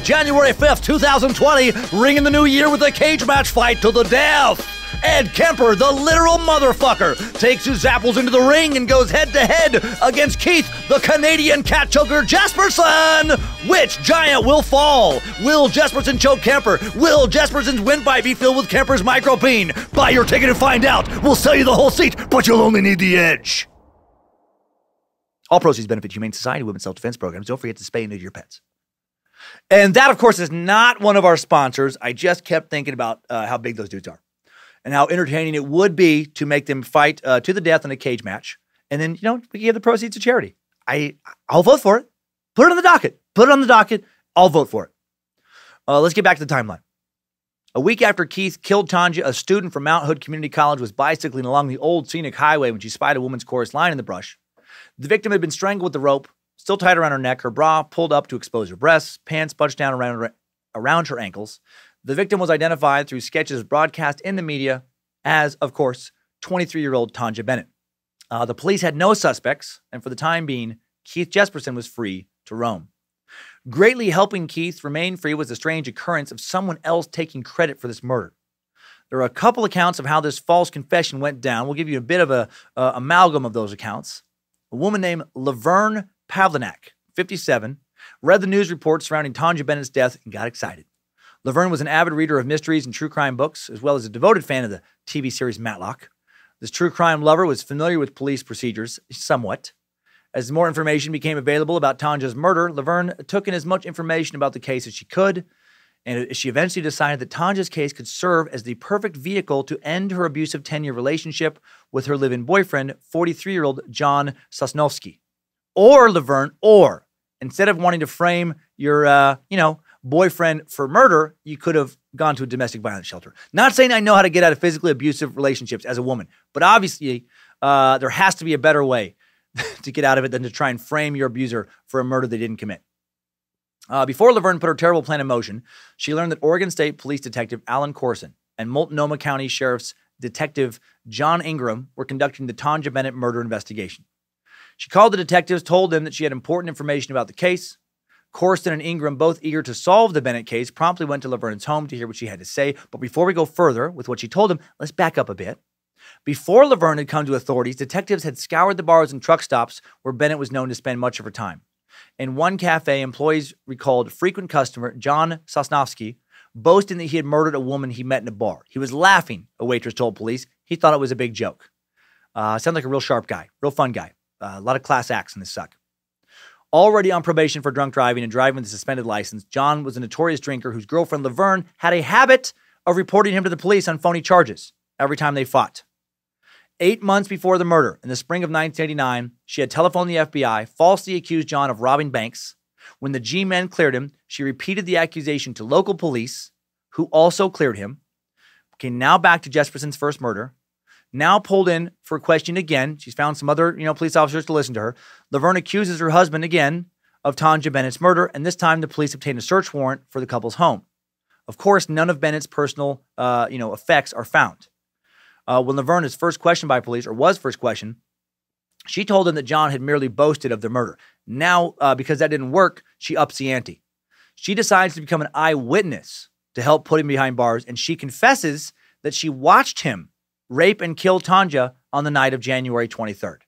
January 5th, 2020, ringing the new year with a cage match fight to the death. Ed Kemper, the literal motherfucker, takes his apples into the ring and goes head-to-head against Keith, the Canadian cat choker Jesperson. Which giant will fall? Will Jesperson choke Kemper? Will Jesperson's windpipe be filled with Kemper's micropene? Buy your ticket and find out. We'll sell you the whole seat, but you'll only need the edge. All proceeds benefit Humane Society, Women's Self-Defense Programs. Don't forget to spay and neuter your pets. And that, of course, is not one of our sponsors. I just kept thinking about how big those dudes are and how entertaining it would be to make them fight to the death in a cage match. And then, we give the proceeds to charity. I'll vote for it. Put it on the docket. I'll vote for it. Let's get back to the timeline. A week after Keith killed Tanja, a student from Mount Hood Community College was bicycling along the old scenic highway when she spied a woman's chorus line in the brush. The victim had been strangled with the rope, still tied around her neck, her bra pulled up to expose her breasts, pants bunched down around her ankles. The victim was identified through sketches broadcast in the media as, of course, 23-year-old Tanja Bennett. The police had no suspects, and for the time being, Keith Jesperson was free to roam. Greatly helping Keith remain free was the strange occurrence of someone else taking credit for this murder. There are a couple accounts of how this false confession went down. We'll give you a bit of an amalgam of those accounts. A woman named Laverne Pavlinak, 57, read the news report surrounding Tanja Bennett's death and got excited. Laverne was an avid reader of mysteries and true crime books, as well as a devoted fan of the TV series Matlock. This true crime lover was familiar with police procedures, somewhat. As more information became available about Tanja's murder, Laverne took in as much information about the case as she could, and she eventually decided that Tanja's case could serve as the perfect vehicle to end her abusive 10-year relationship with her live-in boyfriend, 43-year-old John Sosnowski. Or, Laverne, instead of wanting to frame your, boyfriend for murder, you could have gone to a domestic violence shelter. Not saying I know how to get out of physically abusive relationships as a woman, but obviously there has to be a better way to get out of it than to try and frame your abuser for a murder they didn't commit. Before Laverne put her terrible plan in motion, she learned that Oregon State Police Detective Alan Corson and Multnomah County Sheriff's Detective John Ingram were conducting the Tanja Bennett murder investigation. She called the detectives, told them that she had important information about the case. Corson and Ingram, both eager to solve the Bennett case, promptly went to Laverne's home to hear what she had to say. But before we go further with what she told them, let's back up a bit. Before Laverne had come to authorities, detectives had scoured the bars and truck stops where Bennett was known to spend much of her time. In one cafe, employees recalled frequent customer John Sosnowski boasting that he had murdered a woman he met in a bar. He was laughing, a waitress told police. He thought it was a big joke. Sounds like a real sharp guy, real fun guy. A lot of class acts in this suck. Already on probation for drunk driving and driving with a suspended license, John was a notorious drinker whose girlfriend Laverne had a habit of reporting him to the police on phony charges every time they fought. 8 months before the murder, in the spring of 1989, she had telephoned the FBI, falsely accused John of robbing banks. When the G-men cleared him, she repeated the accusation to local police, who also cleared him. Okay, now back to Jesperson's first murder. now pulled in for questioning again. She's found some other, police officers to listen to her. Laverne accuses her husband again of Tanja Bennett's murder, and this time the police obtain a search warrant for the couple's home. Of course, none of Bennett's personal, effects are found. When Laverne is first questioned by police, or was first questioned, she told them that John had merely boasted of the murder. Now, because that didn't work, she ups the ante. She decides to become an eyewitness to help put him behind bars, and she confesses that she watched him rape and kill Tanja on the night of January 23rd.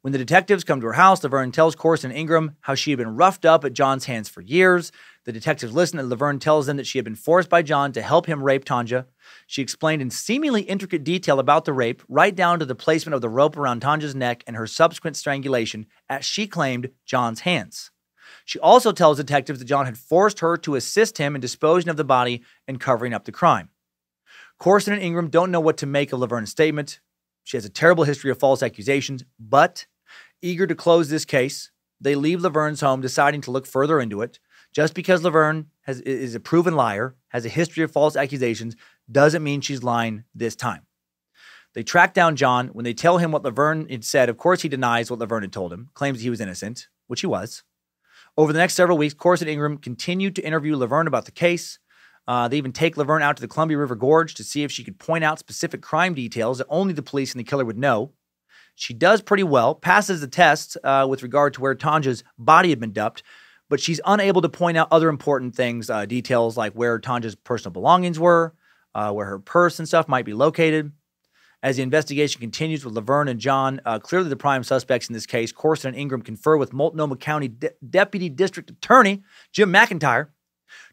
When the detectives come to her house, Laverne tells Corson Ingram how she had been roughed up at John's hands for years. The detectives listen, and Laverne tells them that she had been forced by John to help him rape Tanja. She explained in seemingly intricate detail about the rape, right down to the placement of the rope around Tanja's neck and her subsequent strangulation, as she claimed John's hands. She also tells detectives that John had forced her to assist him in disposing of the body and covering up the crime. Corson and Ingram don't know what to make of Laverne's statement. She has a terrible history of false accusations, but eager to close this case, they leave Laverne's home, deciding to look further into it. Just because Laverne is a proven liar, has a history of false accusations, doesn't mean she's lying this time. They track down John. When they tell him what Laverne had said, of course he denies what Laverne had told him, claims he was innocent, which he was. Over the next several weeks, Corson Ingram continued to interview Laverne about the case. They even take Laverne out to the Columbia River Gorge to see if she could point out specific crime details that only the police and the killer would know. She does pretty well, passes the test with regard to where Tanja's body had been dumped, but she's unable to point out other important things, details like where Tanja's personal belongings were, where her purse and stuff might be located. As the investigation continues with Laverne and John, clearly the prime suspects in this case, Corson and Ingram confer with Multnomah County Deputy District Attorney Jim McIntyre,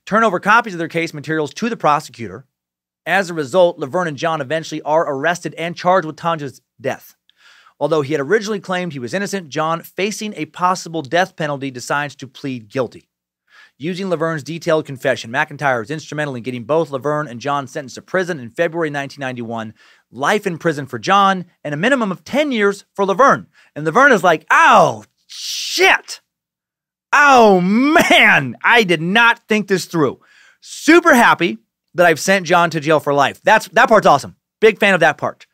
turn over copies of their case materials to the prosecutor. As a result, Laverne and John eventually are arrested and charged with Tanja's death. Although he had originally claimed he was innocent, John, facing a possible death penalty, decides to plead guilty. Using Laverne's detailed confession, McIntyre is instrumental in getting both Laverne and John sentenced to prison in February 1991, life in prison for John, and a minimum of 10 years for Laverne. And Laverne is like, oh, shit. Oh, man, I did not think this through. Super happy that I've sent John to jail for life. That part's awesome. Big fan of that part.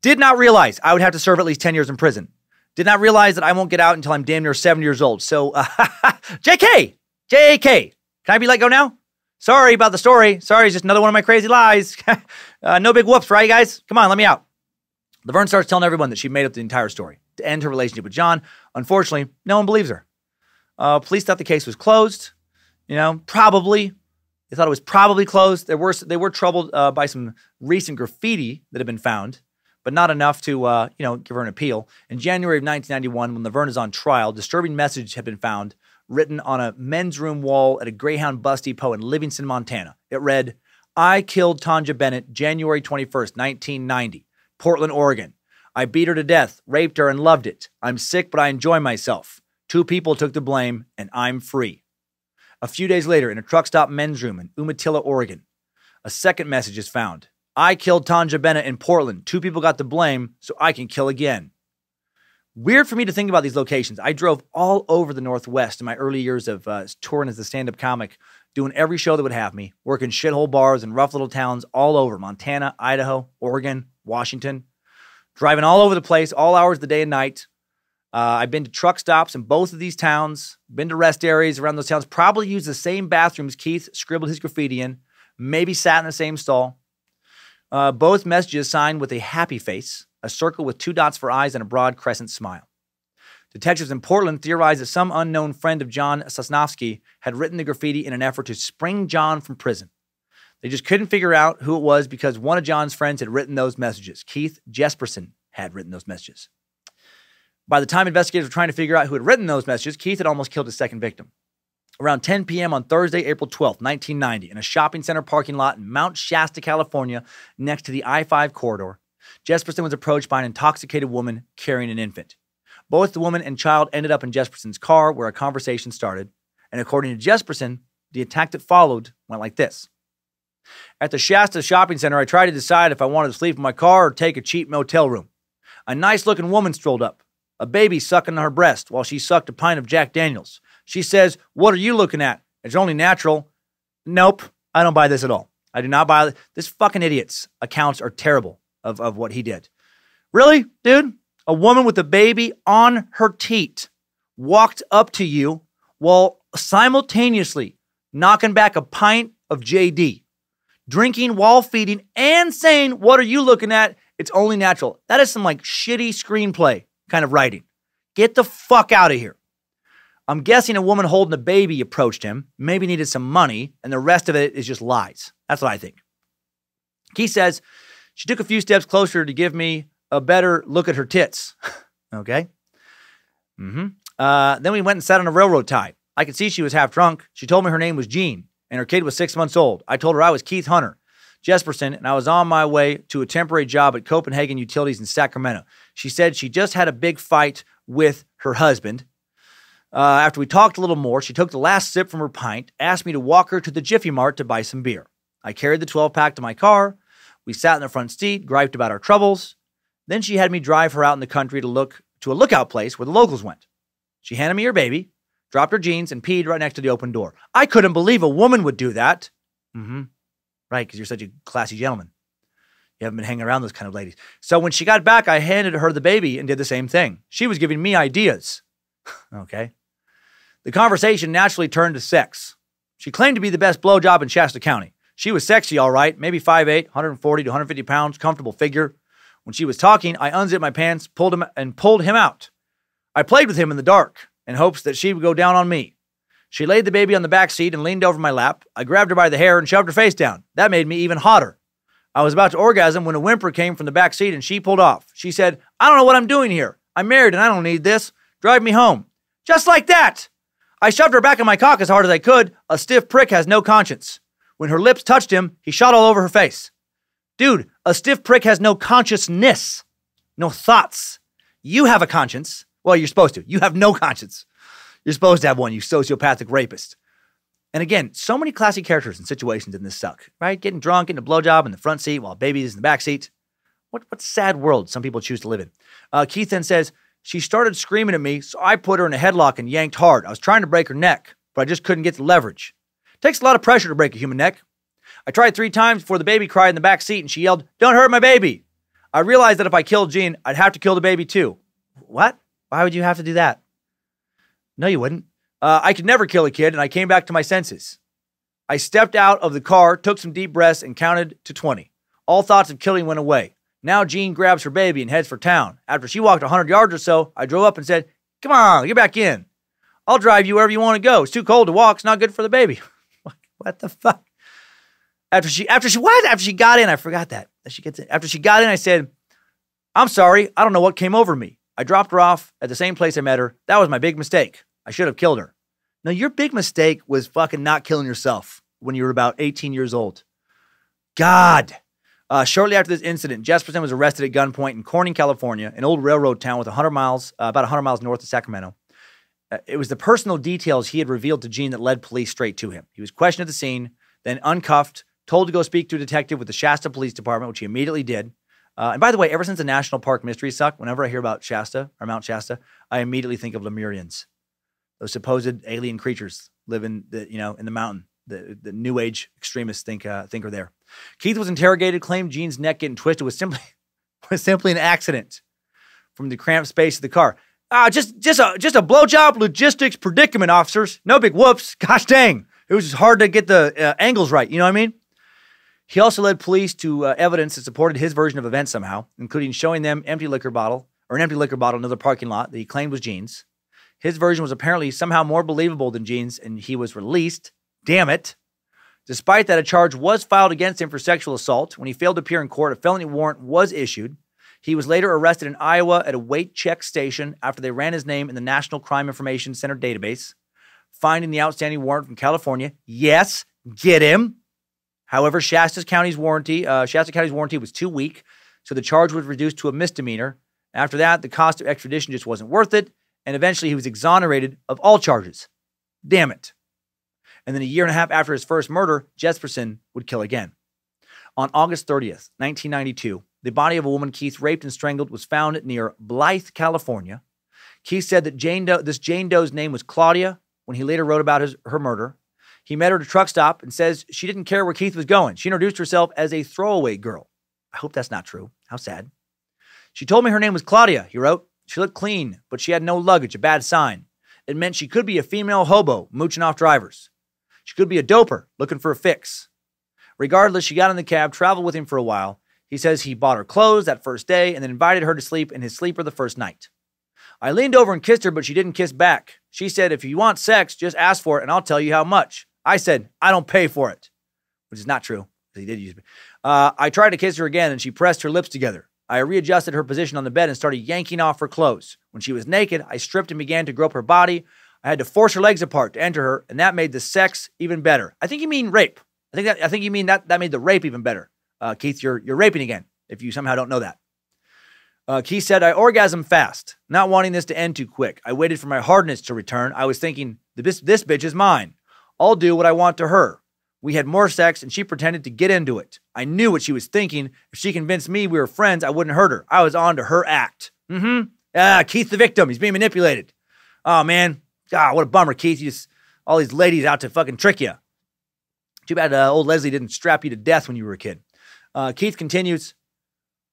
Did not realize I would have to serve at least 10 years in prison. Did not realize that I won't get out until I'm damn near 70 years old. So, JK, can I be let go now? Sorry about the story. Sorry, it's just another one of my crazy lies. No big whoops, right, guys? Come on, let me out. Laverne starts telling everyone that she made up the entire story to end her relationship with John. Unfortunately, no one believes her. Police thought the case was closed. Probably. They thought it was probably closed. They were troubled by some recent graffiti that had been found, but not enough to, give her an appeal. In January of 1991, when Laverne is on trial, disturbing message had been found written on a men's room wall at a Greyhound bus depot in Livingston, Montana. It read, I killed Tanja Bennett, January 21st, 1990, Portland, Oregon. I beat her to death, raped her, and loved it. I'm sick, but I enjoy myself. Two people took the blame, and I'm free. A few days later, in a truck stop men's room in Umatilla, Oregon, a second message is found. I killed Tanja Bennett in Portland. Two people got the blame, so I can kill again. Weird for me to think about these locations. I drove all over the Northwest in my early years of touring as a stand-up comic, doing every show that would have me, working shithole bars in rough little towns all over. Montana, Idaho, Oregon, Washington. Driving all over the place, all hours of the day and night. I've been to truck stops in both of these towns, been to rest areas around those towns, probably used the same bathrooms Keith scribbled his graffiti in, maybe sat in the same stall. Both messages signed with a happy face, a circle with two dots for eyes and a broad crescent smile. Detectives in Portland theorized that some unknown friend of John Sosnowski had written the graffiti in an effort to spring John from prison. They just couldn't figure out who it was because one of John's friends had written those messages. Keith Jesperson had written those messages. By the time investigators were trying to figure out who had written those messages, Keith had almost killed his second victim. Around 10 p.m. on Thursday, April 12, 1990, in a shopping center parking lot in Mount Shasta, California, next to the I-5 corridor, Jesperson was approached by an intoxicated woman carrying an infant. Both the woman and child ended up in Jesperson's car, where a conversation started, and according to Jesperson, the attack that followed went like this. At the Shasta shopping center, I tried to decide if I wanted to sleep in my car or take a cheap motel room. A nice-looking woman strolled up, a baby sucking on her breast while she sucked a pint of Jack Daniels. She says, what are you looking at? It's only natural. Nope, I don't buy this at all. I do not buy this. This fucking idiot's accounts are terrible of what he did. Really, dude? A woman with a baby on her teat walked up to you while simultaneously knocking back a pint of JD, drinking while feeding, and saying, "What are you looking at? It's only natural." That is some like shitty screenplay kind of writing. Get the fuck out of here. I'm guessing a woman holding a baby approached him, maybe needed some money, and the rest of it is just lies. That's what I think. Keith says, "She took a few steps closer to give me a better look at her tits." Okay. Then we went and sat on a railroad tie. I could see she was half drunk. She told me her name was Jean, and her kid was 6 months old. I told her I was Keith Hunter Jesperson, and I was on my way to a temporary job at Copenhagen Utilities in Sacramento. She said she just had a big fight with her husband. After we talked a little more, she took the last sip from her pint, asked me to walk her to the Jiffy Mart to buy some beer. I carried the 12-pack to my car. We sat in the front seat, griped about our troubles. Then she had me drive her out in the country to a lookout place where the locals went. She handed me her baby, dropped her jeans, and peed right next to the open door. I couldn't believe a woman would do that. Right, because you're such a classy gentleman. You haven't been hanging around those kind of ladies. So when she got back, I handed her the baby and did the same thing. She was giving me ideas. Okay. The conversation naturally turned to sex. She claimed to be the best blowjob in Shasta County. She was sexy, all right, maybe 5'8", 140 to 150 pounds, comfortable figure. When she was talking, I unzipped my pants, pulled him out. I played with him in the dark in hopes that she would go down on me. She laid the baby on the back seat and leaned over my lap. I grabbed her by the hair and shoved her face down. That made me even hotter. I was about to orgasm when a whimper came from the back seat and she pulled off. She said, "I don't know what I'm doing here. I'm married and I don't need this. Drive me home." Just like that. I shoved her back in my cock as hard as I could. A stiff prick has no conscience. When her lips touched him, he shot all over her face. Dude, a stiff prick has no consciousness. No thoughts. You have a conscience. Well, you're supposed to. You have no conscience. You're supposed to have one, you sociopathic rapist. And again, so many classy characters and situations in this suck, right? Getting drunk, getting a blowjob in the front seat while a baby is in the back seat. What sad world some people choose to live in. Keith then says, "She started screaming at me, so I put her in a headlock and yanked hard. I was trying to break her neck, but I just couldn't get the leverage. It takes a lot of pressure to break a human neck. I tried 3 times before the baby cried in the back seat and she yelled, 'Don't hurt my baby.' I realized that if I killed Jean, I'd have to kill the baby too." What? Why would you have to do that? No, you wouldn't. I could never kill a kid, and I came back to my senses. I stepped out of the car, took some deep breaths, and counted to 20. All thoughts of killing went away. Now Jean grabs her baby and heads for town. After she walked 100 yards or so, I drove up and said, "Come on, get back in. I'll drive you wherever you want to go. It's too cold to walk. It's not good for the baby." What the fuck? After she got in, I forgot that. After she got in, I said, "I'm sorry. I don't know what came over me. I dropped her off at the same place I met her. That was my big mistake. I should have killed her." No, your big mistake was fucking not killing yourself when you were about 18 years old. God. Shortly after this incident, Jesperson was arrested at gunpoint in Corning, California, an old railroad town with about 100 miles north of Sacramento. It was the personal details he had revealed to Jean that led police straight to him. He was questioned at the scene, then uncuffed, told to go speak to a detective with the Shasta Police Department, which he immediately did. And by the way, ever since the National Park mysteries suck, whenever I hear about Shasta or Mount Shasta, I immediately think of Lemurians. Those supposed alien creatures live in the, in the mountain. The New Age extremists think are there. Keith was interrogated, claimed Jean's neck getting twisted was simply an accident from the cramped space of the car. Just a blowjob logistics predicament, officers. No big whoops. Gosh dang, it was just hard to get the angles right. You know what I mean? He also led police to evidence that supported his version of events somehow, including showing them an empty liquor bottle in another parking lot that he claimed was Jean's. His version was apparently somehow more believable than Jean's, and he was released. Damn it. Despite that, a charge was filed against him for sexual assault. When he failed to appear in court, a felony warrant was issued. He was later arrested in Iowa at a weight check station after they ran his name in the National Crime Information Center database, finding the outstanding warrant from California. Yes, get him. However, Shasta County's warranty was too weak, so the charge was reduced to a misdemeanor. After that, the cost of extradition just wasn't worth it. And eventually he was exonerated of all charges. Damn it. And then a year and a half after his first murder, Jesperson would kill again. On August 30th, 1992, the body of a woman Keith raped and strangled was found near Blythe, California. Keith said that this Jane Doe's name was Claudia when he later wrote about her murder. He met her at a truck stop and says she didn't care where Keith was going. She introduced herself as a throwaway girl. I hope that's not true. How sad. She told me her name was Claudia, he wrote. She looked clean, but she had no luggage, a bad sign. It meant she could be a female hobo mooching off drivers. She could be a doper looking for a fix. Regardless, she got in the cab, traveled with him for a while. He says he bought her clothes that first day and then invited her to sleep in his sleeper the first night. I leaned over and kissed her, but she didn't kiss back. She said, if you want sex, just ask for it and I'll tell you how much. I said, I don't pay for it, which is not true. He did use me. I tried to kiss her again and she pressed her lips together. I readjusted her position on the bed and started yanking off her clothes. When she was naked, I stripped and began to grope her body. I had to force her legs apart to enter her, and that made the sex even better. I think you mean rape. I think you mean that made the rape even better. Keith, you're raping again, if you somehow don't know that. Keith said, I orgasmed fast, not wanting this to end too quick. I waited for my hardness to return. I was thinking, this bitch is mine. I'll do what I want to her. We had more sex, and she pretended to get into it. I knew what she was thinking. If she convinced me we were friends, I wouldn't hurt her. I was on to her act. Keith the victim. He's being manipulated. Oh, man. God, what a bummer, Keith. You just, all these ladies out to fucking trick you. Too bad old Leslie didn't strap you to death when you were a kid. Keith continues,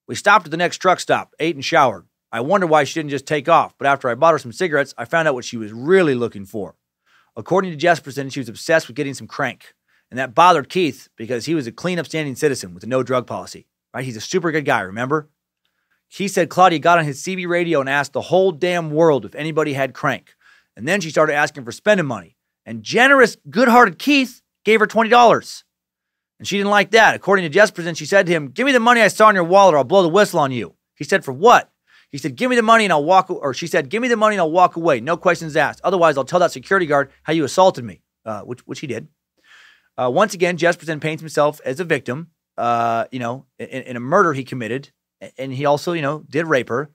we stopped at the next truck stop, ate and showered. I wondered why she didn't just take off, but after I bought her some cigarettes, I found out what she was really looking for. According to Jesperson, she was obsessed with getting some crank. And that bothered Keith because he was a clean, upstanding citizen with a no-drug policy. Right? He's a super good guy, remember? Keith said Claudia got on his CB radio and asked the whole damn world if anybody had crank. And then she started asking for spending money. And generous, good-hearted Keith gave her $20. And she didn't like that. According to Jesperson, she said to him, give me the money I saw in your wallet or I'll blow the whistle on you. He said, for what? He said, give me the money and I'll walk away. Or she said, give me the money and I'll walk away. No questions asked. Otherwise, I'll tell that security guard how you assaulted me, which he did. Once again, Jesperson paints himself as a victim, in a murder he committed. And he also, did rape her.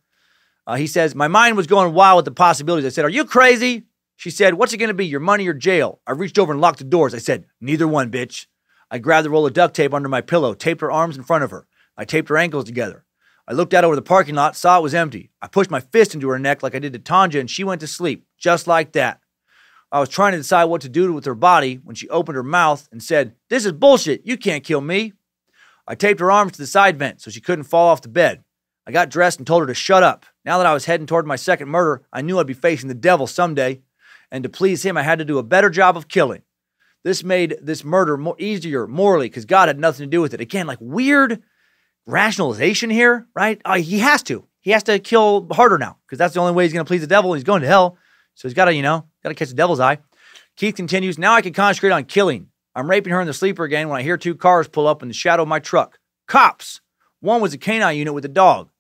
He says, my mind was going wild with the possibilities. I said, are you crazy? She said, what's it going to be, your money or jail? I reached over and locked the doors. I said, neither one, bitch. I grabbed the roll of duct tape under my pillow, taped her arms in front of her. I taped her ankles together. I looked out over the parking lot, saw it was empty. I pushed my fist into her neck like I did to Tanja, and she went to sleep, just like that. I was trying to decide what to do with her body when she opened her mouth and said, this is bullshit. You can't kill me. I taped her arms to the side vent so she couldn't fall off the bed. I got dressed and told her to shut up. Now that I was heading toward my second murder, I knew I'd be facing the devil someday. And to please him, I had to do a better job of killing. This made this murder more easier morally because God had nothing to do with it. Again, like weird rationalization here, right? He has to. He has to kill harder now because that's the only way he's going to please the devil. He's going to hell. So he's got to, got to catch the devil's eye. Keith continues, now I can concentrate on killing. I'm raping her in the sleeper again when I hear two cars pull up in the shadow of my truck. Cops. One was a canine unit with a dog.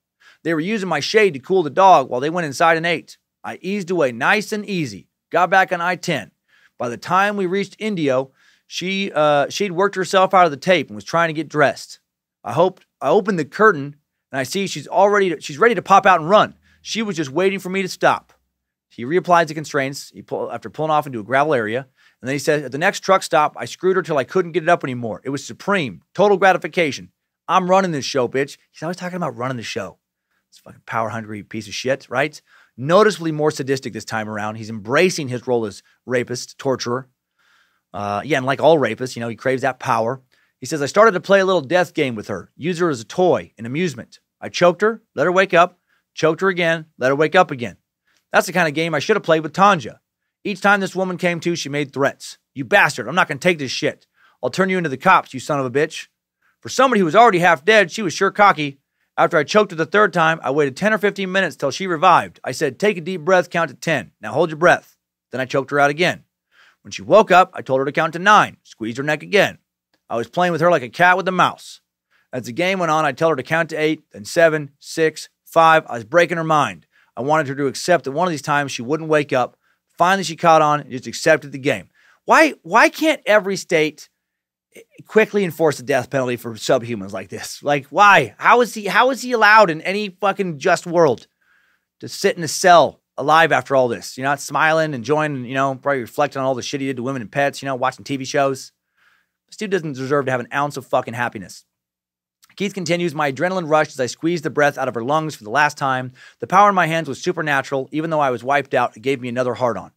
They were using my shade to cool the dog while they went inside and ate. I eased away nice and easy. Got back on I-10. By the time we reached Indio, she'd worked herself out of the tape and was trying to get dressed. I opened the curtain and I see she's ready to pop out and run. She was just waiting for me to stop. He reapplies the constraints after pulling off into a gravel area. And then he says, at the next truck stop, I screwed her till I couldn't get it up anymore. It was supreme. Total gratification. I'm running this show, bitch. He's always talking about running the show. This fucking power-hungry piece of shit, right? Noticeably more sadistic this time around. He's embracing his role as rapist, torturer. And like all rapists, he craves that power. He says, I started to play a little death game with her. Use her as a toy, an amusement. I choked her, let her wake up. Choked her again, let her wake up again. That's the kind of game I should have played with Tanja. Each time this woman came to, she made threats. You bastard, I'm not going to take this shit. I'll turn you into the cops, you son of a bitch. For somebody who was already half dead, she was sure cocky. After I choked her the third time, I waited 10 or 15 minutes till she revived. I said, take a deep breath, count to 10. Now hold your breath. Then I choked her out again. When she woke up, I told her to count to 9. Squeezed her neck again. I was playing with her like a cat with a mouse. As the game went on, I told her to count to 8, then 7, 6, 5. I was breaking her mind. I wanted her to accept that one of these times she wouldn't wake up. Finally, she caught on and just accepted the game. Why can't every state quickly enforce the death penalty for subhumans like this? Like, why? How is he allowed in any fucking just world to sit in a cell alive after all this? You're not smiling, enjoying, probably reflecting on all the shit he did to women and pets, watching TV shows. This dude doesn't deserve to have an ounce of fucking happiness. Keith continues, my adrenaline rushed as I squeezed the breath out of her lungs for the last time. The power in my hands was supernatural. Even though I was wiped out, it gave me another hard-on.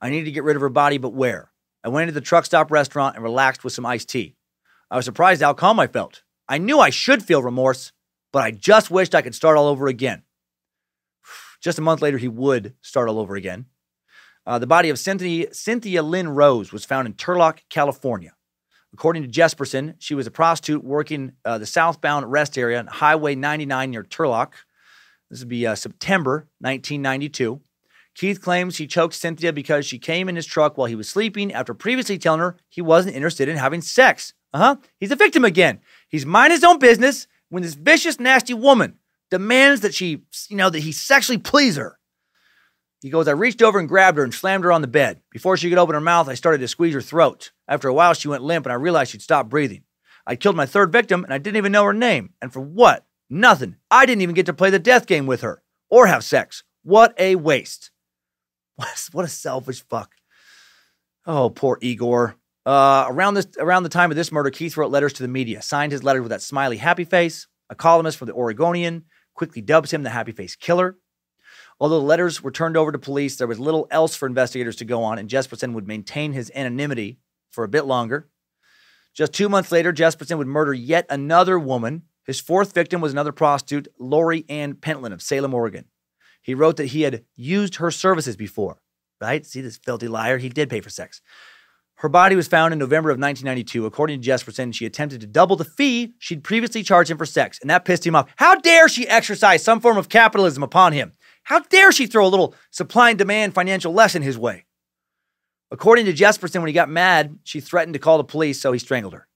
I needed to get rid of her body, but where? I went into the truck stop restaurant and relaxed with some iced tea. I was surprised how calm I felt. I knew I should feel remorse, but I just wished I could start all over again. Just a month later, he would start all over again. The body of Cynthia Lynn Rose was found in Turlock, California. According to Jesperson, she was a prostitute working the southbound rest area on Highway 99 near Turlock. This would be September 1992. Keith claims he choked Cynthia because she came in his truck while he was sleeping after previously telling her he wasn't interested in having sex. He's a victim again. He's minding his own business when this vicious, nasty woman demands that she, that he sexually please her. He goes, I reached over and grabbed her and slammed her on the bed. Before she could open her mouth, I started to squeeze her throat. After a while, she went limp and I realized she'd stopped breathing. I killed my third victim and I didn't even know her name. And for what? Nothing. I didn't even get to play the death game with her or have sex. What a waste. What a selfish fuck. Oh, poor Igor. Around the time of this murder, Keith wrote letters to the media, signed his letters with that smiley happy face. A columnist for the Oregonian quickly dubs him the happy face killer. Although the letters were turned over to police, there was little else for investigators to go on, and Jesperson would maintain his anonymity for a bit longer. Just 2 months later, Jesperson would murder yet another woman. His fourth victim was another prostitute, Lori Ann Pentland of Salem, Oregon. He wrote that he had used her services before, right? See this filthy liar? He did pay for sex. Her body was found in November of 1992. According to Jesperson, she attempted to double the fee she'd previously charged him for sex, and that pissed him off. How dare she exercise some form of capitalism upon him? How dare she throw a little supply and demand financial lesson his way? According to Jesperson, when he got mad, she threatened to call the police, so he strangled her.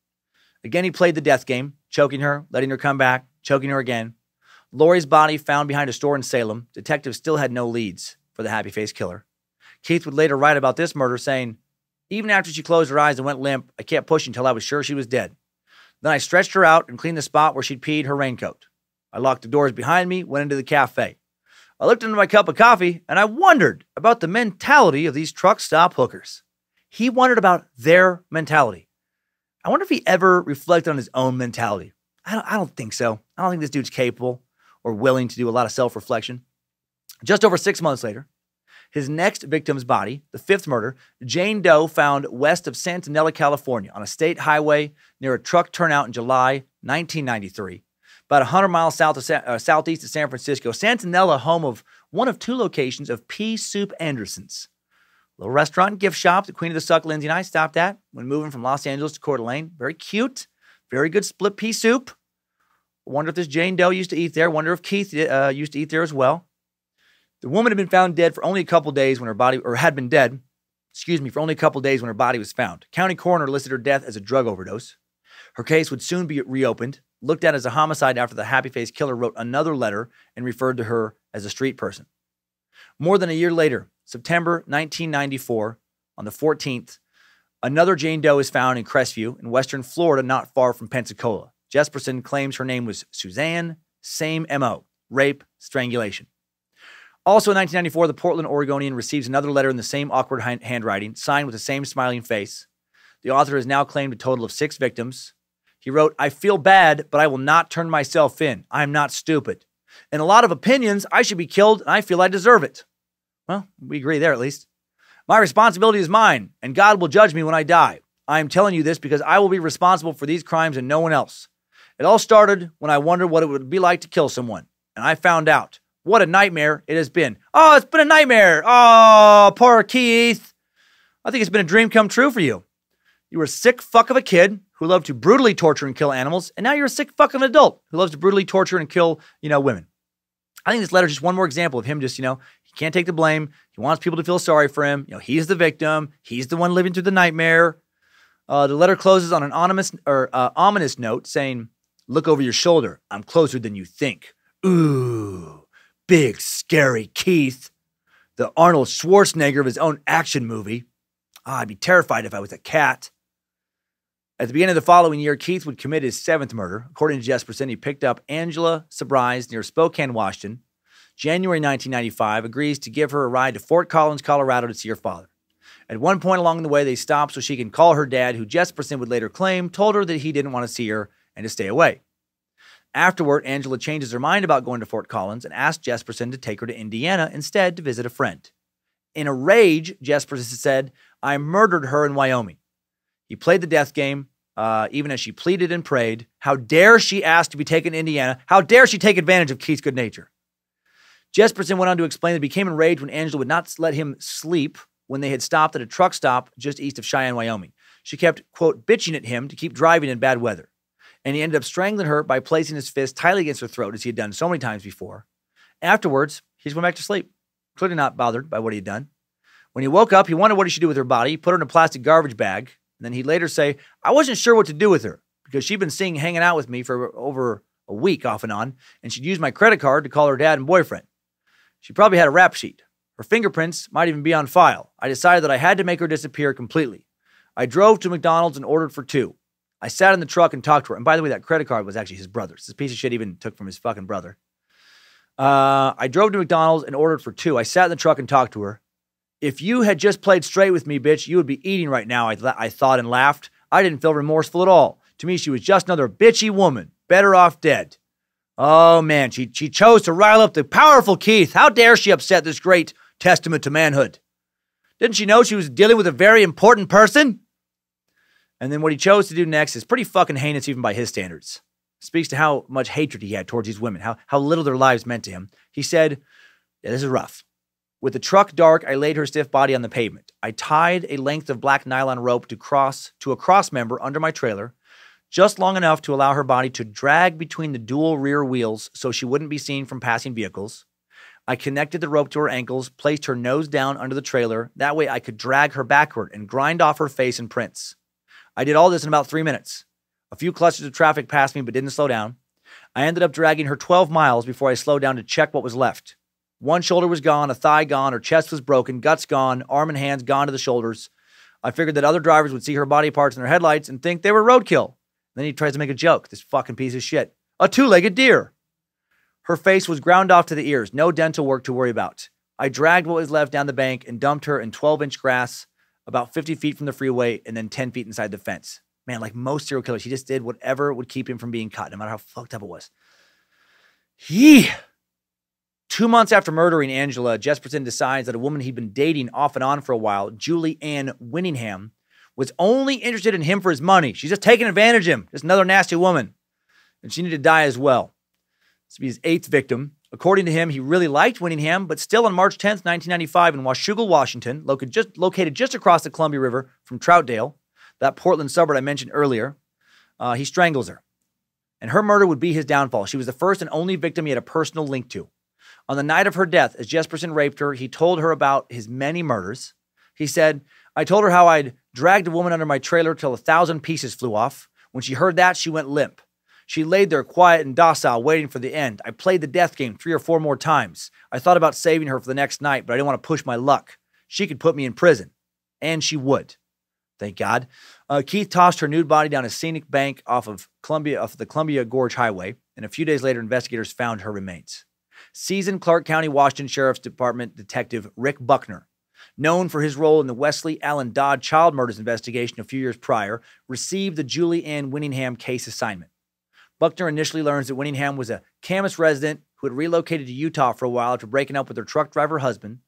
Again, he played the death game, choking her, letting her come back, choking her again. Lori's body found behind a store in Salem. Detectives still had no leads for the happy face killer. Keith would later write about this murder, saying, even after she closed her eyes and went limp, I kept pushing until I was sure she was dead. Then I stretched her out and cleaned the spot where she'd peed her raincoat. I locked the doors behind me, went into the cafe. I looked into my cup of coffee, and I wondered about the mentality of these truck stop hookers. He wondered about their mentality. I wonder if he ever reflected on his own mentality. I don't think so. I don't think this dude's capable or willing to do a lot of self-reflection. Just over 6 months later, his next victim's body, the fifth murder, Jane Doe, found west of Santanella, California, on a state highway near a truck turnout in July 1993. About 100 miles southeast of San Francisco, Santanella, home of one of two locations of Pea Soup Anderson's. A little restaurant and gift shop the Queen of the Suck, Lindsay and I, stopped at when moving from Los Angeles to Coeur d'Alene. Very cute. Very good split pea soup. Wonder if this Jane Doe used to eat there. Wonder if Keith used to eat there as well. The woman had been found dead for only a couple days when her body, or had been dead, for only a couple days when her body was found. County coroner listed her death as a drug overdose. Her case would soon be reopened, looked at as a homicide after the happy face killer wrote another letter and referred to her as a street person. More than a year later, September 1994, on the 14th, another Jane Doe is found in Crestview in western Florida, not far from Pensacola. Jesperson claims her name was Suzanne, same M.O., rape, strangulation. Also in 1994, the Portland Oregonian receives another letter in the same awkward handwriting, signed with the same smiling face. The author has now claimed a total of 6 victims. He wrote, I feel bad, but I will not turn myself in. I am not stupid. In a lot of opinions, I should be killed, and I feel I deserve it. Well, we agree there at least. My responsibility is mine, and God will judge me when I die. I am telling you this because I will be responsible for these crimes and no one else. It all started when I wondered what it would be like to kill someone, and I found out. What a nightmare it has been. Oh, it's been a nightmare. Oh, poor Keith. I think it's been a dream come true for you. You were a sick fuck of a kid who loved to brutally torture and kill animals, and now you're a sick fuck of an adult who loves to brutally torture and kill, women. I think this letter is just one more example of him just, he can't take the blame. He wants people to feel sorry for him. He's the victim. He's the one living through the nightmare. The letter closes on an ominous note saying, look over your shoulder. I'm closer than you think. Ooh. Big, scary Keith, the Arnold Schwarzenegger of his own action movie. I'd be terrified if I was a cat. At the beginning of the following year, Keith would commit his 7th murder. According to Jesperson, he picked up Angela Sabrise near Spokane, Washington. January 1995, agrees to give her a ride to Fort Collins, Colorado to see her father. At one point along the way, they stop so she can call her dad, who Jesperson would later claim told her that he didn't want to see her and to stay away. Afterward, Angela changes her mind about going to Fort Collins and asks Jesperson to take her to Indiana instead to visit a friend. In a rage, Jesperson said, I murdered her in Wyoming. He played the death game, even as she pleaded and prayed. How dare she ask to be taken to Indiana? How dare she take advantage of Keith's good nature? Jesperson went on to explain that he became enraged when Angela would not let him sleep when they had stopped at a truck stop just east of Cheyenne, Wyoming. She kept, quote, bitching at him to keep driving in bad weather. And he ended up strangling her by placing his fist tightly against her throat, as he had done so many times before. Afterwards, he just went back to sleep, clearly not bothered by what he had done. When he woke up, he wondered what he should do with her body. He put her in a plastic garbage bag. And then he'd later say, I wasn't sure what to do with her because she'd been hanging out with me for over a week off and on, and she'd used my credit card to call her dad and boyfriend. She probably had a rap sheet. Her fingerprints might even be on file. I decided that I had to make her disappear completely. I drove to McDonald's and ordered for two. I sat in the truck and talked to her. And by the way, that credit card was actually his brother's. This piece of shit even took from his fucking brother. I drove to McDonald's and ordered for two. I sat in the truck and talked to her. If you had just played straight with me, bitch, you would be eating right now, I thought and laughed. I didn't feel remorseful at all. To me, she was just another bitchy woman, better off dead. Oh, man, she chose to rile up the powerful Keith. How dare she upset this great testament to manhood? Didn't she know she was dealing with a very important person? And then what he chose to do next is pretty fucking heinous even by his standards. It speaks to how much hatred he had towards these women, how little their lives meant to him. He said, yeah, this is rough. With the truck dark, I laid her stiff body on the pavement. I tied a length of black nylon rope to a cross member under my trailer, just long enough to allow her body to drag between the dual rear wheels so she wouldn't be seen from passing vehicles. I connected the rope to her ankles, placed her nose down under the trailer. That way I could drag her backward and grind off her face and prints. I did all this in about 3 minutes. A few clusters of traffic passed me but didn't slow down. I ended up dragging her 12 miles before I slowed down to check what was left. One shoulder was gone, a thigh gone, her chest was broken, guts gone, arm and hands gone to the shoulders. I figured that other drivers would see her body parts in their headlights and think they were roadkill. And then he tries to make a joke, this fucking piece of shit. A two-legged deer. Her face was ground off to the ears, no dental work to worry about. I dragged what was left down the bank and dumped her in 12-inch grass about 50 feet from the freeway and then 10 feet inside the fence. Man, like most serial killers, he just did whatever would keep him from being caught, no matter how fucked up it was. 2 months after murdering Angela, Jesperson decides that a woman he'd been dating off and on for a while, Julie Ann Winningham, was only interested in him for his money. She's just taking advantage of him. Just another nasty woman. And she needed to die as well. This would be his 8th victim. According to him, he really liked Winningham, but still on March 10th, 1995 in Washougal, Washington, located just across the Columbia River from Troutdale, that Portland suburb I mentioned earlier, he strangles her. And her murder would be his downfall. She was the first and only victim he had a personal link to. On the night of her death, as Jesperson raped her, he told her about his many murders. He said, I told her how I'd dragged a woman under my trailer till 1,000 pieces flew off. When she heard that, she went limp. She laid there quiet and docile, waiting for the end. I played the death game 3 or 4 more times. I thought about saving her for the next night, but I didn't want to push my luck. She could put me in prison. And she would. Thank God. Keith tossed her nude body down a scenic bank off the Columbia Gorge Highway, and a few days later, investigators found her remains. Seasoned Clark County, Washington Sheriff's Department Detective Rick Buckner, known for his role in the Wesley Allen Dodd child murders investigation a few years prior, received the Julie Ann Winningham case assignment. Buckner initially learns that Winningham was a Camas resident who had relocated to Utah for a while after breaking up with her truck driver husband.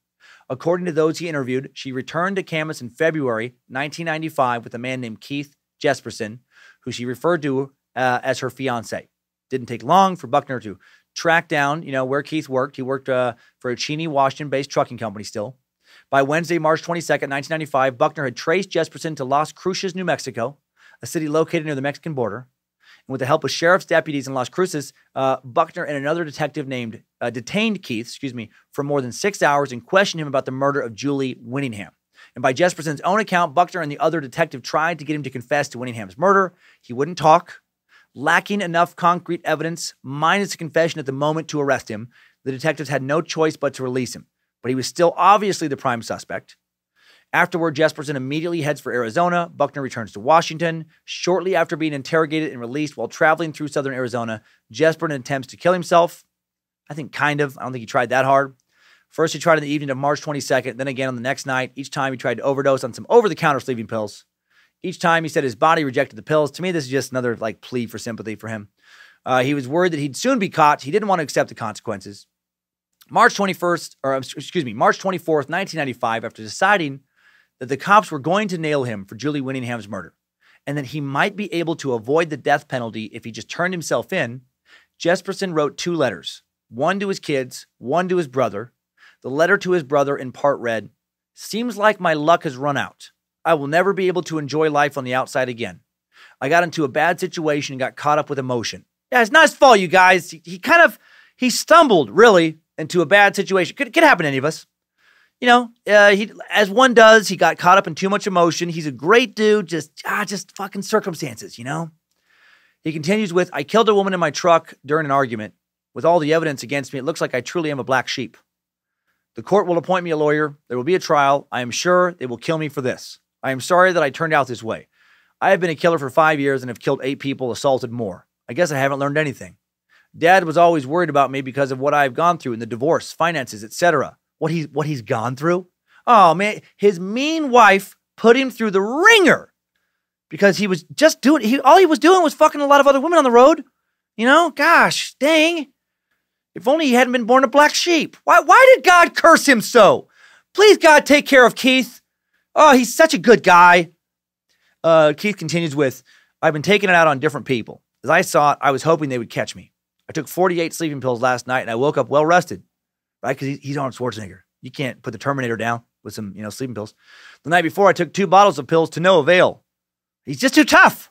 According to those he interviewed, she returned to Camas in February 1995 with a man named Keith Jesperson, who she referred to as her fiancé. Didn't take long for Buckner to track down, where Keith worked. He worked for a Cheney, Washington-based trucking company still. By Wednesday, March 22nd, 1995, Buckner had traced Jesperson to Las Cruces, New Mexico, a city located near the Mexican border. And with the help of sheriff's deputies in Las Cruces, Buckner and another detective detained Keith, for more than 6 hours and questioned him about the murder of Julie Winningham. And by Jesperson's own account, Buckner and the other detective tried to get him to confess to Winningham's murder. He wouldn't talk. Lacking enough concrete evidence, minus a confession at the moment to arrest him, the detectives had no choice but to release him. But he was still obviously the prime suspect. Afterward, Jesperson immediately heads for Arizona. Buckner returns to Washington. Shortly after being interrogated and released while traveling through southern Arizona, Jesperson attempts to kill himself. I think kind of. I don't think he tried that hard. First, he tried in the evening of March 22nd, then again on the next night. Each time, he tried to overdose on some over-the-counter sleeping pills. Each time he said his body rejected the pills. To me, this is just another plea for sympathy for him. He was worried that he'd soon be caught. He didn't want to accept the consequences. March 24th, 1995, after deciding that the cops were going to nail him for Julie Winningham's murder, and that he might be able to avoid the death penalty if he just turned himself in, Jesperson wrote two letters, one to his kids, one to his brother. The letter to his brother in part read, "Seems like my luck has run out. I will never be able to enjoy life on the outside again. I got into a bad situation and got caught up with emotion." Yeah, it's not his fault, you guys. He stumbled, really, into a bad situation. Could happen to any of us. You know, as one does, he got caught up in too much emotion. He's a great dude, just fucking circumstances, you know? He continues with, "I killed a woman in my truck during an argument. With all the evidence against me, it looks like I truly am a black sheep. The court will appoint me a lawyer. There will be a trial. I am sure they will kill me for this. I am sorry that I turned out this way. I have been a killer for 5 years and have killed 8 people, assaulted more. I guess I haven't learned anything. Dad was always worried about me because of what I've gone through in the divorce, finances, etc." What he's gone through? Oh, man, his mean wife put him through the ringer because he was just doing, all he was doing was fucking a lot of other women on the road. You know, gosh, dang. If only he hadn't been born a black sheep. Why did God curse him so? Please, God, take care of Keith. Oh, he's such a good guy. Keith continues with, "I've been taking it out on different people. As I saw it, I was hoping they would catch me. I took 48 sleeping pills last night and I woke up well rested." Right? Because he's Arnold Schwarzenegger. You can't put the Terminator down with some, you know, sleeping pills. "The night before, I took 2 bottles of pills to no avail." He's just too tough.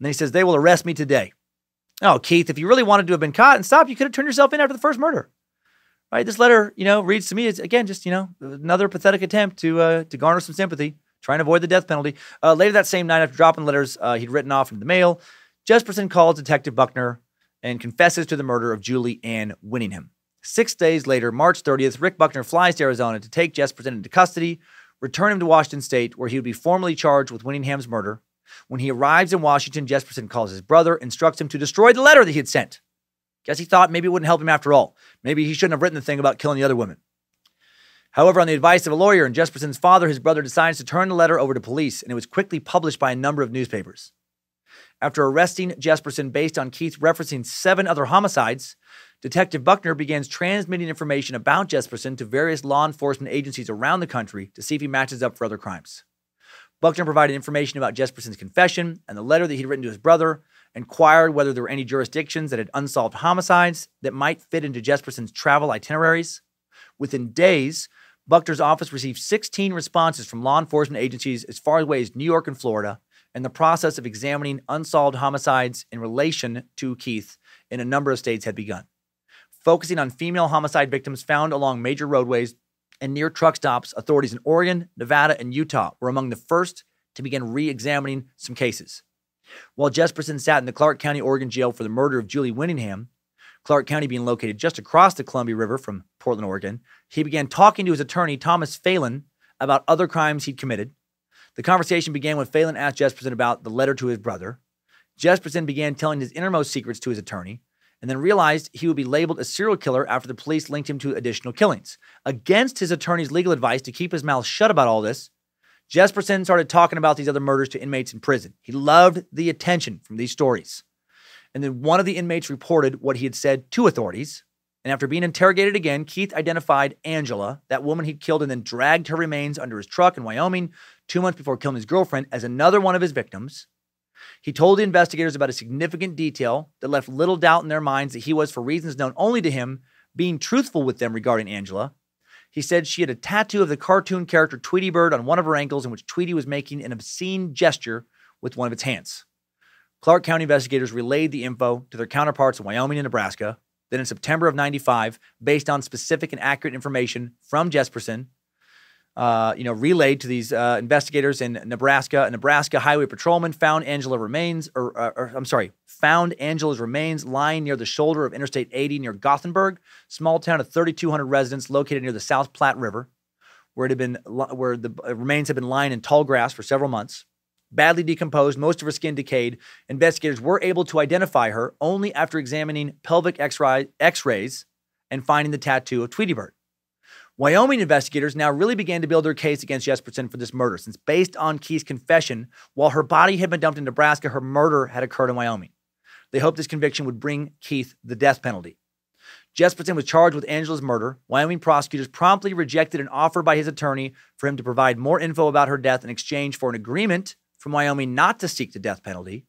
And then he says, "They will arrest me today." Oh, Keith, if you really wanted to have been caught and stopped, you could have turned yourself in after the first murder. Right? This letter, you know, reads to me as, again, just, you know, another pathetic attempt to garner some sympathy, trying to avoid the death penalty. Later that same night, after dropping letters he'd written off into the mail, Jesperson calls Detective Buckner and confesses to the murder of Julie Ann Winningham. 6 days later, March 30th, Rick Buckner flies to Arizona to take Jesperson into custody, return him to Washington State, where he would be formally charged with Winningham's murder. When he arrives in Washington, Jesperson calls his brother, instructs him to destroy the letter that he had sent. Guess he thought maybe it wouldn't help him after all. Maybe he shouldn't have written the thing about killing the other women. However, on the advice of a lawyer and Jesperson's father, his brother decides to turn the letter over to police, and it was quickly published by a number of newspapers. After arresting Jesperson based on Keith referencing 7 other homicides, Detective Buckner begins transmitting information about Jesperson to various law enforcement agencies around the country to see if he matches up for other crimes. Buckner provided information about Jesperson's confession and the letter that he'd written to his brother, inquired whether there were any jurisdictions that had unsolved homicides that might fit into Jesperson's travel itineraries. Within days, Buckner's office received 16 responses from law enforcement agencies as far away as New York and Florida, and the process of examining unsolved homicides in relation to Keith in a number of states had begun, focusing on female homicide victims found along major roadways and near truck stops. Authorities in Oregon, Nevada, and Utah were among the first to begin re-examining some cases. While Jesperson sat in the Clark County, Oregon jail for the murder of Julie Winningham, Clark County being located just across the Columbia River from Portland, Oregon, he began talking to his attorney, Thomas Phelan, about other crimes he'd committed. The conversation began when Phelan asked Jesperson about the letter to his brother. Jesperson began telling his innermost secrets to his attorney, and then realized he would be labeled a serial killer after the police linked him to additional killings. Against his attorney's legal advice to keep his mouth shut about all this, Jesperson started talking about these other murders to inmates in prison. He loved the attention from these stories. And then one of the inmates reported what he had said to authorities. And after being interrogated again, Keith identified Angela, that woman he'd killed and then dragged her remains under his truck in Wyoming 2 months before killing his girlfriend, as another one of his victims. He told the investigators about a significant detail that left little doubt in their minds that he was, for reasons known only to him, being truthful with them regarding Angela. He said she had a tattoo of the cartoon character Tweety Bird on one of her ankles, in which Tweety was making an obscene gesture with one of its hands. Clark County investigators relayed the info to their counterparts in Wyoming and Nebraska. Then in September of '95, based on specific and accurate information from Jesperson, relayed to these investigators in Nebraska. A Nebraska highway patrolman found Angela's remains lying near the shoulder of Interstate 80 near Gothenburg, small town of 3,200 residents located near the South Platte River, where the remains had been lying in tall grass for several months. Badly decomposed, most of her skin decayed. Investigators were able to identify her only after examining pelvic x-rays and finding the tattoo of Tweety Bird. Wyoming investigators now really began to build their case against Jesperson for this murder, since based on Keith's confession, while her body had been dumped in Nebraska, her murder had occurred in Wyoming. They hoped this conviction would bring Keith the death penalty. Jesperson was charged with Angela's murder. Wyoming prosecutors promptly rejected an offer by his attorney for him to provide more info about her death in exchange for an agreement from Wyoming not to seek the death penalty.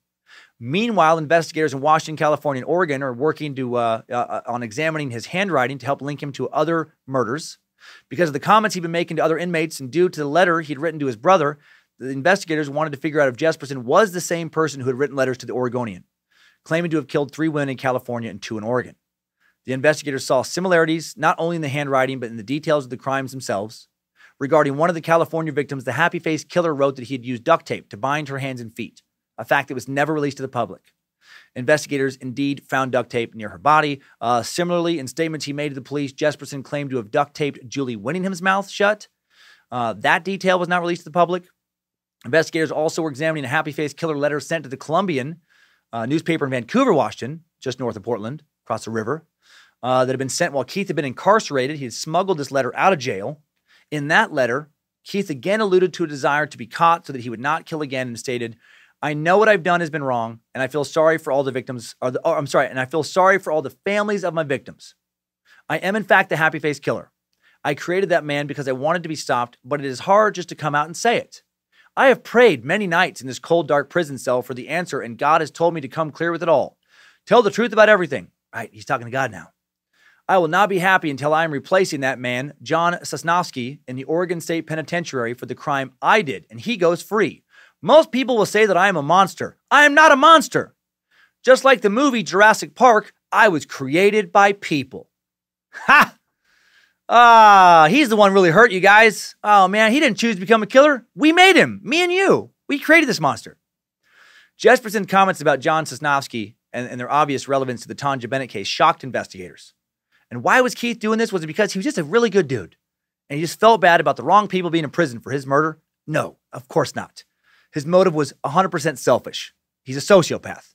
Meanwhile, investigators in Washington, California, and Oregon are working to on examining his handwriting to help link him to other murders. Because of the comments he'd been making to other inmates and due to the letter he'd written to his brother, the investigators wanted to figure out if Jesperson was the same person who had written letters to the Oregonian, claiming to have killed 3 women in California and 2 in Oregon. The investigators saw similarities not only in the handwriting but in the details of the crimes themselves. Regarding one of the California victims, the happy-faced killer wrote that he had used duct tape to bind her hands and feet, a fact that was never released to the public. Investigators indeed found duct tape near her body. Similarly, in statements he made to the police, Jesperson claimed to have duct-taped Julie Winningham's mouth shut. That detail was not released to the public. Investigators also were examining a happy-faced killer letter sent to the Columbian newspaper in Vancouver, Washington, just north of Portland, across the river, that had been sent while Keith had been incarcerated. He had smuggled this letter out of jail. In that letter, Keith again alluded to a desire to be caught so that he would not kill again and stated, "I know what I've done has been wrong, and I feel sorry for all the victims. And I feel sorry for all the families of my victims. I am, in fact, the happy-faced killer. I created that man because I wanted to be stopped, but it is hard just to come out and say it. I have prayed many nights in this cold, dark prison cell for the answer, and God has told me to come clear with it all. Tell the truth about everything." Right, he's talking to God now. "I will not be happy until I am replacing that man, John Sosnowski, in the Oregon State Penitentiary for the crime I did, and he goes free. Most people will say that I am a monster. I am not a monster. Just like the movie Jurassic Park, I was created by people." Ha! He's the one really hurt, you guys. Oh, man, he didn't choose to become a killer. We made him, me and you. We created this monster. Jesperson's comments about John Sosnowski and their obvious relevance to the Tanja Bennett case shocked investigators. And why was Keith doing this? Was it because he was just a really good dude and he just felt bad about the wrong people being in prison for his murder? No, of course not. His motive was 100% selfish. He's a sociopath.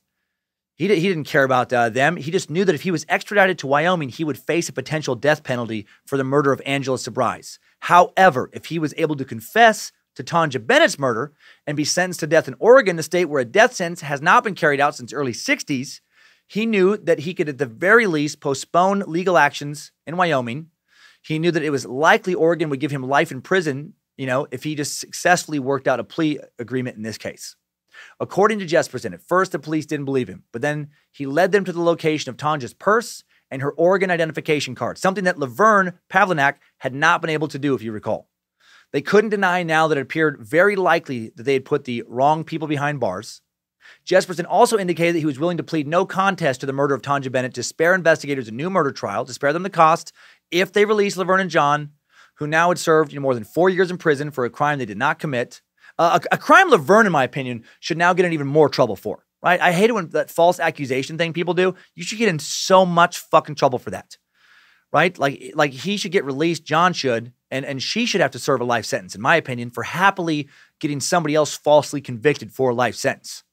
He didn't care about them. He just knew that if he was extradited to Wyoming, he would face a potential death penalty for the murder of Angela Sabrise. However, if he was able to confess to Tanja Bennett's murder and be sentenced to death in Oregon, the state where a death sentence has not been carried out since early 60s, he knew that he could at the very least postpone legal actions in Wyoming. He knew that it was likely Oregon would give him life in prison, you know, if he just successfully worked out a plea agreement in this case. According to Jesperson, at first the police didn't believe him, but then he led them to the location of Tanja's purse and her Oregon identification card, something that Laverne Pavlinak had not been able to do, if you recall. They couldn't deny now that it appeared very likely that they had put the wrong people behind bars. Jesperson also indicated that he was willing to plead no contest to the murder of Tanja Bennett to spare investigators a new murder trial, to spare them the cost if they released Laverne and John, who now had served more than 4 years in prison for a crime they did not commit. A crime Laverne, in my opinion, should now get in even more trouble for, right? I hate it when that false accusation thing people do. You should get in so much fucking trouble for that, right? Like he should get released, John should, and she should have to serve a life sentence, in my opinion, for happily getting somebody else falsely convicted for a life sentence.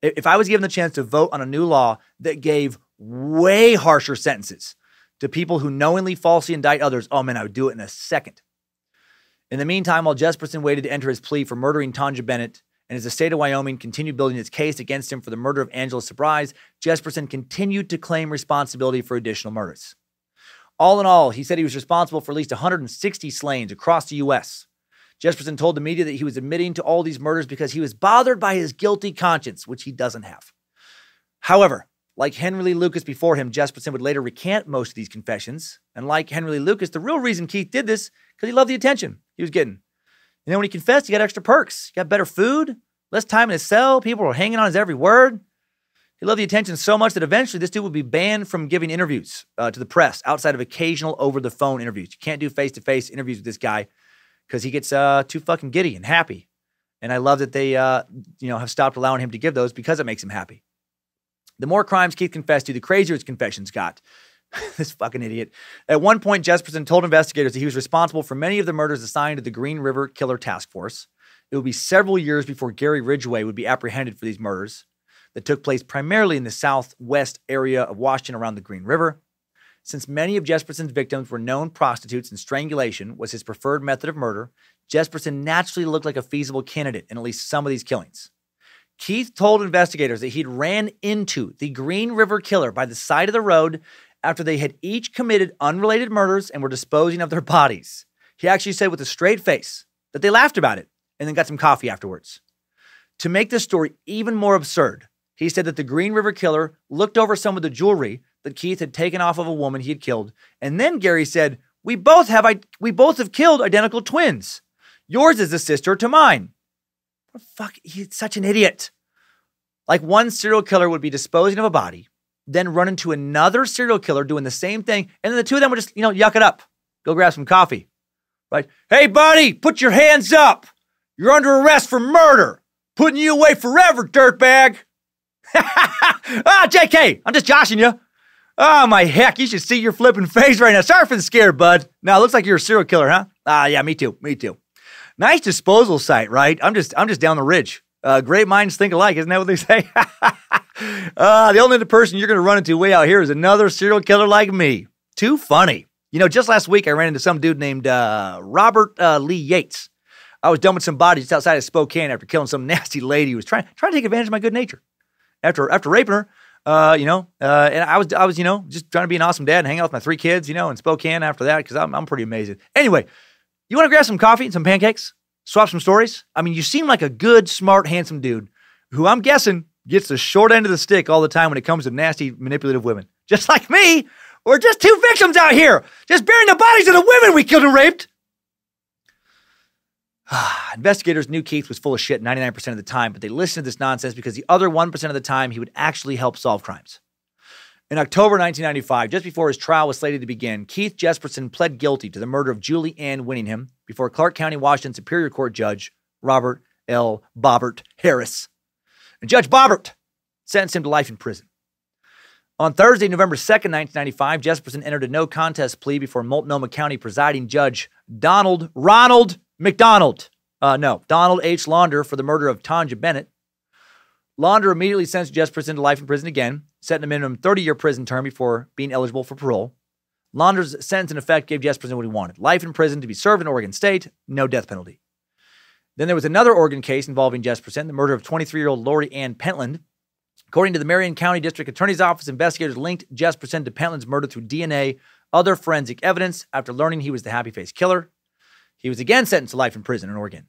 If I was given the chance to vote on a new law that gave way harsher sentences to people who knowingly falsely indict others, oh man, I would do it in a second. In the meantime, while Jesperson waited to enter his plea for murdering Tanja Bennett, and as the state of Wyoming continued building its case against him for the murder of Angela Sabrise, Jesperson continued to claim responsibility for additional murders. All in all, he said he was responsible for at least 160 slains across the U.S. Jesperson told the media that he was admitting to all these murders because he was bothered by his guilty conscience, which he doesn't have. However, like Henry Lee Lucas before him, Jesperson would later recant most of these confessions. And like Henry Lee Lucas, the real reason Keith did this, because he loved the attention he was getting. And then when he confessed, he got extra perks. He got better food, less time in his cell. People were hanging on his every word. He loved the attention so much that eventually this dude would be banned from giving interviews to the press outside of occasional over-the-phone interviews. You can't do face-to-face interviews with this guy, because he gets too fucking giddy and happy. And I love that they have stopped allowing him to give those because it makes him happy. The more crimes Keith confessed to, the crazier his confessions got. This fucking idiot. At one point, Jesperson told investigators that he was responsible for many of the murders assigned to the Green River Killer Task Force. It would be several years before Gary Ridgway would be apprehended for these murders that took place primarily in the southwest area of Washington around the Green River. Since many of Jesperson's victims were known prostitutes and strangulation was his preferred method of murder, Jesperson naturally looked like a feasible candidate in at least some of these killings. Keith told investigators that he'd ran into the Green River Killer by the side of the road after they had each committed unrelated murders and were disposing of their bodies. He actually said with a straight face that they laughed about it and then got some coffee afterwards. To make this story even more absurd, he said that the Green River Killer looked over some of the jewelry that Keith had taken off of a woman he had killed. And then Gary said, we both have killed identical twins. Yours is a sister to mine. What the fuck? He's such an idiot. Like, one serial killer would be disposing of a body, then run into another serial killer doing the same thing. And then the two of them would just, you know, yuck it up. Go grab some coffee, right? Hey, buddy, put your hands up. You're under arrest for murder. Putting you away forever, dirtbag. Ah, JK, I'm just joshing you. Oh, my heck, you should see your flipping face right now. Sorry for the scare, bud. Now, it looks like you're a serial killer, huh? Ah, yeah, me too, me too. Nice disposal site, right? I'm just down the ridge. Great minds think alike, isn't that what they say? The only person you're going to run into way out here is another serial killer like me. Too funny. You know, just last week I ran into some dude named Robert Lee Yates. I was dumping some bodies just outside of Spokane after killing some nasty lady who was trying to take advantage of my good nature after raping her. And I was, you know, just trying to be an awesome dad and hang out with my three kids, you know, in Spokane after that, because I'm pretty amazing. Anyway, you want to grab some coffee and some pancakes, swap some stories? I mean, you seem like a good, smart, handsome dude who I'm guessing gets the short end of the stick all the time when it comes to nasty, manipulative women, just like me. We're just two victims out here, just burying the bodies of the women we killed and raped. Investigators knew Keith was full of shit 99% of the time, but they listened to this nonsense because the other 1% of the time he would actually help solve crimes. In October 1995, just before his trial was slated to begin, Keith Jesperson pled guilty to the murder of Julie Ann Winningham before Clark County, Washington Superior Court Judge Robert L. Bobbert Harris. And Judge Bobbert sentenced him to life in prison. On Thursday, November 2nd, 1995, Jesperson entered a no contest plea before Multnomah County presiding Judge Donald H. Launder for the murder of Tanja Bennett. Launder immediately sentenced Jesperson to life in prison again, setting a minimum 30-year prison term before being eligible for parole. Launder's sentence, in effect, gave Jesperson what he wanted: life in prison to be served in Oregon State, no death penalty. Then there was another Oregon case involving Jesperson, the murder of 23-year-old Lori Ann Pentland. According to the Marion County District Attorney's Office, investigators linked Jesperson to Pentland's murder through DNA, other forensic evidence, after learning he was the Happy Face killer. He was again sentenced to life in prison in Oregon,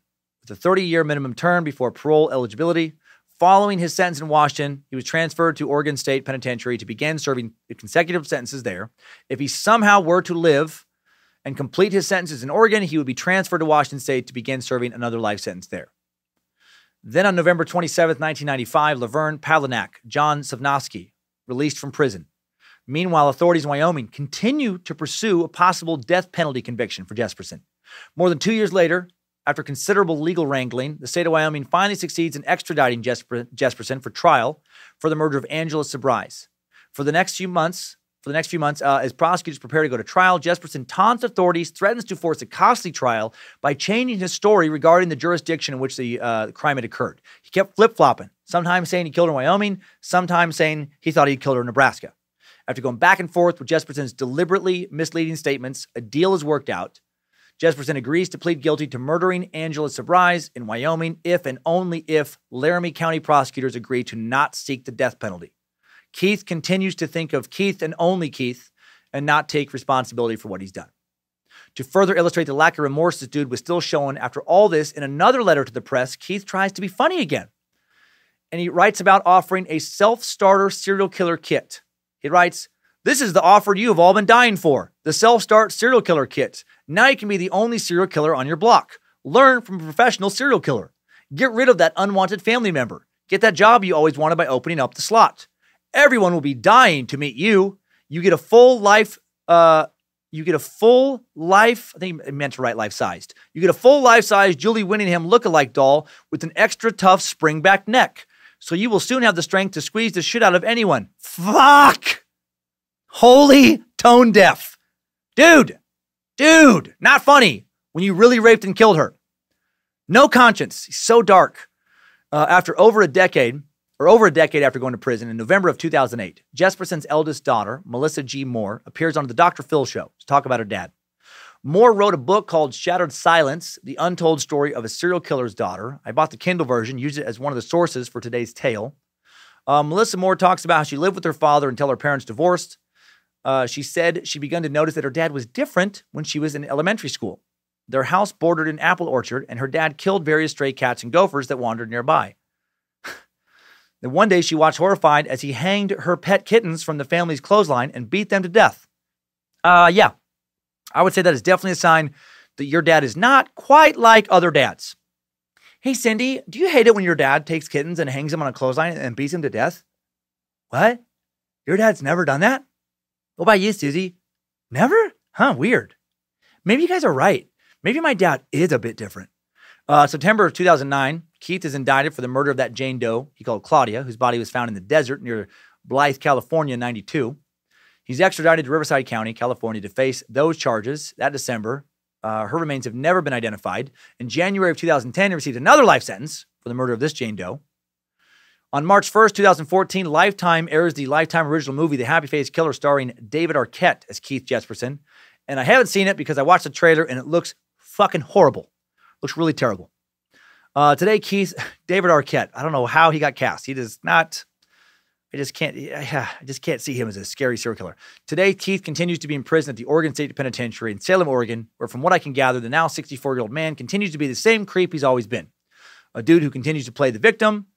with a 30-year minimum term before parole eligibility. Following his sentence in Washington, he was transferred to Oregon State Penitentiary to begin serving consecutive sentences there. If he somehow were to live and complete his sentences in Oregon, he would be transferred to Washington State to begin serving another life sentence there. Then on November 27, 1995, Laverne Palanak, John Savnosky, released from prison. Meanwhile, authorities in Wyoming continue to pursue a possible death penalty conviction for Jesperson. More than 2 years later, after considerable legal wrangling, the state of Wyoming finally succeeds in extraditing Jesperson for trial for the murder of Angela Sabrise. For the next few months, as prosecutors prepare to go to trial, Jesperson taunts authorities, threatens to force a costly trial by changing his story regarding the jurisdiction in which the crime had occurred. He kept flip-flopping, sometimes saying he killed her in Wyoming, sometimes saying he thought he killed her in Nebraska. After going back and forth with Jesperson's deliberately misleading statements, a deal is worked out. Jesperson agrees to plead guilty to murdering Angela Sabrise in Wyoming if and only if Laramie County prosecutors agree to not seek the death penalty. Keith continues to think of Keith and only Keith and not take responsibility for what he's done. To further illustrate the lack of remorse this dude was still showing after all this, in another letter to the press, Keith tries to be funny again. And he writes about offering a self-starter serial killer kit. He writes, "This is the offer you have all been dying for, the self-start serial killer kit. Now you can be the only serial killer on your block. Learn from a professional serial killer. Get rid of that unwanted family member. Get that job you always wanted by opening up the slot. Everyone will be dying to meet you. You get a full life, I think it meant to write life-sized. You get a full life-sized Julie Winningham lookalike doll with an extra tough spring-back neck. So you will soon have the strength to squeeze the shit out of anyone." Fuck! Holy tone deaf. Dude, not funny when you really raped and killed her. No conscience. He's so dark. Over a decade after going to prison, in November of 2008, Jesperson's eldest daughter, Melissa G. Moore, appears on the Dr. Phil show to talk about her dad. Moore wrote a book called Shattered Silence, The Untold Story of a Serial Killer's Daughter. I bought the Kindle version, used it as one of the sources for today's tale. Melissa Moore talks about how she lived with her father until her parents divorced. She said she began to notice that her dad was different when she was in elementary school. Their house bordered an apple orchard, and her dad killed various stray cats and gophers that wandered nearby. Then one day she watched horrified as he hanged her pet kittens from the family's clothesline and beat them to death. Yeah, I would say that is definitely a sign that your dad is not quite like other dads. Hey, Cindy, do you hate it when your dad takes kittens and hangs them on a clothesline and beats them to death? What? Your dad's never done that? What about you, Susie? Never? Huh, weird. Maybe you guys are right. Maybe my dad is a bit different. September of 2009, Keith is indicted for the murder of that Jane Doe he called Claudia, whose body was found in the desert near Blythe, California in 92. He's extradited to Riverside County, California to face those charges that December. Her remains have never been identified. In January of 2010, he received another life sentence for the murder of this Jane Doe. On March 1st, 2014, Lifetime airs the Lifetime original movie, The Happy Face Killer, starring David Arquette as Keith Jesperson. And I haven't seen it because I watched the trailer and it looks fucking horrible. Looks really terrible. Today, David Arquette, I don't know how he got cast. He does not, I just can't see him as a scary serial killer. Today, Keith continues to be in prison at the Oregon State Penitentiary in Salem, Oregon, where from what I can gather, the now 64-year-old man continues to be the same creep he's always been. A dude who continues to play the victim,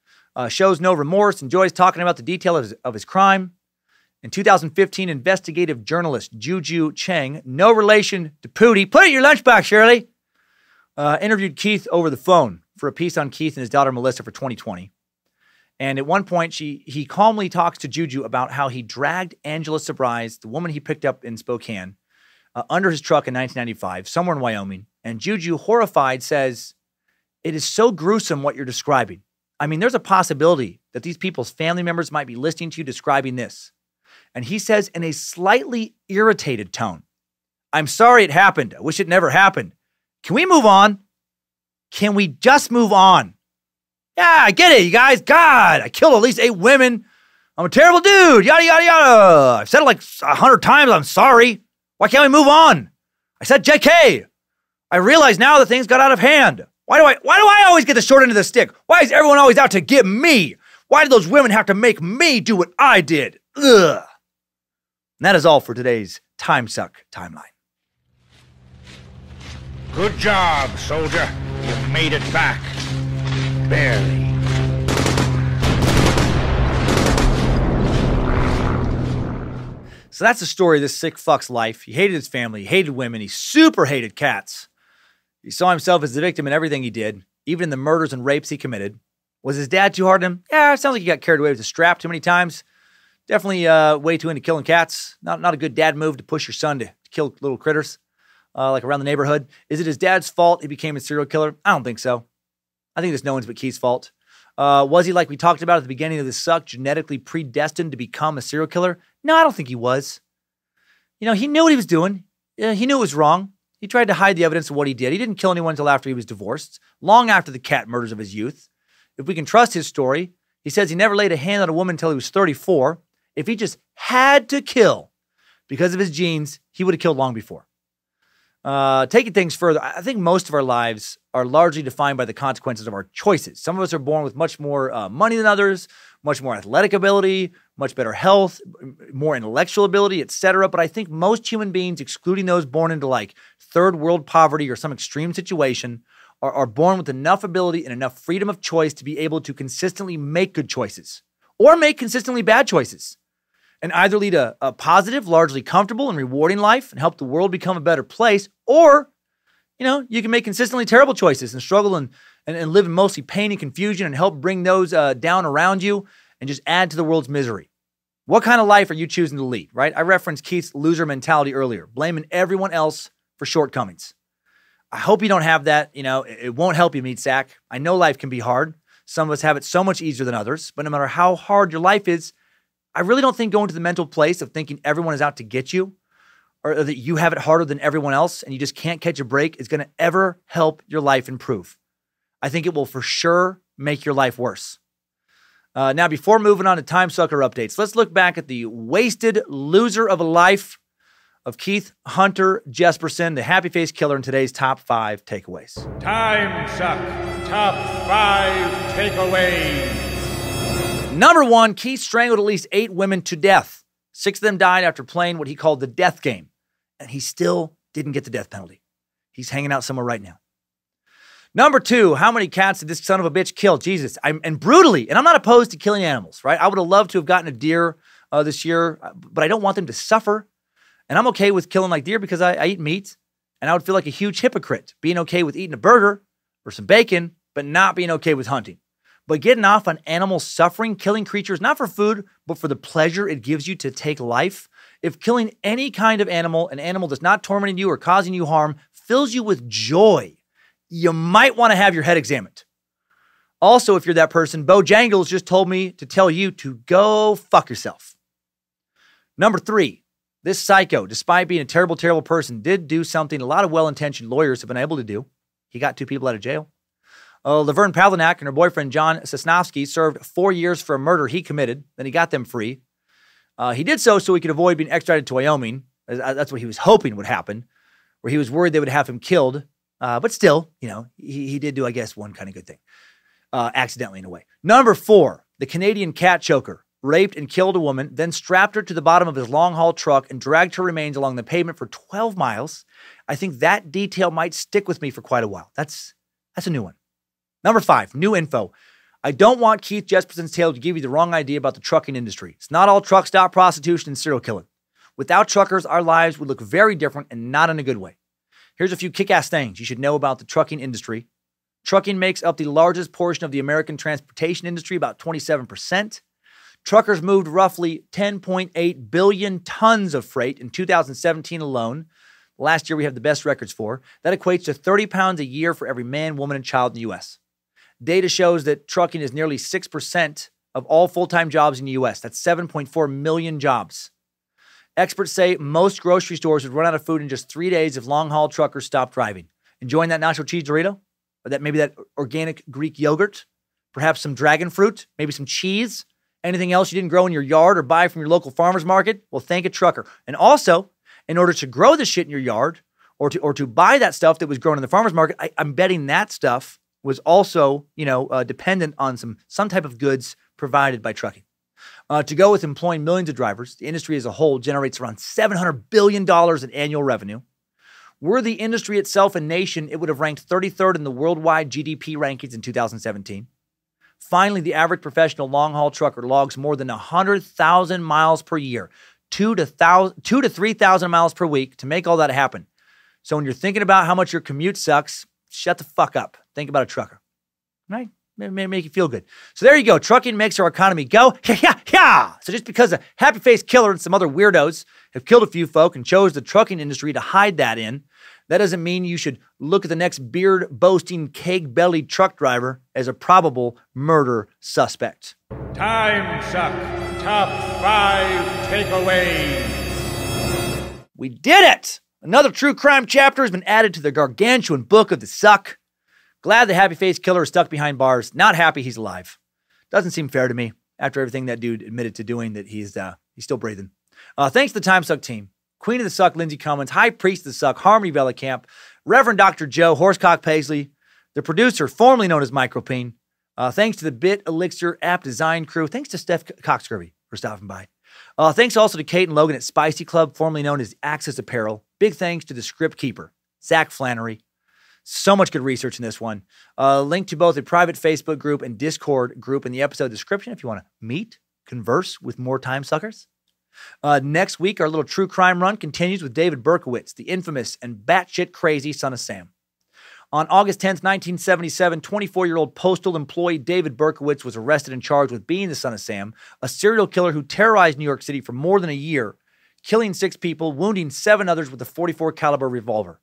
shows no remorse, enjoys talking about the detail of his crime. In 2015, investigative journalist Juju Cheng, no relation to Pootie, put it in your lunchbox, Shirley, interviewed Keith over the phone for a piece on Keith and his daughter Melissa for 2020. And at one point, he calmly talks to Juju about how he dragged Angela Surprise, the woman he picked up in Spokane, under his truck in 1995, somewhere in Wyoming. And Juju, horrified, says, "It is so gruesome what you're describing. I mean, there's a possibility that these people's family members might be listening to you describing this." And he says in a slightly irritated tone, "I'm sorry it happened. I wish it never happened. Can we move on? Can we just move on? Yeah, I get it, you guys. God, I killed at least 8 women. I'm a terrible dude. Yada, yada, yada. I've said it like 100 times. I'm sorry. Why can't we move on? I said JK. I realize now that things got out of hand. Why do I always get the short end of the stick? Why is everyone always out to get me? Why do those women have to make me do what I did? Ugh." And that is all for today's Time Suck Timeline. Good job, soldier. You've made it back. Barely. So that's the story of this sick fuck's life. He hated his family. He hated women. He super hated cats. He saw himself as the victim in everything he did, even in the murders and rapes he committed. Was his dad too hard on him? Yeah, it sounds like he got carried away with the strap too many times. Definitely way too into killing cats. Not a good dad move to push your son to kill little critters like around the neighborhood. Is it his dad's fault he became a serial killer? I don't think so. I think it's no one's but Keith's fault. Was he, like we talked about at the beginning of the suck, genetically predestined to become a serial killer? No, I don't think he was. You know, he knew what he was doing. He knew it was wrong. He tried to hide the evidence of what he did. He didn't kill anyone until after he was divorced, long after the cat murders of his youth. If we can trust his story, he says he never laid a hand on a woman until he was 34. If he just had to kill because of his genes, he would have killed long before. Taking things further, I think most of our lives are largely defined by the consequences of our choices. Some of us are born with much more money than others, much more athletic ability, much better health, more intellectual ability, etc. But I think most human beings, excluding those born into like third world poverty or some extreme situation, are born with enough ability and enough freedom of choice to be able to consistently make good choices or make consistently bad choices, and either lead a positive, largely comfortable and rewarding life and help the world become a better place, or, you know, you can make consistently terrible choices and struggle and live in mostly pain and confusion and help bring those down around you and just add to the world's misery. What kind of life are you choosing to lead, right? I referenced Keith's loser mentality earlier, blaming everyone else for shortcomings. I hope you don't have that. You know, it won't help you, meat sack. I know life can be hard. Some of us have it so much easier than others, but no matter how hard your life is, I really don't think going to the mental place of thinking everyone is out to get you or that you have it harder than everyone else and you just can't catch a break is going to ever help your life improve. I think it will for sure make your life worse. Now, before moving on to Time Sucker updates, let's look back at the wasted loser of a life of Keith Hunter Jesperson, the happy face killer, in today's top 5 takeaways. Time Suck, top 5 takeaways. Number 1, Keith strangled at least 8 women to death. 6 of them died after playing what he called the death game, and he still didn't get the death penalty. He's hanging out somewhere right now. Number two, how many cats did this son of a bitch kill? Jesus. And brutally. And I'm not opposed to killing animals, right? I would have loved to have gotten a deer this year, but I don't want them to suffer. And I'm okay with killing like deer because I eat meat. And I would feel like a huge hypocrite being okay with eating a burger or some bacon, but not being okay with hunting. But getting off on animal suffering, killing creatures, not for food, but for the pleasure it gives you to take life. If killing any kind of animal, an animal that's not tormenting you or causing you harm, fills you with joy, you might want to have your head examined. Also, if you're that person, Bojangles just told me to tell you to go fuck yourself. Number three. This psycho, despite being a terrible, terrible person, did do something a lot of well-intentioned lawyers have been able to do. He got two people out of jail. Laverne Pavlinak and her boyfriend, John Sosnovsky, served 4 years for a murder he committed. Then he got them free. He did so he could avoid being extradited to Wyoming. That's what he was hoping would happen, where he was worried they would have him killed. But still, you know, he did do, I guess, one kind of good thing. Accidentally, in a way. Number four, the Canadian cat choker raped and killed a woman, then strapped her to the bottom of his long-haul truck and dragged her remains along the pavement for 12 miles. I think that detail might stick with me for quite a while. That's a new one. Number five, new info. I don't want Keith Jesperson's tale to give you the wrong idea about the trucking industry. It's not all truck stop prostitution and serial killing. Without truckers, our lives would look very different and not in a good way. Here's a few kick-ass things you should know about the trucking industry. Trucking makes up the largest portion of the American transportation industry, about 27%. Truckers moved roughly 10.8 billion tons of freight in 2017 alone. Last year, we have the best records for. That equates to 30 pounds a year for every man, woman, and child in the U.S. Data shows that trucking is nearly 6% of all full-time jobs in the U.S. That's 7.4 million jobs. Experts say most grocery stores would run out of food in just 3 days if long-haul truckers stopped driving. Enjoying that nacho cheese Dorito? Or that maybe that organic Greek yogurt? Perhaps some dragon fruit? Maybe some cheese? Anything else you didn't grow in your yard or buy from your local farmer's market? Well, thank a trucker. And also, in order to grow the shit in your yard or to buy that stuff that was grown in the farmer's market, I'm betting that stuff was also, you know, dependent on some type of goods provided by trucking. To go with employing millions of drivers, the industry as a whole generates around $700 billion in annual revenue. Were the industry itself a nation, it would have ranked 33rd in the worldwide GDP rankings in 2017. Finally, the average professional long-haul trucker logs more than 100,000 miles per year, 2,000 to 3,000 miles per week to make all that happen. So when you're thinking about how much your commute sucks, shut the fuck up. Think about a trucker, right? May make you feel good. So there you go. Trucking makes our economy go. So just because a happy-faced killer and some other weirdos have killed a few folk and chose the trucking industry to hide that in, that doesn't mean you should look at the next beard-boasting, keg-bellied truck driver as a probable murder suspect. Timesuck, top 5 takeaways. We did it! Another true crime chapter has been added to the gargantuan book of the suck. Glad the happy-faced killer is stuck behind bars. Not happy he's alive. Doesn't seem fair to me after everything that dude admitted to doing, that he's still breathing. Thanks to the Timesuck team. Queen of the Suck, Lindsay Cummins, High Priest of the Suck, Harmony Velikamp, Reverend Dr. Joe, Horsecock Paisley, the producer formerly known as Micropene. Thanks to the Bit Elixir app design crew. Thanks to Steph Coxcurvy for stopping by. Thanks also to Kate and Logan at Spicy Club, formerly known as Access Apparel. Big thanks to the script keeper, Zach Flannery. So much good research in this one. Link to both a private Facebook group and Discord group in the episode description if you want to meet, converse with more time suckers. Next week, our little true crime run continues with David Berkowitz, the infamous and batshit crazy Son of Sam. On August 10th, 1977, 24-year-old postal employee David Berkowitz was arrested and charged with being the Son of Sam, a serial killer who terrorized New York City for more than a year, killing 6 people, wounding 7 others with a .44 caliber revolver.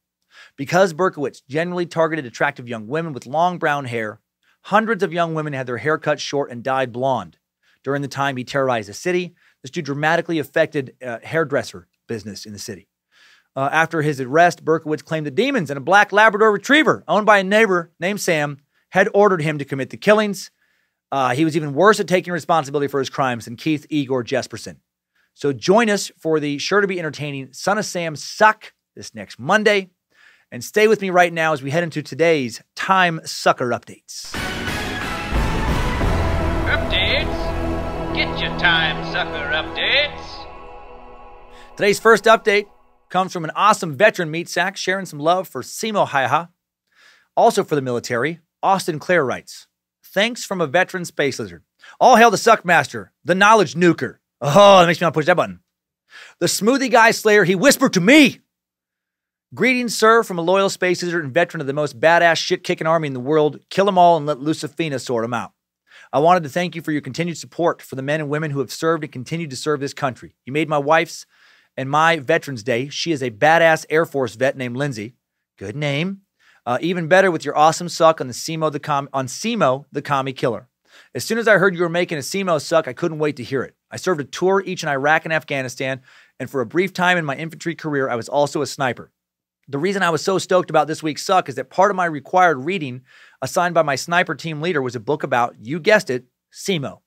Because Berkowitz generally targeted attractive young women with long brown hair, hundreds of young women had their hair cut short and dyed blonde. During the time he terrorized the city, this dude dramatically affected hairdresser business in the city. After his arrest, Berkowitz claimed the demons and a black Labrador retriever owned by a neighbor named Sam had ordered him to commit the killings. He was even worse at taking responsibility for his crimes than Keith Igor Jesperson. So join us for the sure-to-be entertaining Son of Sam Suck this next Monday. And stay with me right now as we head into today's Time Sucker Updates. Updates? Get your Time Sucker Updates. Today's first update comes from an awesome veteran meat sack sharing some love for Simo Haiha. Also for the military, Austin Clare writes, thanks from a veteran space lizard. All hail the Suckmaster, the knowledge nuker. Oh, that makes me want to push that button. The smoothie guy slayer, he whispered to me. Greetings, sir, from a loyal space lizard and veteran of the most badass shit-kicking army in the world. Kill them all and let Luciferina sort them out. I wanted to thank you for your continued support for the men and women who have served and continue to serve this country. You made my wife's and my Veterans Day. She is a badass Air Force vet named Lindsay. Good name. Even better with your awesome suck on the Semo the Commie Killer. As soon as I heard you were making a Semo suck, I couldn't wait to hear it. I served a tour each in Iraq and Afghanistan, and for a brief time in my infantry career, I was also a sniper. The reason I was so stoked about this week's suck is that part of my required reading assigned by my sniper team leader was a book about, you guessed it, SEMO.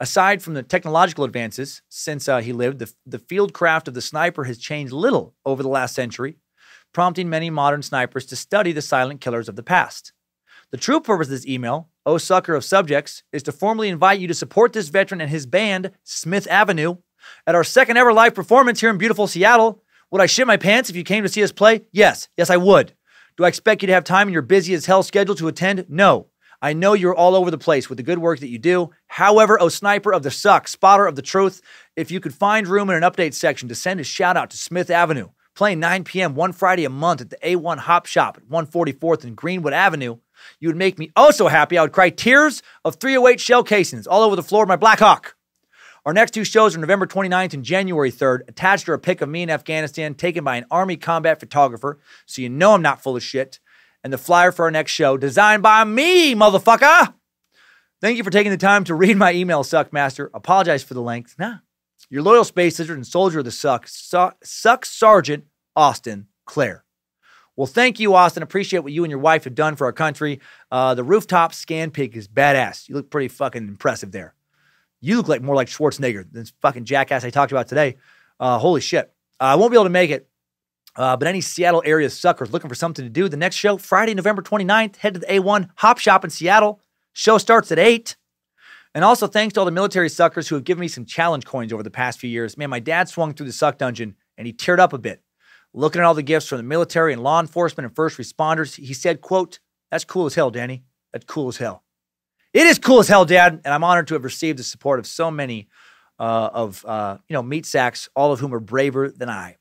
Aside from the technological advances since he lived, the field craft of the sniper has changed little over the last century, prompting many modern snipers to study the silent killers of the past. The true purpose of this email, oh sucker of subjects, is to formally invite you to support this veteran and his band, Smith Avenue, at our second ever live performance here in beautiful Seattle. Would I shit my pants if you came to see us play? Yes. Yes, I would. Do I expect you to have time in your busy as hell schedule to attend? No. I know you're all over the place with the good work that you do. However, oh sniper of the suck, spotter of the truth, if you could find room in an update section to send a shout out to Smith Avenue, playing 9 p.m. one Friday a month at the A1 Hop Shop at 144th and Greenwood Avenue, you would make me oh so happy I would cry tears of 308 shell casings all over the floor of my Black Hawk. Our next two shows are November 29th and January 3rd. Attached are a pic of me in Afghanistan taken by an Army combat photographer, so you know I'm not full of shit. And the flyer for our next show, designed by me, motherfucker! Thank you for taking the time to read my email, Suckmaster. Apologize for the length. Nah. Your loyal space lizard and soldier of the suck Sergeant Austin Clare. Well, thank you, Austin. Appreciate what you and your wife have done for our country. The rooftop scan pig is badass. You look pretty fucking impressive there. You look like more like Schwarzenegger than this fucking jackass I talked about today. Holy shit. I won't be able to make it, but any Seattle area suckers looking for something to do, the next show, Friday, November 29th, head to the A1 Hop Shop in Seattle. Show starts at 8. And also thanks to all the military suckers who have given me some challenge coins over the past few years. Man, my dad swung through the suck dungeon and he teared up a bit. Looking at all the gifts from the military and law enforcement and first responders, he said, quote, that's cool as hell, Danny. That's cool as hell. It is cool as hell, Dad, and I'm honored to have received the support of so many meat sacks, all of whom are braver than I.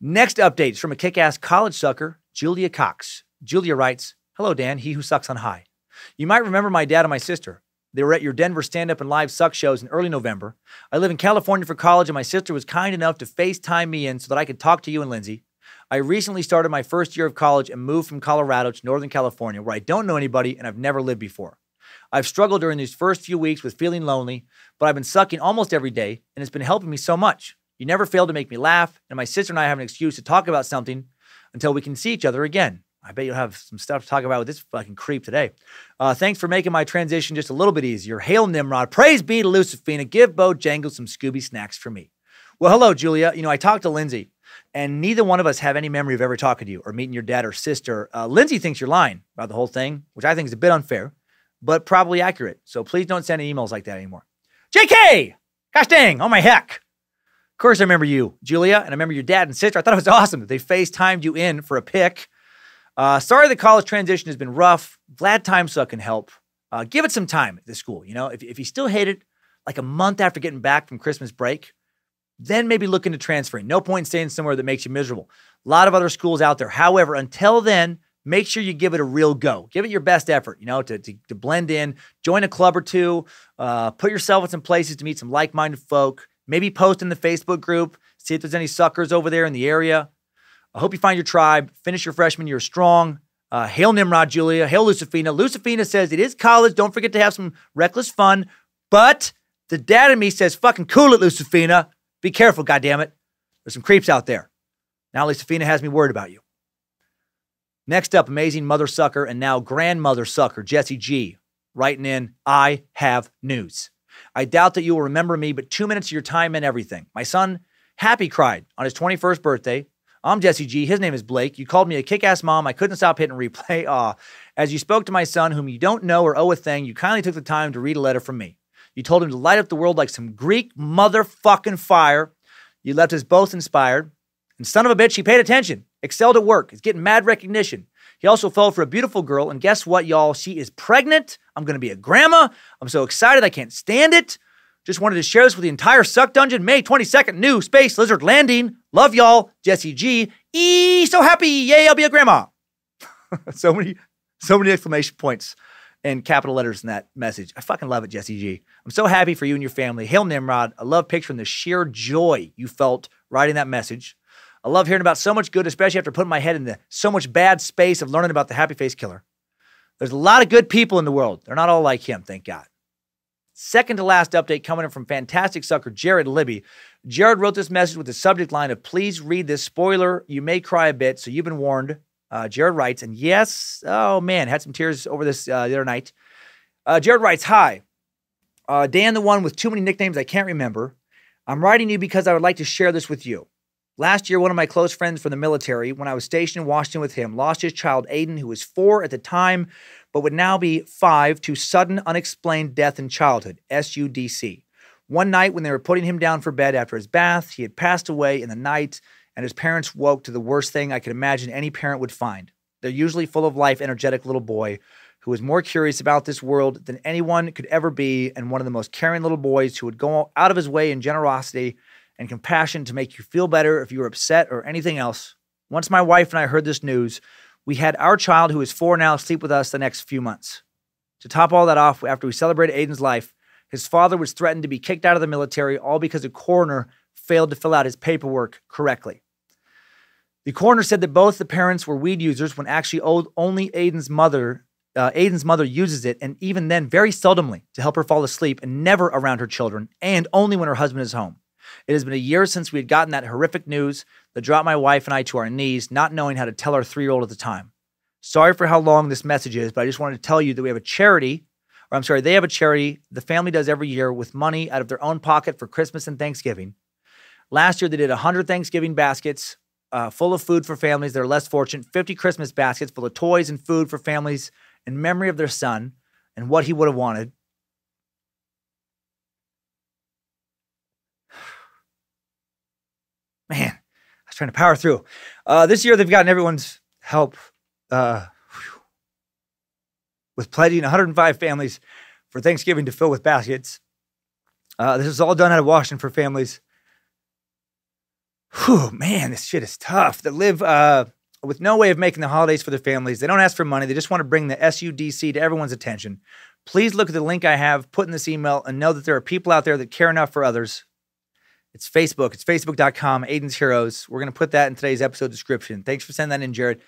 Next updates from a kick-ass college sucker, Julia Cox. Julia writes, hello, Dan, he who sucks on high. You might remember my dad and my sister. They were at your Denver stand-up and live suck shows in early November. I live in California for college, and my sister was kind enough to FaceTime me in so that I could talk to you and Lindsay. I recently started my first year of college and moved from Colorado to Northern California, where I don't know anybody and I've never lived before. I've struggled during these first few weeks with feeling lonely, but I've been sucking almost every day, and it's been helping me so much. You never fail to make me laugh, and my sister and I have an excuse to talk about something until we can see each other again. I bet you'll have some stuff to talk about with this fucking creep today. Thanks for making my transition just a little bit easier. Hail Nimrod. Praise be to Luciferina. Give Bojangles some Scooby snacks for me. Well, hello, Julia. You know, I talked to Lindsay, and neither one of us have any memory of ever talking to you or meeting your dad or sister. Lindsay thinks you're lying about the whole thing, which I think is a bit unfair, but probably accurate. So please don't send emails like that anymore. JK! Gosh dang, oh my heck. Of course I remember you, Julia, and I remember your dad and sister. I thought it was awesome that they FaceTimed you in for a pic. Sorry the college transition has been rough. Glad Timesuck can help. Give it some time at this school, you know. If you still hate it, like a month after getting back from Christmas break, then maybe look into transferring. No point staying somewhere that makes you miserable. A lot of other schools out there. However, until then, make sure you give it a real go. Give it your best effort, you know, to blend in, join a club or two, put yourself in some places to meet some like-minded folk, maybe post in the Facebook group, see if there's any suckers over there in the area. I hope you find your tribe, finish your freshman year strong. Hail Nimrod, Julia. Hail Luciferina. Luciferina says, it is college. Don't forget to have some reckless fun. But the dad in me says, fucking cool it, Luciferina. Be careful, goddammit. There's some creeps out there. Now Luciferina has me worried about you. Next up, amazing mother sucker and now grandmother sucker, Jesse G, writing in, I have news. I doubt that you will remember me, but 2 minutes of your time meant everything. My son, Happy, cried on his 21st birthday. I'm Jesse G. His name is Blake. You called me a kick-ass mom. I couldn't stop hitting replay. Aw. As you spoke to my son, whom you don't know or owe a thing, you kindly took the time to read a letter from me. You told him to light up the world like some Greek motherfucking fire. You left us both inspired. And son of a bitch, he paid attention. Excelled at work. He's getting mad recognition. He also fell for a beautiful girl, and guess what, y'all? She is pregnant. I'm going to be a grandma. I'm so excited. I can't stand it. Just wanted to share this with the entire Suck Dungeon. May 22nd, new Space Lizard landing. Love y'all, Jesse G. E, so happy. Yay, I'll be a grandma. so many exclamation points and capital letters in that message. I fucking love it, Jesse G. I'm so happy for you and your family. Hail Nimrod. I love picturing the sheer joy you felt writing that message. I love hearing about so much good, especially after putting my head in the so much bad space of learning about the Happy Face Killer. There's a lot of good people in the world. They're not all like him, thank God. Second to last update coming in from fantastic sucker Jared Libby. Jared wrote this message with the subject line of, please read this spoiler. You may cry a bit, so you've been warned. Jared writes, and yes, oh man, had some tears over this the other night. Jared writes, hi, Dan, the one with too many nicknames I can't remember. I'm writing you because I would like to share this with you. Last year, one of my close friends from the military, when I was stationed in Washington with him, lost his child, Aiden, who was 4 at the time, but would now be 5, to sudden unexplained death in childhood, SUDC. One night when they were putting him down for bed after his bath, he had passed away in the night, and his parents woke to the worst thing I could imagine any parent would find. They're usually full of life, energetic little boy who was more curious about this world than anyone could ever be, and one of the most caring little boys who would go out of his way in generosity and compassion to make you feel better if you were upset or anything else. Once my wife and I heard this news, we had our child, who is 4 now, sleep with us the next few months. To top all that off, after we celebrated Aiden's life, his father was threatened to be kicked out of the military, all because a coroner failed to fill out his paperwork correctly. The coroner said that both the parents were weed users, when actually only Aiden's mother uses it, and even then very seldomly, to help her fall asleep, and never around her children, and only when her husband is home. It has been a year since we had gotten that horrific news that dropped my wife and I to our knees, not knowing how to tell our 3-year-old at the time. Sorry for how long this message is, but I just wanted to tell you that they have a charity the family does every year with money out of their own pocket for Christmas and Thanksgiving. Last year, they did 100 Thanksgiving baskets full of food for families that are less fortunate, 50 Christmas baskets full of toys and food for families in memory of their son and what he would have wanted. Man, I was trying to power through. This year, they've gotten everyone's help with pledging 105 families for Thanksgiving to fill with baskets. This is all done out of Washington for families. Whew, man, this shit is tough. They live with no way of making the holidays for their families. They don't ask for money. They just want to bring the SUDC to everyone's attention. Please look at the link I have put in this email and know that there are people out there that care enough for others. It's Facebook. It's facebook.com, Aiden's Heroes. We're going to put that in today's episode description. Thanks for sending that in, Jared.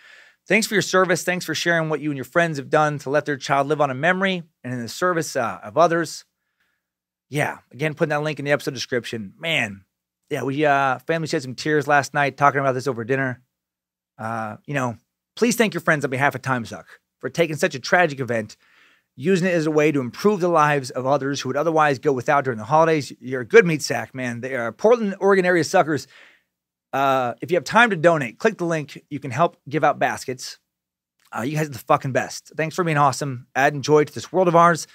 Thanks for your service. Thanks for sharing what you and your friends have done to let their child live on a memory and in the service of others. Yeah, again, putting that link in the episode description. Man, yeah, we family shed some tears last night talking about this over dinner. You know, please thank your friends on behalf of Timesuck for taking such a tragic event, using it as a way to improve the lives of others who would otherwise go without during the holidays. You're a good meat sack, man. They are Portland, Oregon area suckers. If you have time to donate, click the link. You can help give out baskets. You guys are the fucking best. Thanks for being awesome. Add joy to this world of ours.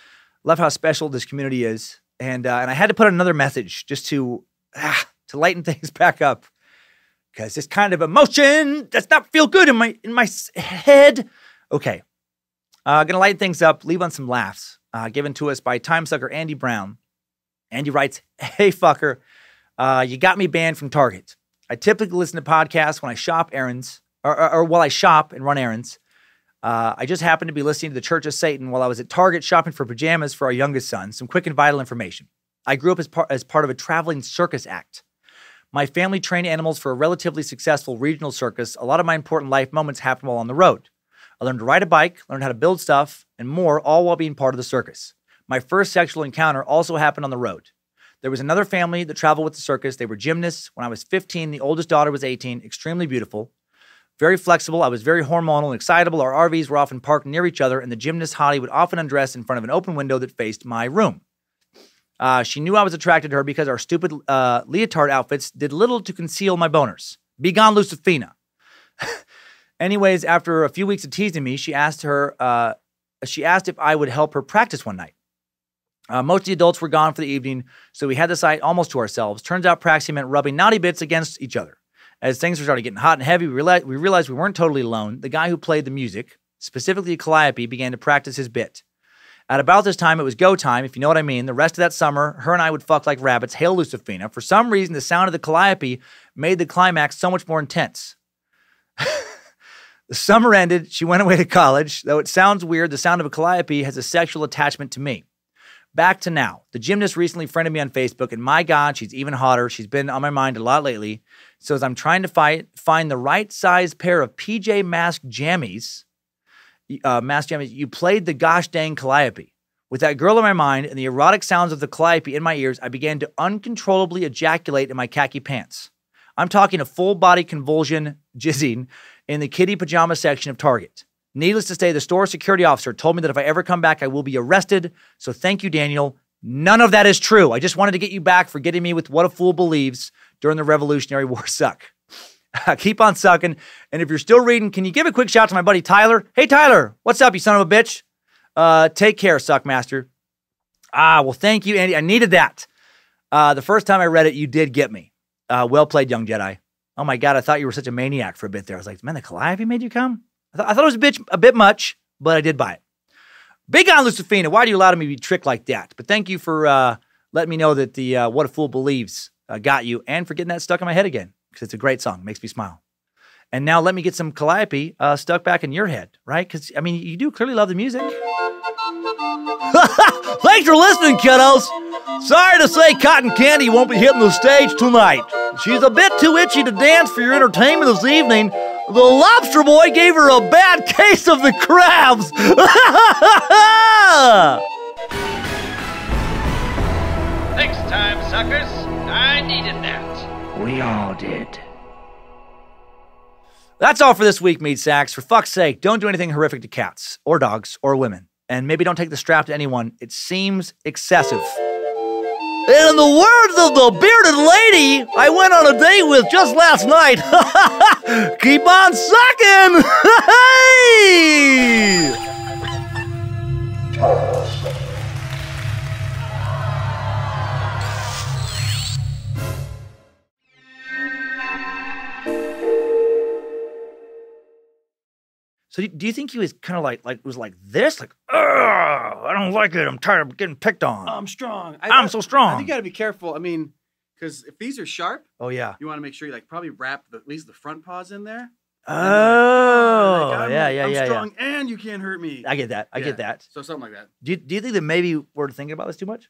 Love how special this community is. And I had to put another message just to lighten things back up, because this kind of emotion does not feel good in my head. Okay. Gonna lighten things up, leave on some laughs, given to us by Timesucker Andy Brown. Andy writes, hey, fucker, you got me banned from Target. I typically listen to podcasts when I shop errands, or while I shop and run errands. I just happened to be listening to the Church of Satan while I was at Target shopping for pajamas for our youngest son. Some quick and vital information. I grew up as part of a traveling circus act. My family trained animals for a relatively successful regional circus. A lot of my important life moments happened while on the road. I learned to ride a bike, learned how to build stuff, and more, all while being part of the circus. My first sexual encounter also happened on the road. There was another family that traveled with the circus. They were gymnasts. When I was 15, the oldest daughter was 18, extremely beautiful, very flexible. I was very hormonal and excitable. Our RVs were often parked near each other, and the gymnast Holly would often undress in front of an open window that faced my room. She knew I was attracted to her because our stupid leotard outfits did little to conceal my boners. Be gone, Luciferina. Anyways, after a few weeks of teasing me, she asked if I would help her practice one night. Most of the adults were gone for the evening, so we had the site almost to ourselves. Turns out practicing meant rubbing naughty bits against each other. as things were starting getting hot and heavy, we realized we weren't totally alone. The guy who played the music, specifically Calliope, began to practice his bit. At about this time, it was go time, if you know what I mean. The rest of that summer, her and I would fuck like rabbits, hail Luciferina. For some reason, the sound of the Calliope made the climax so much more intense. The summer ended. She went away to college. Though it sounds weird, the sound of a Calliope has a sexual attachment to me. Back to now. The gymnast recently friended me on Facebook, and my God, she's even hotter. She's been on my mind a lot lately. So as I'm trying to find the right size pair of PJ Masks jammies, you played the gosh dang Calliope. With that girl in my mind and the erotic sounds of the Calliope in my ears, I began to uncontrollably ejaculate in my khaki pants. I'm talking a full-body convulsion jizzing in the kiddie pajama section of Target. Needless to say, the store security officer told me that if I ever come back, I will be arrested. So thank you, Daniel. None of that is true. I just wanted to get you back for getting me with What a Fool Believes during the Revolutionary War suck. Keep on sucking. And if you're still reading, can you give a quick shout to my buddy Tyler? Hey, Tyler, what's up, you son of a bitch? Take care, Suckmaster. Ah, well, thank you, Andy. I needed that. The first time I read it, you did get me. Well played, young Jedi. Oh, my God, I thought you were such a maniac for a bit there. I was like, man, the Calliope made you come? I thought it was a bit much, but I did buy it. Big on Luciferina. Why do you allow me to be tricked like that? But thank you for letting me know that the What a Fool Believes got you, and for getting that stuck in my head again, because it's a great song. It makes me smile. And now let me get some Calliope stuck back in your head, right? Because, I mean, you do clearly love the music. Thanks for listening, kiddos. Sorry to say Cotton Candy won't be hitting the stage tonight. She's a bit too itchy to dance for your entertainment this evening. The lobster boy gave her a bad case of the crabs. Thanks, Time Suckers. I needed that. We all did. That's all for this week, Meat Sacks. For fuck's sake, don't do anything horrific to cats, or dogs, or women. And maybe don't take the strap to anyone. It seems excessive. And in the words of the bearded lady I went on a date with just last night, keep on sucking! Hey! So do you think he was kind of like this? Like, oh, I don't like it. I'm tired of getting picked on. I'm strong. I'm so strong. I think you got to be careful. I mean, because if these are sharp, oh yeah, you want to make sure you like probably wrap at least the front paws in there. Oh, like, I'm strong and you can't hurt me. I get that. I get that. So something like that. Do you think that maybe we're thinking about this too much?